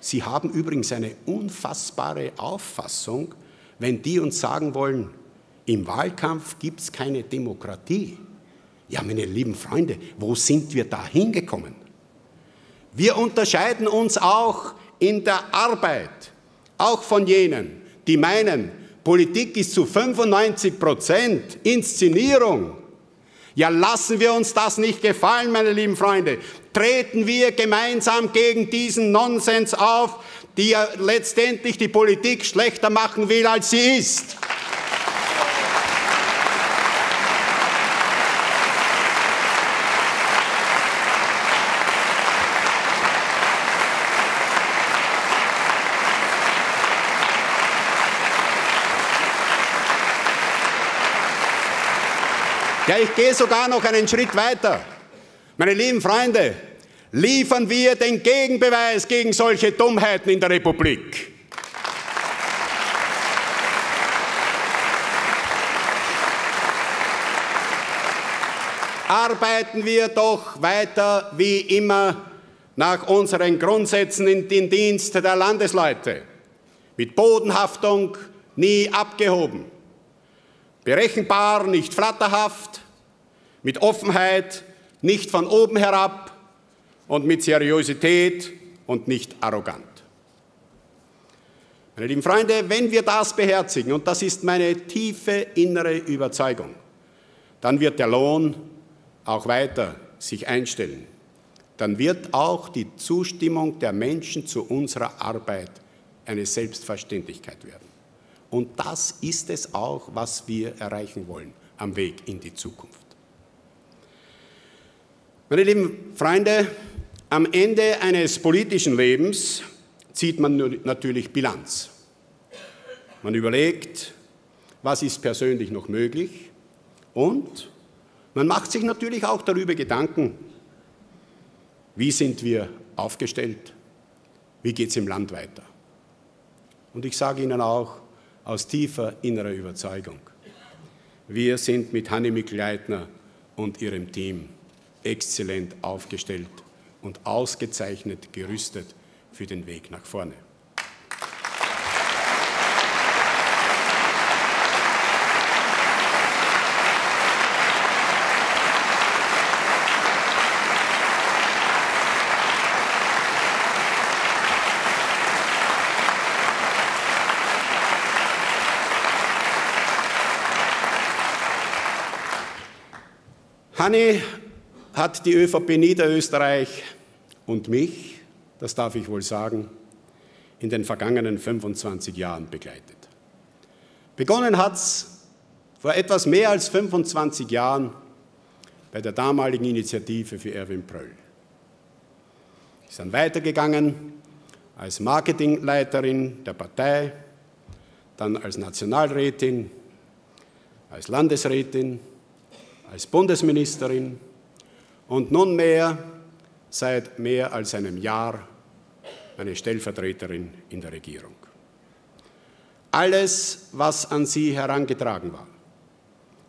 Sie haben übrigens eine unfassbare Auffassung, wenn die uns sagen wollen, im Wahlkampf gibt es keine Demokratie. Ja, meine lieben Freunde, wo sind wir da hingekommen? Wir unterscheiden uns auch in der Arbeit, auch von jenen, die meinen, Politik ist zu 95% Inszenierung. Ja, lassen wir uns das nicht gefallen, meine lieben Freunde. Treten wir gemeinsam gegen diesen Nonsens auf, die ja letztendlich die Politik schlechter machen will, als sie ist. Ja, ich gehe sogar noch einen Schritt weiter. Meine lieben Freunde, liefern wir den Gegenbeweis gegen solche Dummheiten in der Republik. Arbeiten wir doch weiter wie immer nach unseren Grundsätzen in den Dienst der Landesleute. Mit Bodenhaftung nie abgehoben. Berechenbar, nicht flatterhaft, mit Offenheit, nicht von oben herab und mit Seriosität und nicht arrogant. Meine lieben Freunde, wenn wir das beherzigen, und das ist meine tiefe innere Überzeugung, dann wird der Lohn auch weiter sich einstellen. Dann wird auch die Zustimmung der Menschen zu unserer Arbeit eine Selbstverständlichkeit werden. Und das ist es auch, was wir erreichen wollen am Weg in die Zukunft. Meine lieben Freunde, am Ende eines politischen Lebens zieht man natürlich Bilanz. Man überlegt, was ist persönlich noch möglich, und man macht sich natürlich auch darüber Gedanken, wie sind wir aufgestellt, wie geht es im Land weiter. Und ich sage Ihnen auch, aus tiefer innerer Überzeugung: Wir sind mit Hanni Mikl-Leitner und ihrem Team exzellent aufgestellt und ausgezeichnet gerüstet für den Weg nach vorne. Hanni hat die ÖVP Niederösterreich und mich, das darf ich wohl sagen, in den vergangenen 25 Jahren begleitet. Begonnen hat es vor etwas mehr als 25 Jahren bei der damaligen Initiative für Erwin Pröll. Ist dann weitergegangen als Marketingleiterin der Partei, dann als Nationalrätin, als Landesrätin, als Bundesministerin und nunmehr seit mehr als einem Jahr meine Stellvertreterin in der Regierung. Alles, was an sie herangetragen war,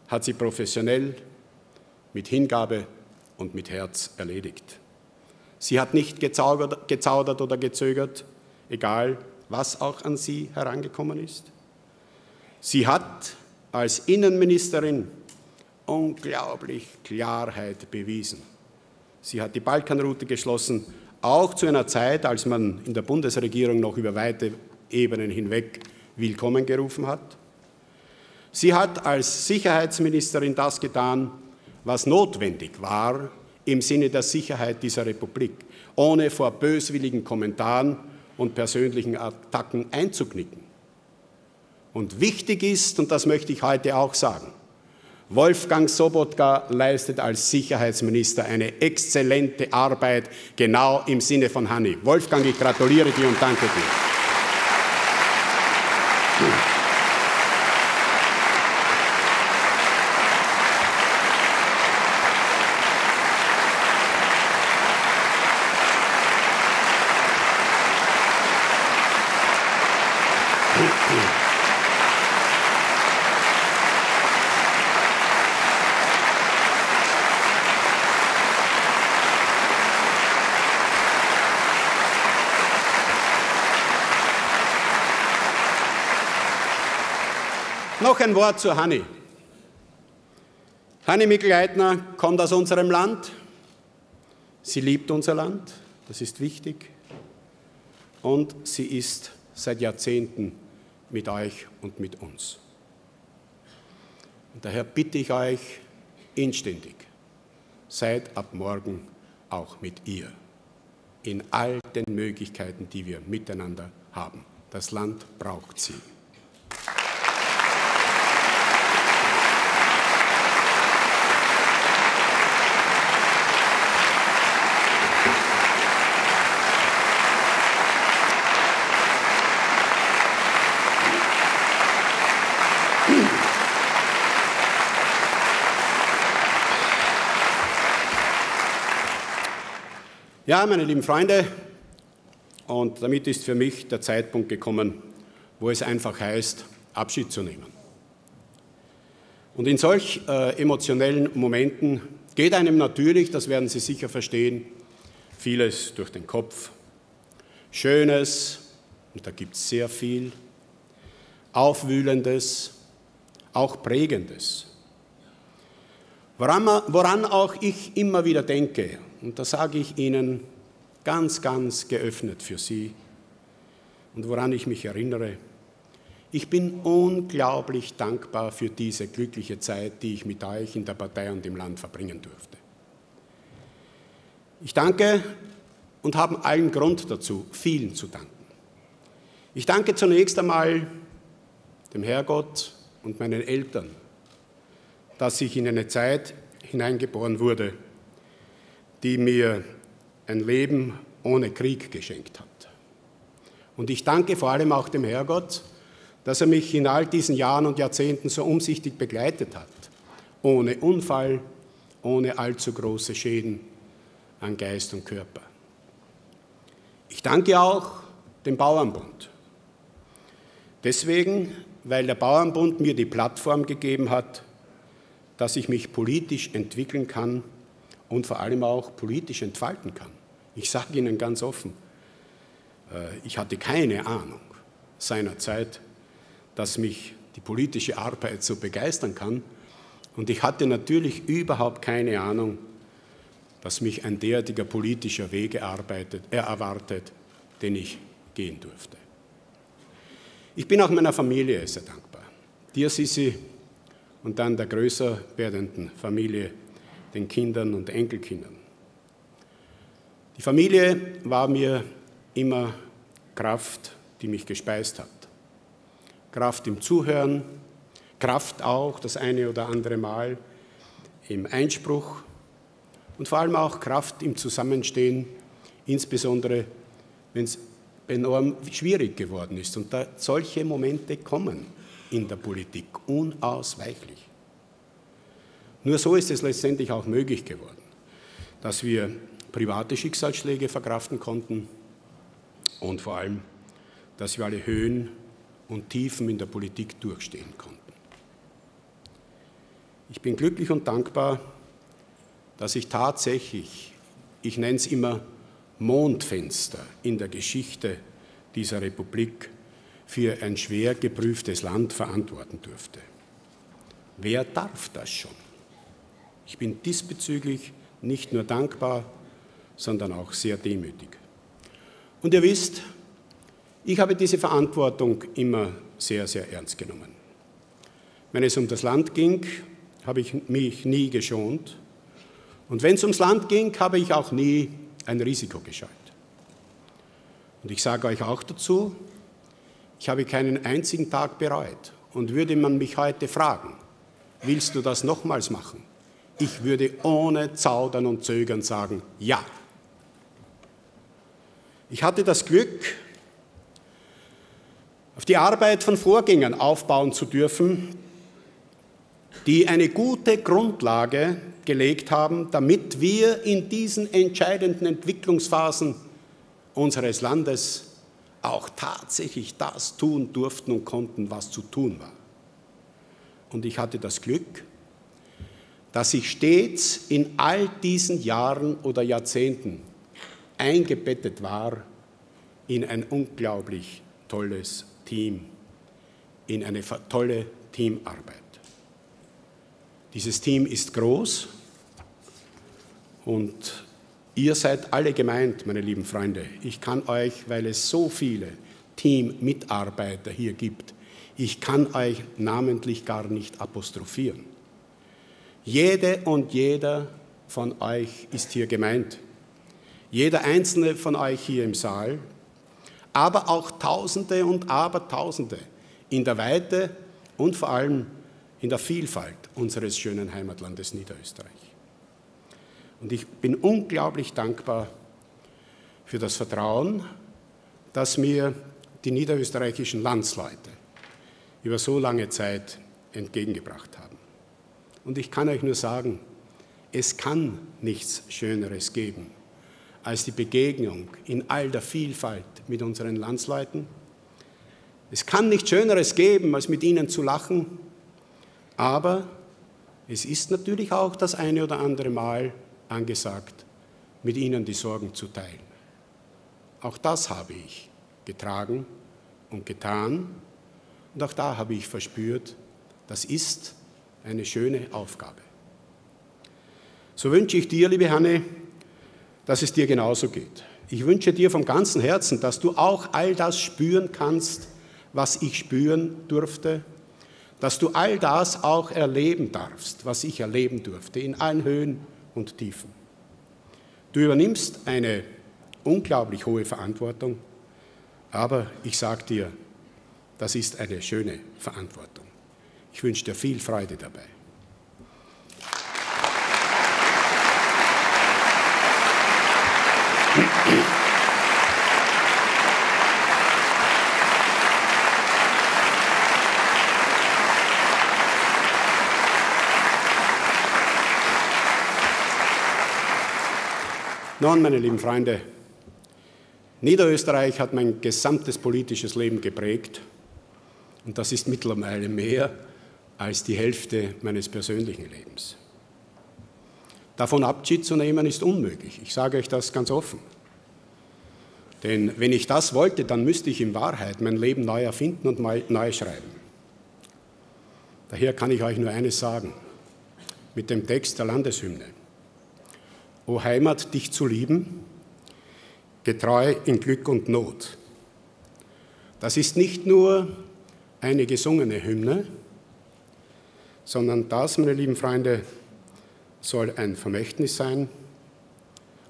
hat sie professionell, mit Hingabe und mit Herz erledigt. Sie hat nicht gezaudert oder gezögert, egal was auch an sie herangekommen ist. Sie hat als Innenministerin unglaublich Klarheit bewiesen. Sie hat die Balkanroute geschlossen, auch zu einer Zeit, als man in der Bundesregierung noch über weite Ebenen hinweg willkommen gerufen hat. Sie hat als Sicherheitsministerin das getan, was notwendig war im Sinne der Sicherheit dieser Republik, ohne vor böswilligen Kommentaren und persönlichen Attacken einzuknicken. Und wichtig ist, und das möchte ich heute auch sagen, Wolfgang Sobotka leistet als Sicherheitsminister eine exzellente Arbeit, genau im Sinne von Hanni. Wolfgang, ich gratuliere dir und danke dir. Noch ein Wort zu Hanni. Hanni Mikl-Leitner kommt aus unserem Land. Sie liebt unser Land, das ist wichtig. Und sie ist seit Jahrzehnten mit euch und mit uns. Und daher bitte ich euch inständig, seid ab morgen auch mit ihr. In all den Möglichkeiten, die wir miteinander haben. Das Land braucht sie. Ja, meine lieben Freunde, und damit ist für mich der Zeitpunkt gekommen, wo es einfach heißt, Abschied zu nehmen. Und in solch emotionellen Momenten geht einem natürlich, das werden Sie sicher verstehen, vieles durch den Kopf. Schönes, und da gibt es sehr viel, Aufwühlendes, auch Prägendes. Woran auch ich immer wieder denke, und das sage ich Ihnen ganz, ganz geöffnet für Sie und woran ich mich erinnere. Ich bin unglaublich dankbar für diese glückliche Zeit, die ich mit euch in der Partei und im Land verbringen durfte. Ich danke und habe allen Grund dazu, vielen zu danken. Ich danke zunächst einmal dem Herrgott und meinen Eltern, dass ich in eine Zeit hineingeboren wurde, die mir ein Leben ohne Krieg geschenkt hat. Und ich danke vor allem auch dem Herrgott, dass er mich in all diesen Jahren und Jahrzehnten so umsichtig begleitet hat, ohne Unfall, ohne allzu große Schäden an Geist und Körper. Ich danke auch dem Bauernbund. Deswegen, weil der Bauernbund mir die Plattform gegeben hat, dass ich mich politisch entwickeln kann, und vor allem auch politisch entfalten kann. Ich sage Ihnen ganz offen, ich hatte keine Ahnung seinerzeit, dass mich die politische Arbeit so begeistern kann. Und ich hatte natürlich überhaupt keine Ahnung, dass mich ein derartiger politischer Weg erwartet, den ich gehen durfte. Ich bin auch meiner Familie sehr dankbar. Dir, Sissi, und dann der größer werdenden Familie, den Kindern und Enkelkindern. Die Familie war mir immer Kraft, die mich gespeist hat. Kraft im Zuhören, Kraft auch das eine oder andere Mal im Einspruch und vor allem auch Kraft im Zusammenstehen, insbesondere wenn es enorm schwierig geworden ist. Und da solche Momente kommen in der Politik, unausweichlich. Nur so ist es letztendlich auch möglich geworden, dass wir private Schicksalsschläge verkraften konnten und vor allem, dass wir alle Höhen und Tiefen in der Politik durchstehen konnten. Ich bin glücklich und dankbar, dass ich tatsächlich, ich nenne es immer Mondfenster in der Geschichte dieser Republik, für ein schwer geprüftes Land verantworten durfte. Wer darf das schon? Ich bin diesbezüglich nicht nur dankbar, sondern auch sehr demütig. Und ihr wisst, ich habe diese Verantwortung immer sehr, sehr ernst genommen. Wenn es um das Land ging, habe ich mich nie geschont. Und wenn es ums Land ging, habe ich auch nie ein Risiko gescheut. Und ich sage euch auch dazu, ich habe keinen einzigen Tag bereut. Und würde man mich heute fragen, willst du das nochmals machen? Ich würde ohne Zaudern und Zögern sagen, ja. Ich hatte das Glück, auf die Arbeit von Vorgängern aufbauen zu dürfen, die eine gute Grundlage gelegt haben, damit wir in diesen entscheidenden Entwicklungsphasen unseres Landes auch tatsächlich das tun durften und konnten, was zu tun war. Und ich hatte das Glück, dass ich stets in all diesen Jahren oder Jahrzehnten eingebettet war in ein unglaublich tolles Team, in eine tolle Teamarbeit. Dieses Team ist groß und ihr seid alle gemeint, meine lieben Freunde. Ich kann euch, weil es so viele Teammitarbeiter hier gibt, ich kann euch namentlich gar nicht apostrophieren. Jede und jeder von euch ist hier gemeint. Jeder einzelne von euch hier im Saal, aber auch Tausende und Abertausende in der Weite und vor allem in der Vielfalt unseres schönen Heimatlandes Niederösterreich. Und ich bin unglaublich dankbar für das Vertrauen, das mir die niederösterreichischen Landsleute über so lange Zeit entgegengebracht haben. Und ich kann euch nur sagen, es kann nichts Schöneres geben als die Begegnung in all der Vielfalt mit unseren Landsleuten. Es kann nichts Schöneres geben, als mit ihnen zu lachen, aber es ist natürlich auch das eine oder andere Mal angesagt, mit ihnen die Sorgen zu teilen. Auch das habe ich getragen und getan und auch da habe ich verspürt, das ist eine schöne Aufgabe. So wünsche ich dir, liebe Hanne, dass es dir genauso geht. Ich wünsche dir vom ganzen Herzen, dass du auch all das spüren kannst, was ich spüren durfte, dass du all das auch erleben darfst, was ich erleben durfte, in allen Höhen und Tiefen. Du übernimmst eine unglaublich hohe Verantwortung, aber ich sage dir, das ist eine schöne Verantwortung. Ich wünsche dir viel Freude dabei. Nun, meine lieben Freunde, Niederösterreich hat mein gesamtes politisches Leben geprägt und das ist mittlerweile mehr als die Hälfte meines persönlichen Lebens. Davon Abschied zu nehmen ist unmöglich, ich sage euch das ganz offen. Denn wenn ich das wollte, dann müsste ich in Wahrheit mein Leben neu erfinden und neu schreiben. Daher kann ich euch nur eines sagen, mit dem Text der Landeshymne. O Heimat, dich zu lieben, getreu in Glück und Not. Das ist nicht nur eine gesungene Hymne, sondern das, meine lieben Freunde, soll ein Vermächtnis sein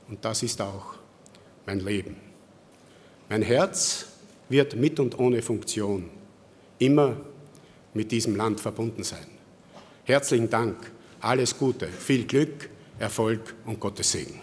und das ist auch mein Leben. Mein Herz wird mit und ohne Funktion immer mit diesem Land verbunden sein. Herzlichen Dank, alles Gute, viel Glück, Erfolg und Gottes Segen.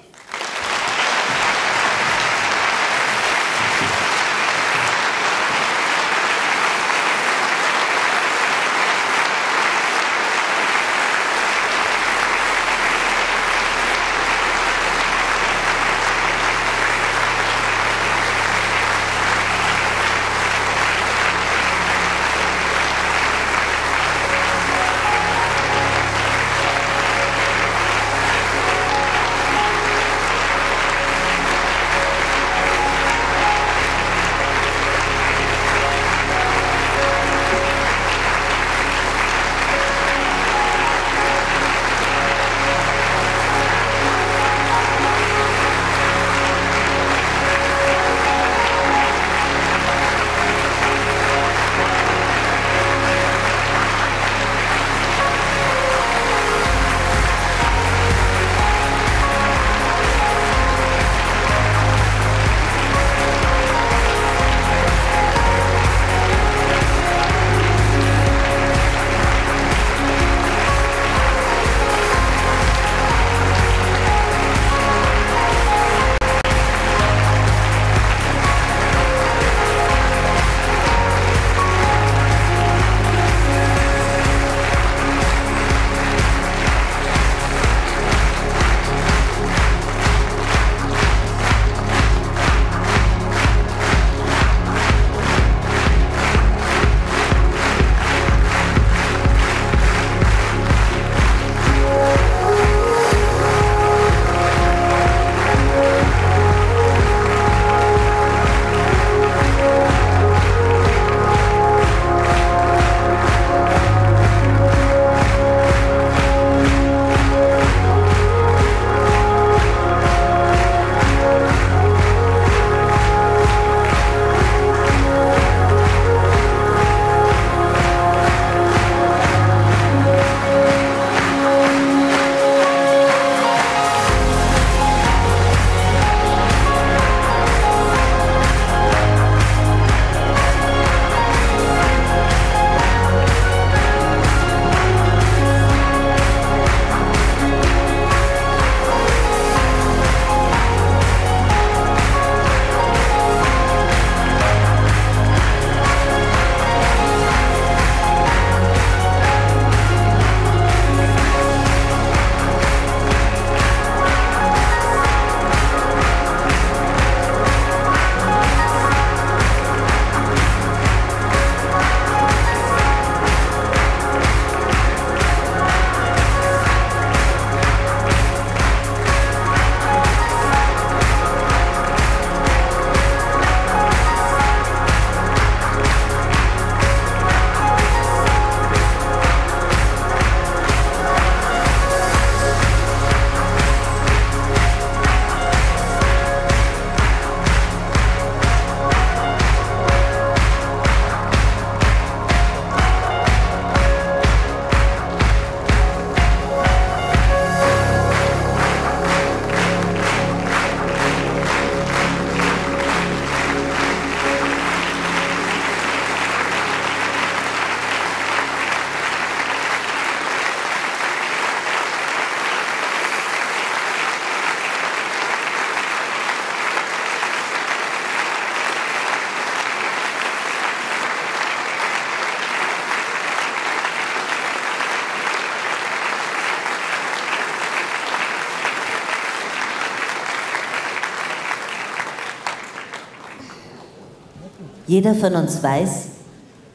Jeder von uns weiß,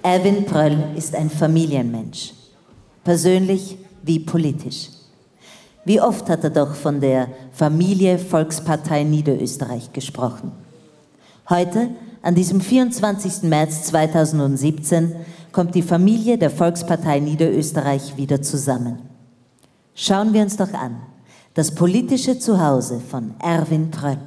Erwin Pröll ist ein Familienmensch, persönlich wie politisch. Wie oft hat er doch von der Familie Volkspartei Niederösterreich gesprochen. Heute, an diesem 24. März 2017, kommt die Familie der Volkspartei Niederösterreich wieder zusammen. Schauen wir uns doch an, das politische Zuhause von Erwin Pröll.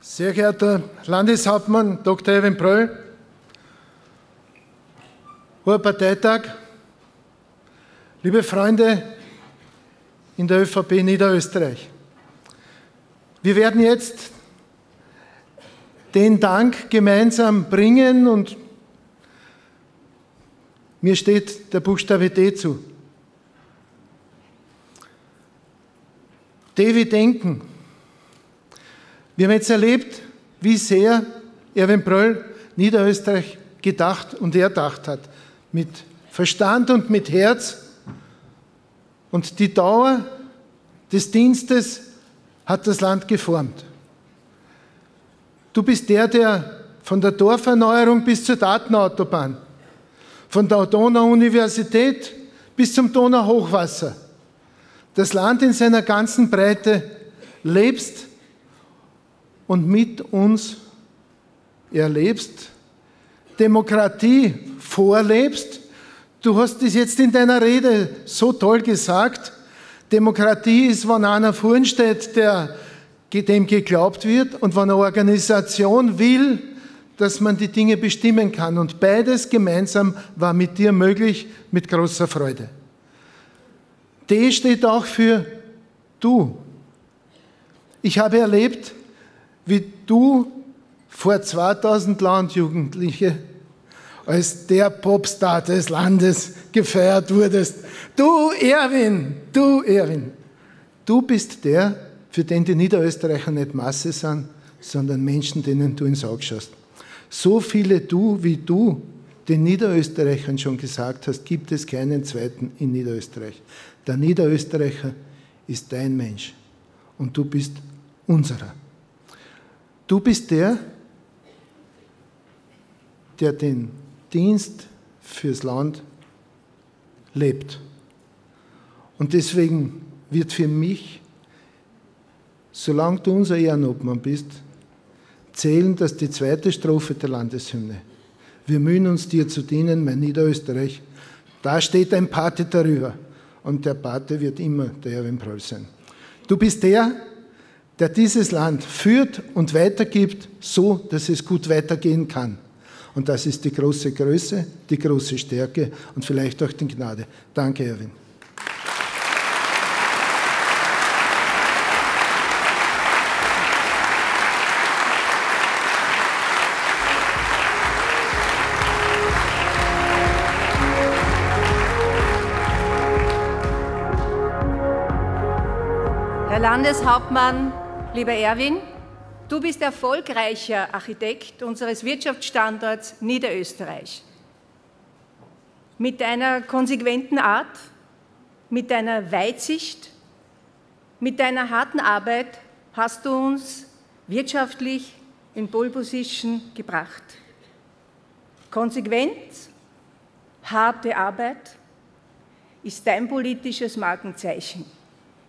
Sehr geehrter Landeshauptmann Dr. Erwin Pröll, hoher Parteitag, liebe Freunde in der ÖVP Niederösterreich. Wir werden jetzt den Dank gemeinsam bringen und mir steht der Buchstabe D zu. D wie Denken. Wir haben jetzt erlebt, wie sehr Erwin Pröll Niederösterreich gedacht und erdacht hat. Mit Verstand und mit Herz. Und die Dauer des Dienstes hat das Land geformt. Du bist der, der von der Dorferneuerung bis zur Datenautobahn, von der Donau-Universität bis zum Donauhochwasser, das Land in seiner ganzen Breite lebst und mit uns erlebst, Demokratie vorlebst. Du hast es jetzt in deiner Rede so toll gesagt. Demokratie ist, wenn einer vorn steht, dem geglaubt wird, und wenn eine Organisation will, dass man die Dinge bestimmen kann. Und beides gemeinsam war mit dir möglich, mit großer Freude. D steht auch für du. Ich habe erlebt, wie du vor 2000 Landjugendliche als der Popstar des Landes gefeiert wurdest. Du, Erwin, du bist der, für den die Niederösterreicher nicht Masse sind, sondern Menschen, denen du ins Auge schaust. So viele Du wie du den Niederösterreichern schon gesagt hast, gibt es keinen zweiten in Niederösterreich. Der Niederösterreicher ist dein Mensch und du bist unserer. Du bist der, der den Dienst fürs Land lebt. Und deswegen wird für mich, solange du unser Ehrenobmann bist, zählen, dass die zweite Strophe der Landeshymne, wir mühen uns dir zu dienen, mein Niederösterreich, da steht ein Pate darüber. Und der Pate wird immer der Erwin Pröll sein. Du bist der, der dieses Land führt und weitergibt, so dass es gut weitergehen kann. Und das ist die große Größe, die große Stärke und vielleicht auch die Gnade. Danke, Erwin. Herr Landeshauptmann, lieber Erwin, du bist erfolgreicher Architekt unseres Wirtschaftsstandorts Niederösterreich. Mit deiner konsequenten Art, mit deiner Weitsicht, mit deiner harten Arbeit hast du uns wirtschaftlich in Pole Position gebracht. Konsequent, harte Arbeit ist dein politisches Markenzeichen,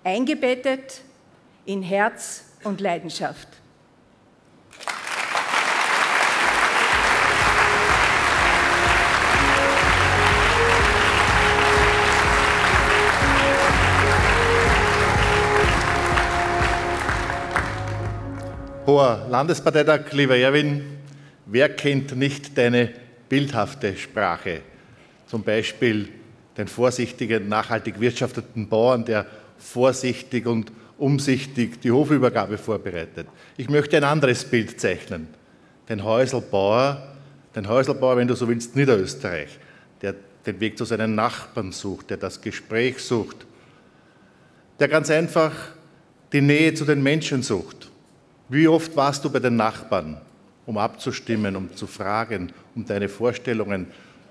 eingebettet in Herz und Leidenschaft. Hoher Landesparteitag, lieber Erwin, wer kennt nicht deine bildhafte Sprache? Zum Beispiel den vorsichtigen, nachhaltig wirtschaftenden Bauern, der vorsichtig und umsichtig die Hofübergabe vorbereitet. Ich möchte ein anderes Bild zeichnen. Den Häuselbauer, wenn du so willst, Niederösterreich, der den Weg zu seinen Nachbarn sucht, der das Gespräch sucht, der ganz einfach die Nähe zu den Menschen sucht. Wie oft warst du bei den Nachbarn, um abzustimmen, um zu fragen, um deine Vorstellungen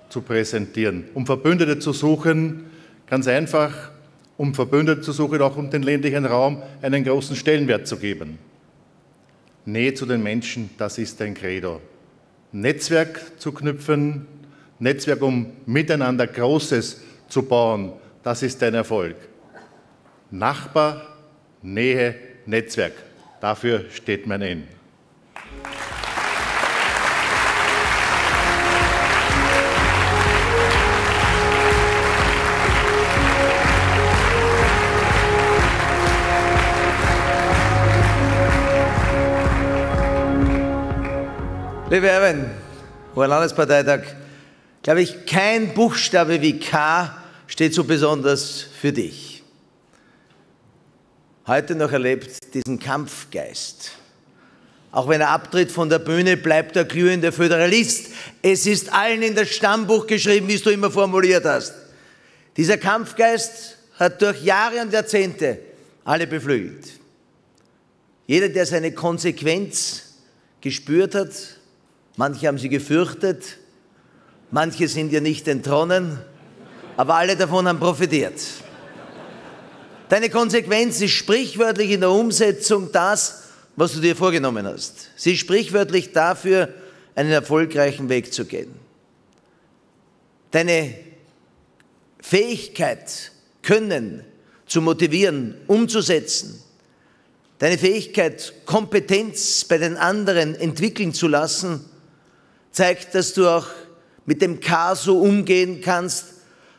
zu präsentieren, um Verbündete zu suchen, ganz einfach, um Verbündete zu suchen, auch um den ländlichen Raum einen großen Stellenwert zu geben. Nähe zu den Menschen, das ist ein Credo. Netzwerk zu knüpfen, Netzwerk, um miteinander Großes zu bauen, das ist ein Erfolg. Nachbar, Nähe, Netzwerk, dafür steht man in. Liebe Erwin, hoher Landesparteitag, glaube ich, kein Buchstabe wie K steht so besonders für dich. Heute noch erlebt diesen Kampfgeist. Auch wenn er abtritt von der Bühne, bleibt er glühender Föderalist. Es ist allen in das Stammbuch geschrieben, wie es du immer formuliert hast. Dieser Kampfgeist hat durch Jahre und Jahrzehnte alle beflügelt. Jeder, der seine Konsequenz gespürt hat, manche haben sie gefürchtet, manche sind ihr nicht entronnen, aber alle davon haben profitiert. Deine Konsequenz ist sprichwörtlich in der Umsetzung das, was du dir vorgenommen hast. Sie ist sprichwörtlich dafür, einen erfolgreichen Weg zu gehen. Deine Fähigkeit, Können zu motivieren, umzusetzen, deine Fähigkeit, Kompetenz bei den anderen entwickeln zu lassen, zeigt, dass du auch mit dem K so umgehen kannst,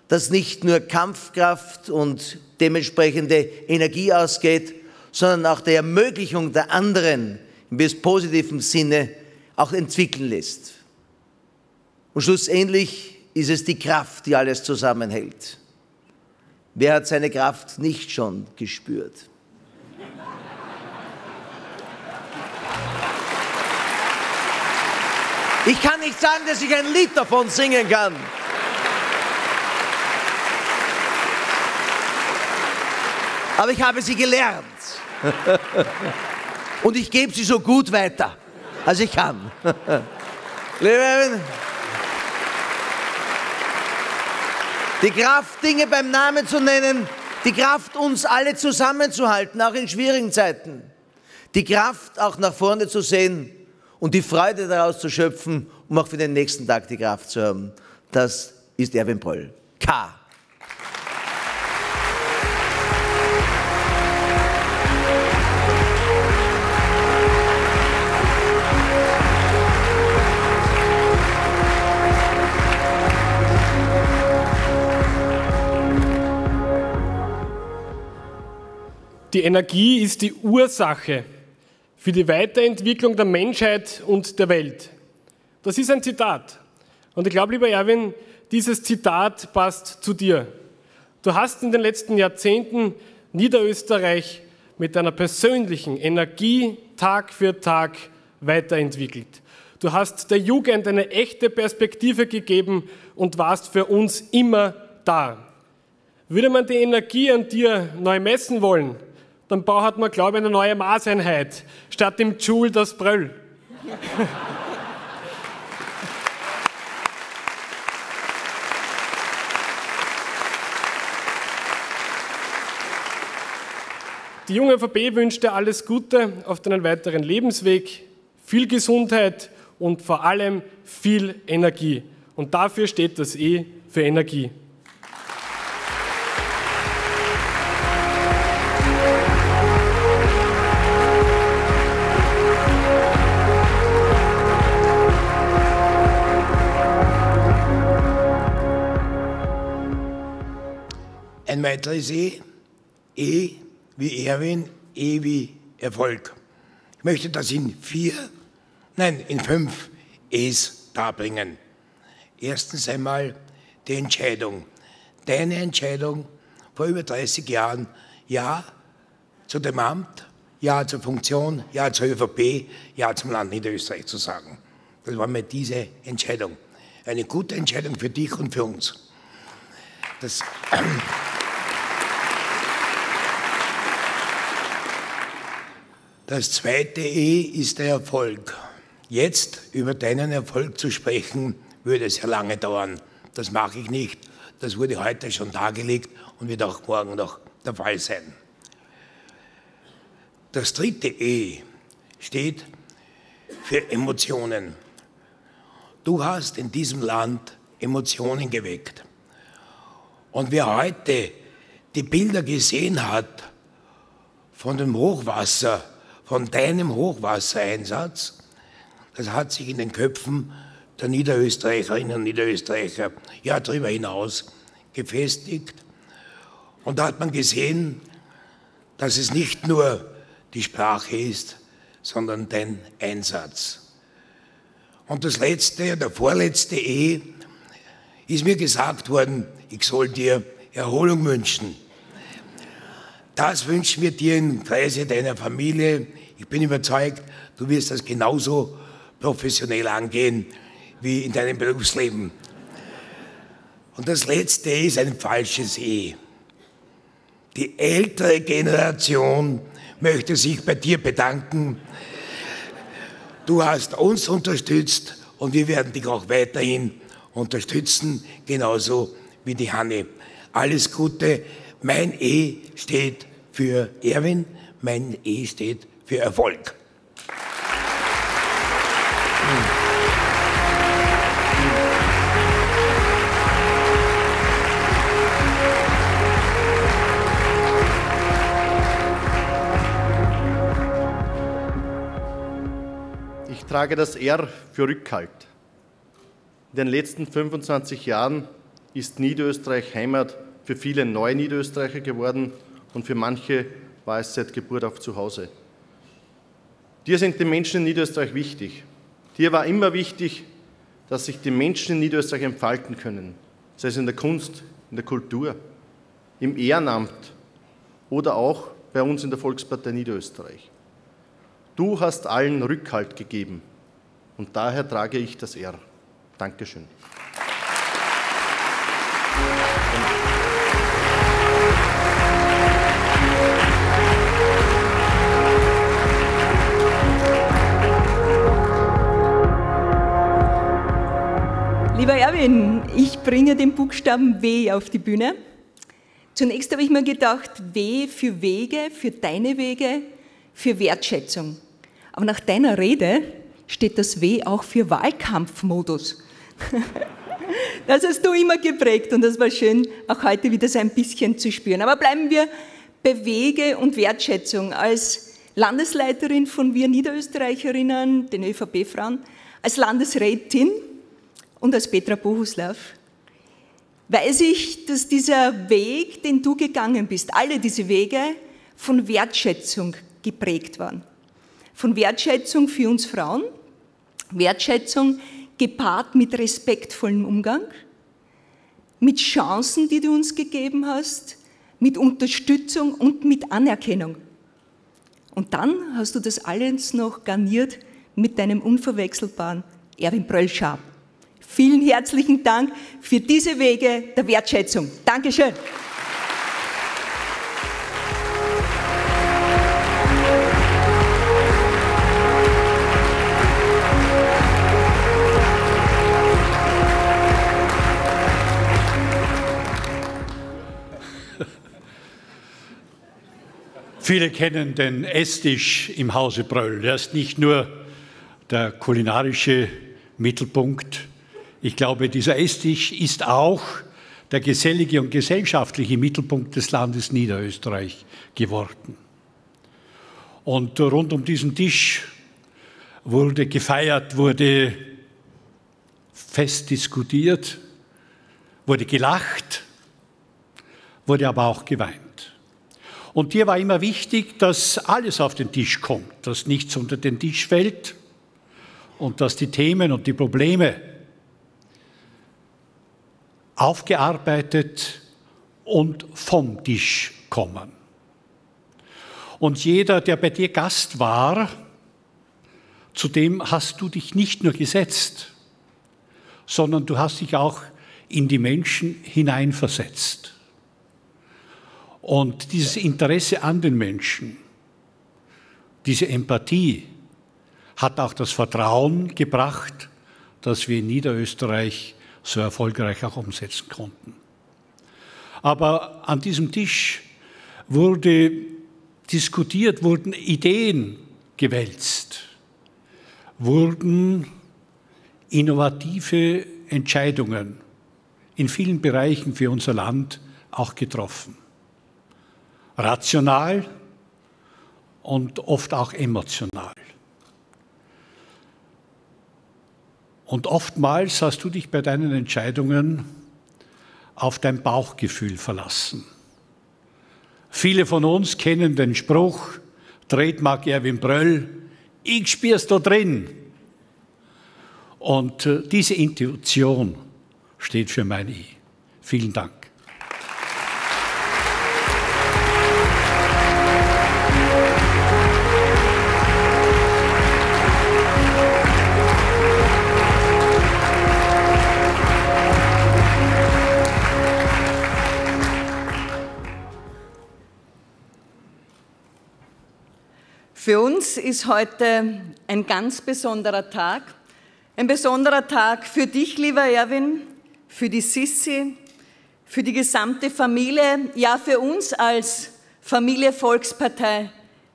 dass nicht nur Kampfkraft und dementsprechende Energie ausgeht, sondern auch der Ermöglichung der anderen im positiven Sinne auch entwickeln lässt. Und schlussendlich ist es die Kraft, die alles zusammenhält. Wer hat seine Kraft nicht schon gespürt? Ich kann nicht sagen, dass ich ein Lied davon singen kann. Aber ich habe sie gelernt. Und ich gebe sie so gut weiter, als ich kann. Liebe Erwin, die Kraft, Dinge beim Namen zu nennen, die Kraft, uns alle zusammenzuhalten, auch in schwierigen Zeiten. Die Kraft, auch nach vorne zu sehen, und die Freude daraus zu schöpfen, um auch für den nächsten Tag die Kraft zu haben. Das ist Erwin Pröll. K. Die Energie ist die Ursache für die Weiterentwicklung der Menschheit und der Welt. Das ist ein Zitat. Und ich glaube, lieber Erwin, dieses Zitat passt zu dir. Du hast in den letzten Jahrzehnten Niederösterreich mit deiner persönlichen Energie Tag für Tag weiterentwickelt. Du hast der Jugend eine echte Perspektive gegeben und warst für uns immer da. Würde man die Energie an dir neu messen wollen, dann braucht man, glaube ich, eine neue Maßeinheit, statt dem Joule das Pröll. Die junge ÖVP wünscht dir alles Gute auf deinen weiteren Lebensweg, viel Gesundheit und vor allem viel Energie. Und dafür steht das E für Energie. Ein weiteres E, E wie Erwin, E wie Erfolg. Ich möchte das in fünf Es darbringen. Erstens einmal die Entscheidung. Deine Entscheidung vor über 30 Jahren, Ja zu dem Amt, Ja zur Funktion, Ja zur ÖVP, Ja zum Land Niederösterreich zu sagen. Das war mir diese Entscheidung. Eine gute Entscheidung für dich und für uns. Das Das zweite E ist der Erfolg. Jetzt über deinen Erfolg zu sprechen, würde sehr lange dauern. Das mache ich nicht. Das wurde heute schon dargelegt und wird auch morgen noch der Fall sein. Das dritte E steht für Emotionen. Du hast in diesem Land Emotionen geweckt. Und wer heute die Bilder gesehen hat von dem Hochwasser, von deinem Hochwassereinsatz, das hat sich in den Köpfen der Niederösterreicherinnen und Niederösterreicher ja darüber hinaus gefestigt. Und da hat man gesehen, dass es nicht nur die Sprache ist, sondern dein Einsatz. Und das letzte, der vorletzte ist mir gesagt worden, ich soll dir Erholung wünschen. Das wünschen wir dir im Kreise deiner Familie. Ich bin überzeugt, du wirst das genauso professionell angehen wie in deinem Berufsleben. Und das letzte ist ein falsches E. Die ältere Generation möchte sich bei dir bedanken. Du hast uns unterstützt und wir werden dich auch weiterhin unterstützen, genauso wie die Hanne. Alles Gute. Mein E steht für Erwin, mein E steht für Erfolg. Ich trage das R für Rückhalt. In den letzten 25 Jahren ist Niederösterreich Heimat für viele neue Niederösterreicher geworden und für manche war es seit Geburt auf zu Hause. Dir sind die Menschen in Niederösterreich wichtig. Dir war immer wichtig, dass sich die Menschen in Niederösterreich entfalten können, sei es in der Kunst, in der Kultur, im Ehrenamt oder auch bei uns in der Volkspartei Niederösterreich. Du hast allen Rückhalt gegeben und daher trage ich das R. Dankeschön. Lieber Erwin, ich bringe den Buchstaben W auf die Bühne. Zunächst habe ich mir gedacht, W für Wege, für deine Wege, für Wertschätzung. Aber nach deiner Rede steht das W auch für Wahlkampfmodus. Das hast du immer geprägt und das war schön, auch heute wieder so ein bisschen zu spüren. Aber bleiben wir bei Wege und Wertschätzung. Als Landesleiterin von Wir Niederösterreicherinnen, den ÖVP-Frauen, als Landesrätin und als Petra Boslaw weiß ich, dass dieser Weg, den du gegangen bist, alle diese Wege von Wertschätzung geprägt waren. Von Wertschätzung für uns Frauen, Wertschätzung gepaart mit respektvollem Umgang, mit Chancen, die du uns gegeben hast, mit Unterstützung und mit Anerkennung. Und dann hast du das alles noch garniert mit deinem unverwechselbaren Erwin Pröll-Schab. Vielen herzlichen Dank für diese Wege der Wertschätzung. Dankeschön. Viele kennen den Esstisch im Hause Pröll. Er ist nicht nur der kulinarische Mittelpunkt. Ich glaube, dieser Esstisch ist auch der gesellige und gesellschaftliche Mittelpunkt des Landes Niederösterreich geworden. Und rund um diesen Tisch wurde gefeiert, wurde fest diskutiert, wurde gelacht, wurde aber auch geweint. Und dir war immer wichtig, dass alles auf den Tisch kommt, dass nichts unter den Tisch fällt und dass die Themen und die Probleme aufgearbeitet und vom Tisch kommen. Und jeder, der bei dir Gast war, zu dem hast du dich nicht nur gesetzt, sondern du hast dich auch in die Menschen hineinversetzt. Und dieses Interesse an den Menschen, diese Empathie, hat auch das Vertrauen gebracht, dass wir in Niederösterreich so erfolgreich auch umsetzen konnten. Aber an diesem Tisch wurde diskutiert, wurden Ideen gewälzt, wurden innovative Entscheidungen in vielen Bereichen für unser Land auch getroffen. Rational und oft auch emotional. Und oftmals hast du dich bei deinen Entscheidungen auf dein Bauchgefühl verlassen. Viele von uns kennen den Spruch, Trademark Erwin Pröll, ich spür's da drin. Und diese Intuition steht für mein Ich. Vielen Dank. Für uns ist heute ein ganz besonderer Tag. Ein besonderer Tag für dich, lieber Erwin, für die Sissi, für die gesamte Familie, ja für uns als Familie Volkspartei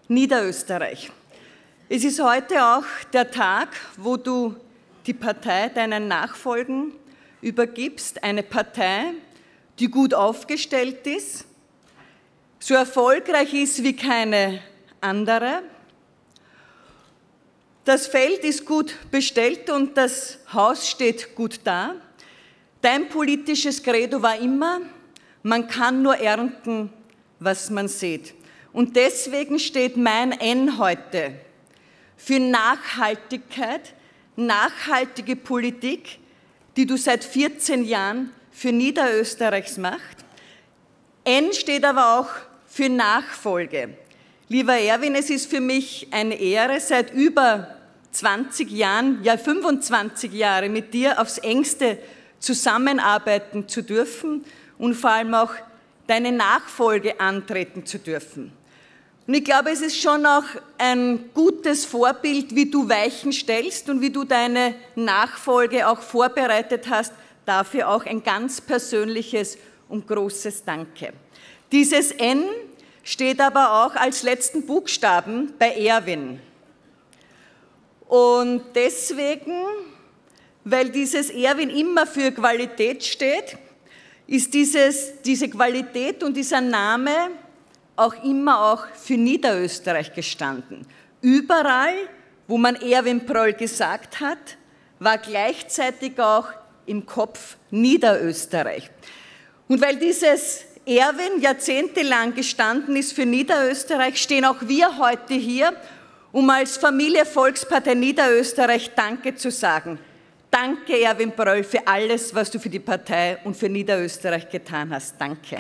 Niederösterreich. Es ist heute auch der Tag, wo du die Partei deinen Nachfolgern übergibst, eine Partei, die gut aufgestellt ist, so erfolgreich ist wie keine andere. Das Feld ist gut bestellt und das Haus steht gut da. Dein politisches Credo war immer, man kann nur ernten, was man sät. Und deswegen steht mein N heute für Nachhaltigkeit, nachhaltige Politik, die du seit 14 Jahren für Niederösterreichs machst. N steht aber auch für Nachfolge. Lieber Erwin, es ist für mich eine Ehre, seit über 20 Jahren, ja 25 Jahre mit dir aufs Engste zusammenarbeiten zu dürfen und vor allem auch deine Nachfolge antreten zu dürfen. Und ich glaube, es ist schon auch ein gutes Vorbild, wie du Weichen stellst und wie du deine Nachfolge auch vorbereitet hast. Dafür auch ein ganz persönliches und großes Danke. Dieses N steht aber auch als letzten Buchstaben bei Erwin. Und deswegen, weil dieses Erwin immer für Qualität steht, ist diese Qualität und dieser Name auch immer auch für Niederösterreich gestanden. Überall, wo man Erwin Pröll gesagt hat, war gleichzeitig auch im Kopf Niederösterreich. Und weil dieses Erwin jahrzehntelang gestanden ist für Niederösterreich, stehen auch wir heute hier, um als Familie Volkspartei Niederösterreich Danke zu sagen. Danke, Erwin Pröll, für alles, was du für die Partei und für Niederösterreich getan hast. Danke.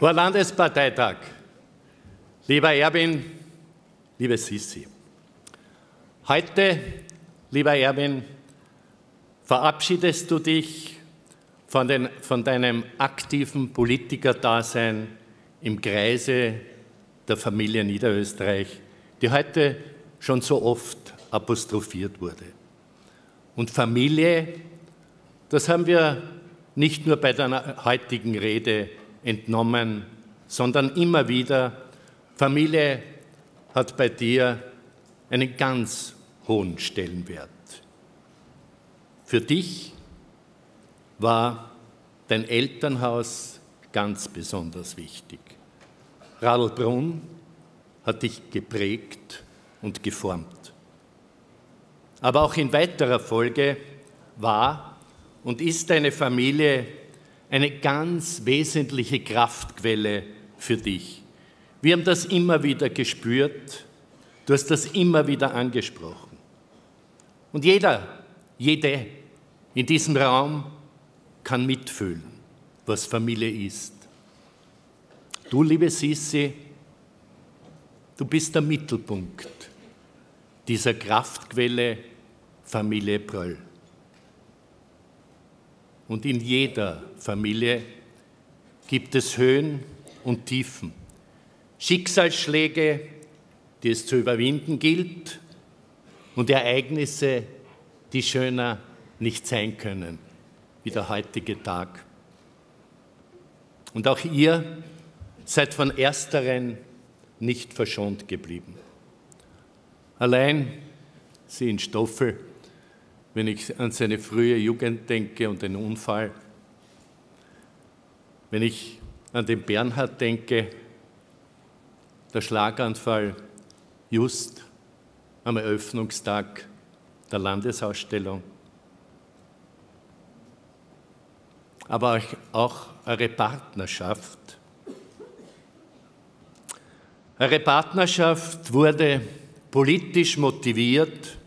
Hoher Landesparteitag, lieber Erwin, liebe Sissi, heute, lieber Erwin, verabschiedest du dich von deinem aktiven Politikerdasein im Kreise der Familie Niederösterreich, die heute schon so oft apostrophiert wurde. Und Familie, das haben wir nicht nur bei deiner heutigen Rede entnommen, sondern immer wieder, Familie hat bei dir einen ganz hohen Stellenwert. Für dich war dein Elternhaus ganz besonders wichtig. Radlbrunn hat dich geprägt und geformt. Aber auch in weiterer Folge war und ist deine Familie eine ganz wesentliche Kraftquelle für dich. Wir haben das immer wieder gespürt, du hast das immer wieder angesprochen. Und jeder, jede in diesem Raum kann mitfühlen, was Familie ist. Du, liebe Sissi, du bist der Mittelpunkt dieser Kraftquelle Familie Pröll. Und in jeder Familie gibt es Höhen und Tiefen, Schicksalsschläge, die es zu überwinden gilt, und Ereignisse, die schöner nicht sein können, wie der heutige Tag. Und auch ihr seid von ersteren nicht verschont geblieben. Allein sie in Stoffel, wenn ich an seine frühe Jugend denke und den Unfall, wenn ich an den Bernhard denke, der Schlaganfall just am Eröffnungstag der Landesausstellung, aber auch eure Partnerschaft wurde politisch motiviert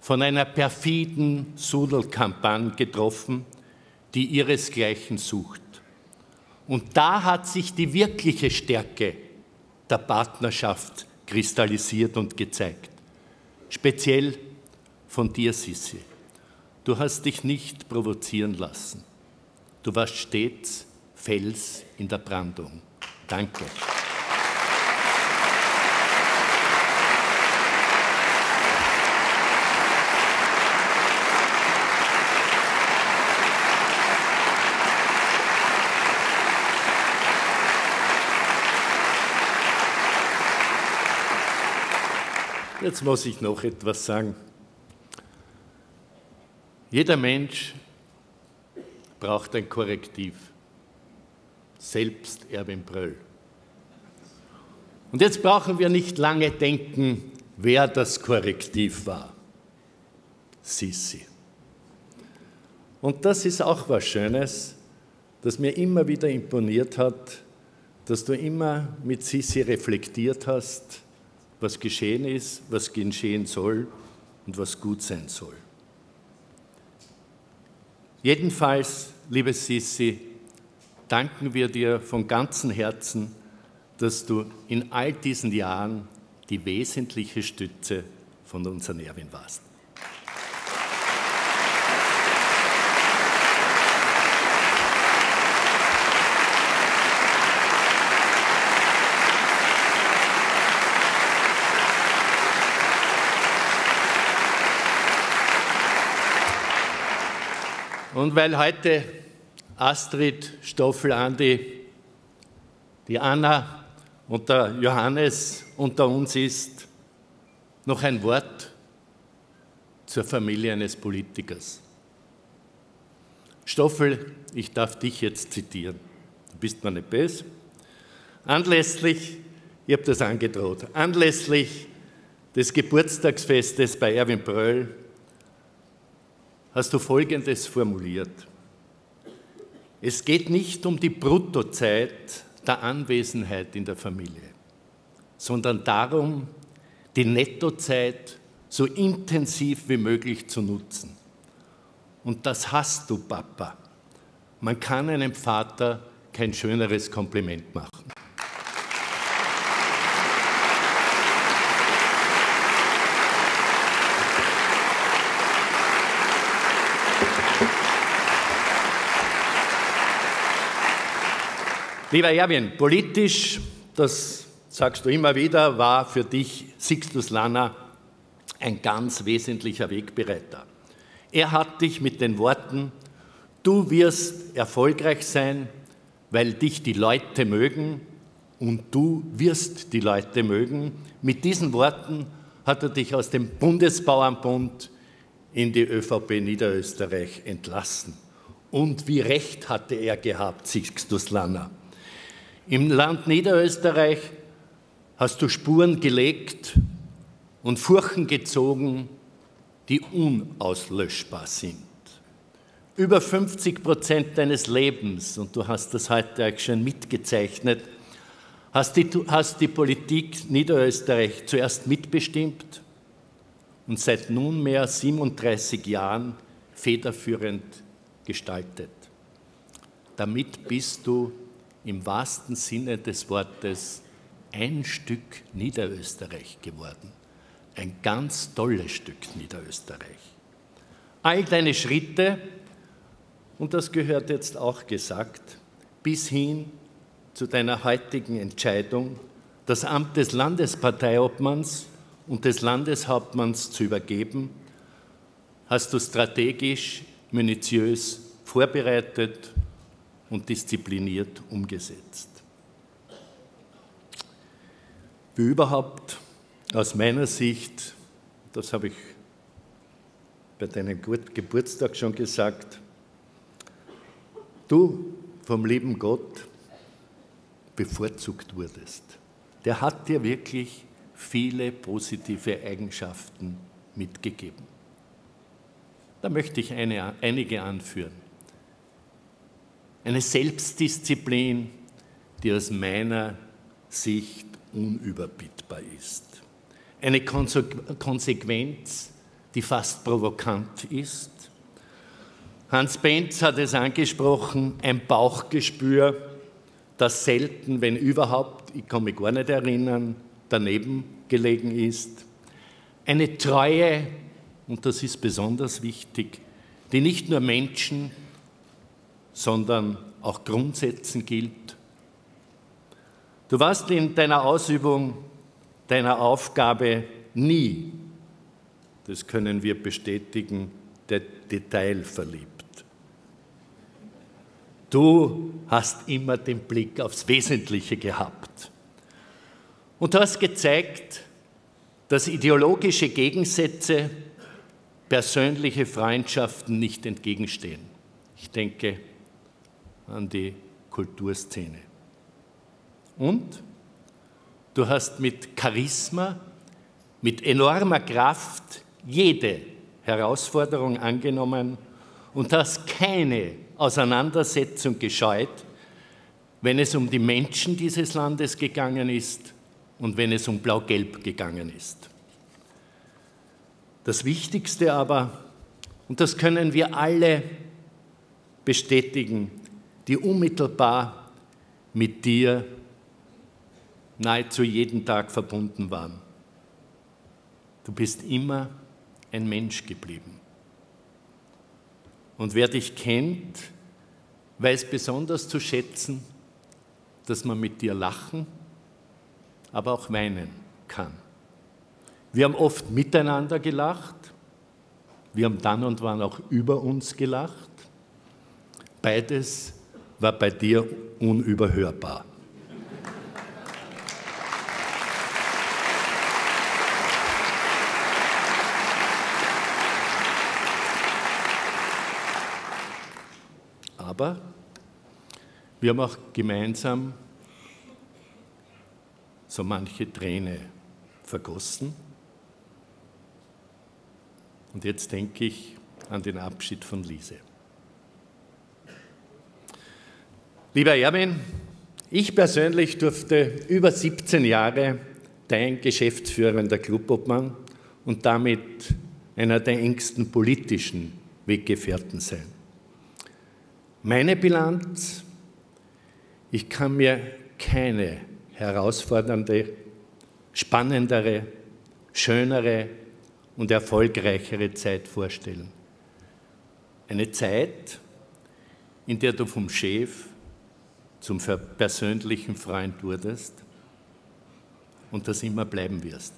von einer perfiden Sudelkampagne getroffen, die ihresgleichen sucht. Und da hat sich die wirkliche Stärke der Partnerschaft kristallisiert und gezeigt. Speziell von dir, Sissi. Du hast dich nicht provozieren lassen. Du warst stets Fels in der Brandung. Danke. Jetzt muss ich noch etwas sagen. Jeder Mensch braucht ein Korrektiv. Selbst Erwin Pröll. Und jetzt brauchen wir nicht lange denken, wer das Korrektiv war. Sissi. Und das ist auch was Schönes, das mir immer wieder imponiert hat, dass du immer mit Sissi reflektiert hast, was geschehen ist, was geschehen soll und was gut sein soll. Jedenfalls, liebe Sissi, danken wir dir von ganzem Herzen, dass du in all diesen Jahren die wesentliche Stütze von unserem Erwin warst. Und weil heute Astrid, Stoffel, Andi, die Anna und der Johannes unter uns ist, noch ein Wort zur Familie eines Politikers. Stoffel, ich darf dich jetzt zitieren. Du bist mir nicht böse. Anlässlich, ich habe das angedroht, anlässlich des Geburtstagsfestes bei Erwin Pröll hast du Folgendes formuliert. Es geht nicht um die Bruttozeit der Anwesenheit in der Familie, sondern darum, die Nettozeit so intensiv wie möglich zu nutzen. Und das hast du, Papa. Man kann einem Vater kein schöneres Kompliment machen. Lieber Erwin, politisch, das sagst du immer wieder, war für dich Sixtus Lanner ein ganz wesentlicher Wegbereiter. Er hat dich mit den Worten, du wirst erfolgreich sein, weil dich die Leute mögen und du wirst die Leute mögen. Mit diesen Worten hat er dich aus dem Bundesbauernbund in die ÖVP Niederösterreich entlassen. Und wie recht hatte er gehabt, Sixtus Lanner. Im Land Niederösterreich hast du Spuren gelegt und Furchen gezogen, die unauslöschbar sind. Über 50% deines Lebens, und du hast das heute auch schon mitgezeichnet, hast die Politik Niederösterreich zuerst mitbestimmt und seit nunmehr 37 Jahren federführend gestaltet. Damit bist du im wahrsten Sinne des Wortes ein Stück Niederösterreich geworden. Ein ganz tolles Stück Niederösterreich. All deine Schritte, und das gehört jetzt auch gesagt, bis hin zu deiner heutigen Entscheidung, das Amt des Landesparteiobmanns und des Landeshauptmanns zu übergeben, hast du strategisch, minutiös vorbereitet und diszipliniert umgesetzt. Wie überhaupt aus meiner Sicht, das habe ich bei deinem Geburtstag schon gesagt, du vom lieben Gott bevorzugt wurdest. Der hat dir wirklich viele positive Eigenschaften mitgegeben. Da möchte ich einige anführen. Eine Selbstdisziplin, die aus meiner Sicht unüberbietbar ist. Eine Konsequenz, die fast provokant ist. Hans Penz hat es angesprochen, ein Bauchgespür, das selten, wenn überhaupt, ich kann mich gar nicht erinnern, daneben gelegen ist. Eine Treue, und das ist besonders wichtig, die nicht nur Menschen, sondern auch Grundsätzen gilt. Du warst in deiner Ausübung, deiner Aufgabe nie, das können wir bestätigen, detailverliebt. Du hast immer den Blick aufs Wesentliche gehabt und hast gezeigt, dass ideologische Gegensätze persönliche Freundschaften nicht entgegenstehen. Ich denke an die Kulturszene. Und du hast mit Charisma, mit enormer Kraft jede Herausforderung angenommen und hast keine Auseinandersetzung gescheut, wenn es um die Menschen dieses Landes gegangen ist und wenn es um Blau-Gelb gegangen ist. Das Wichtigste aber, und das können wir alle bestätigen, die unmittelbar mit dir nahezu jeden Tag verbunden waren. Du bist immer ein Mensch geblieben. Und wer dich kennt, weiß besonders zu schätzen, dass man mit dir lachen, aber auch weinen kann. Wir haben oft miteinander gelacht, wir haben dann und wann auch über uns gelacht. Beides war bei dir unüberhörbar. Aber wir haben auch gemeinsam so manche Träne vergossen. Und jetzt denke ich an den Abschied von Lise. Lieber Erwin, ich persönlich durfte über 17 Jahre dein geschäftsführender Clubobmann und damit einer der engsten politischen Weggefährten sein. Meine Bilanz, ich kann mir keine herausfordernde, spannendere, schönere und erfolgreichere Zeit vorstellen. Eine Zeit, in der du vom Chef zum persönlichen Freund wurdest und das immer bleiben wirst.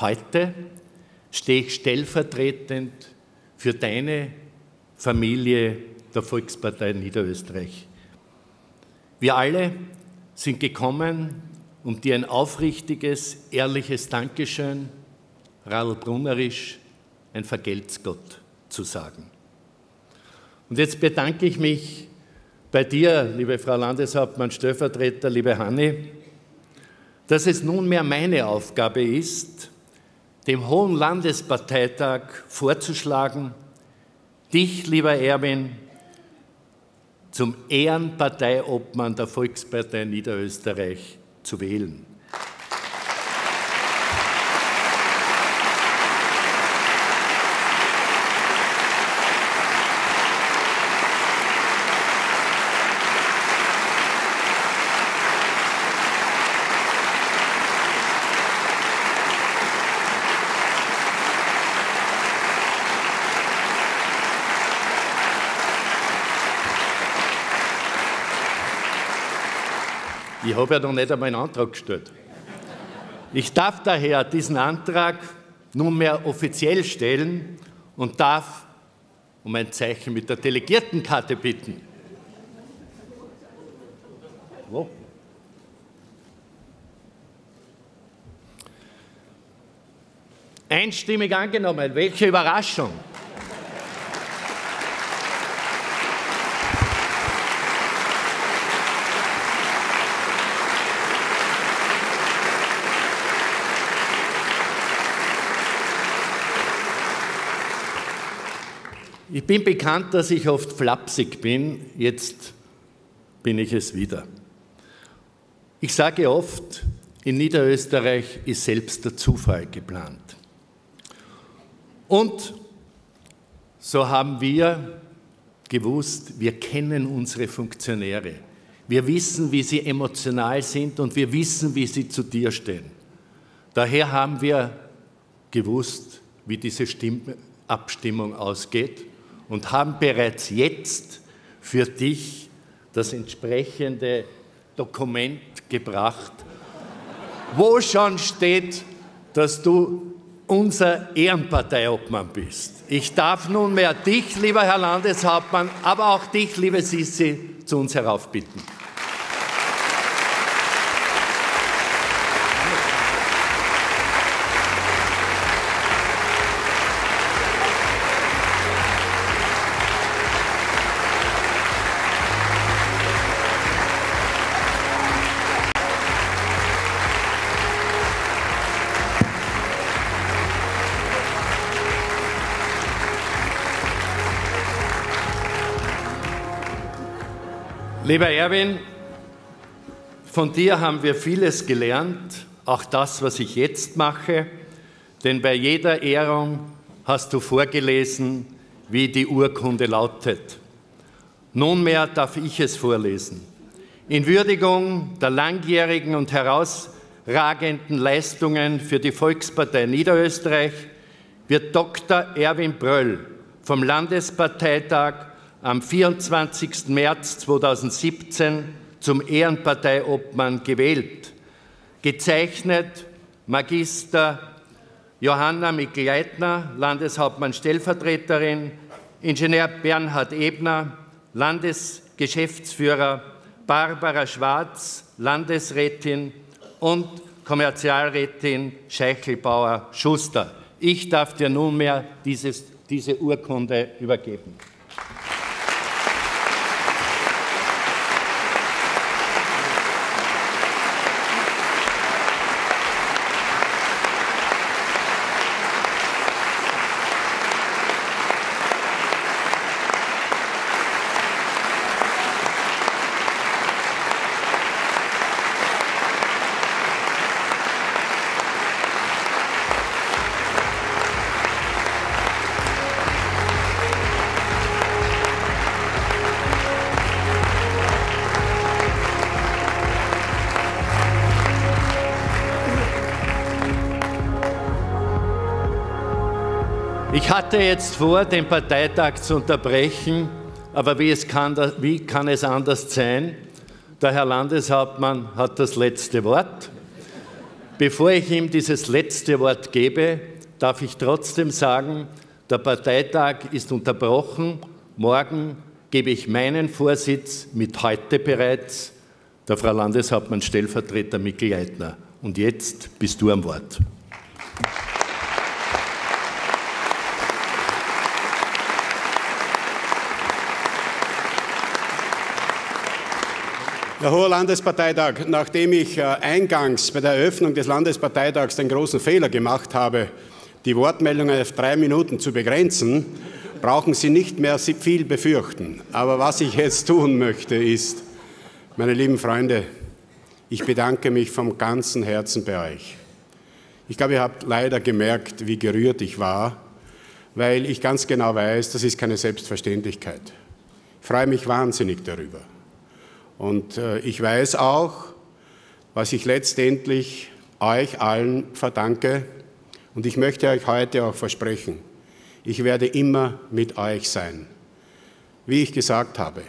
Heute stehe ich stellvertretend für deine Familie der Volkspartei Niederösterreich. Wir alle sind gekommen, um dir ein aufrichtiges, ehrliches Dankeschön, radlbrunnerisch, ein Vergelt's Gott zu sagen. Und jetzt bedanke ich mich bei dir, liebe Frau Landeshauptmann-Stellvertreter, liebe Hanni, dass es nunmehr meine Aufgabe ist, dem Hohen Landesparteitag vorzuschlagen, dich, lieber Erwin, zum Ehrenparteiobmann der Volkspartei Niederösterreich zu wählen. Ich habe ja noch nicht einmal einen Antrag gestellt. Ich darf daher diesen Antrag nunmehr offiziell stellen und darf um ein Zeichen mit der Delegiertenkarte bitten. Wo? Einstimmig angenommen. Welche Überraschung! Ich bin bekannt, dass ich oft flapsig bin, jetzt bin ich es wieder. Ich sage oft, in Niederösterreich ist selbst der Zufall geplant. Und so haben wir gewusst, wir kennen unsere Funktionäre. Wir wissen, wie sie emotional sind und wir wissen, wie sie zu dir stehen. Daher haben wir gewusst, wie diese Abstimmung ausgeht. Und haben bereits jetzt für dich das entsprechende Dokument gebracht, wo schon steht, dass du unser Ehrenparteiobmann bist. Ich darf nunmehr dich, lieber Herr Landeshauptmann, aber auch dich, liebe Sissi, zu uns heraufbitten. Lieber Erwin, von dir haben wir vieles gelernt, auch das, was ich jetzt mache, denn bei jeder Ehrung hast du vorgelesen, wie die Urkunde lautet. Nunmehr darf ich es vorlesen. In Würdigung der langjährigen und herausragenden Leistungen für die Volkspartei Niederösterreich wird Dr. Erwin Pröll vom Landesparteitag am 24. März 2017 zum Ehrenparteiobmann gewählt. Gezeichnet Magister Johanna Mikl-Leitner, Landeshauptmann Stellvertreterin, Ingenieur Bernhard Ebner, Landesgeschäftsführer Barbara Schwarz, Landesrätin und Kommerzialrätin Scheichelbauer-Schuster. Ich darf dir nunmehr diese Urkunde übergeben. Ich hatte jetzt vor, den Parteitag zu unterbrechen, aber wie kann es anders sein? Der Herr Landeshauptmann hat das letzte Wort. Bevor ich ihm dieses letzte Wort gebe, darf ich trotzdem sagen, der Parteitag ist unterbrochen. Morgen gebe ich meinen Vorsitz mit heute bereits der Frau Landeshauptmann Stellvertreter Mikl-Leitner. Und jetzt bist du am Wort. Ja, hoher Landesparteitag, nachdem ich eingangs bei der Eröffnung des Landesparteitags den großen Fehler gemacht habe, die Wortmeldungen auf 3 Minuten zu begrenzen, brauchen Sie nicht mehr viel befürchten. Aber was ich jetzt tun möchte ist, meine lieben Freunde, ich bedanke mich vom ganzen Herzen bei euch. Ich glaube, ihr habt leider gemerkt, wie gerührt ich war, weil ich ganz genau weiß, das ist keine Selbstverständlichkeit. Ich freue mich wahnsinnig darüber. Und ich weiß auch, was ich letztendlich euch allen verdanke. Und ich möchte euch heute auch versprechen, ich werde immer mit euch sein. Wie ich gesagt habe,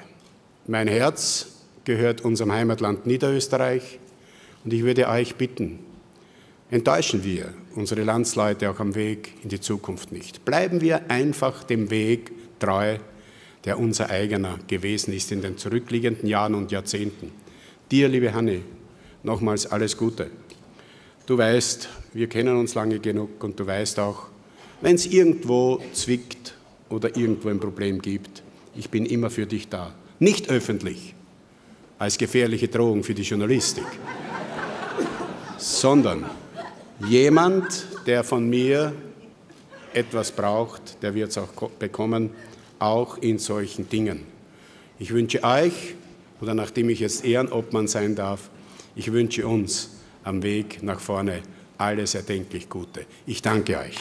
mein Herz gehört unserem Heimatland Niederösterreich. Und ich würde euch bitten, enttäuschen wir unsere Landsleute auch am Weg in die Zukunft nicht. Bleiben wir einfach dem Weg treu, der unser eigener gewesen ist in den zurückliegenden Jahren und Jahrzehnten. Dir, liebe Hanni, nochmals alles Gute. Du weißt, wir kennen uns lange genug und du weißt auch, wenn es irgendwo zwickt oder irgendwo ein Problem gibt, ich bin immer für dich da. Nicht öffentlich, als gefährliche Drohung für die Journalistik, sondern jemand, der von mir etwas braucht, der wird es auch bekommen, auch in solchen Dingen. Ich wünsche euch, oder nachdem ich jetzt Ehrenobmann sein darf, ich wünsche uns am Weg nach vorne alles erdenklich Gute. Ich danke euch.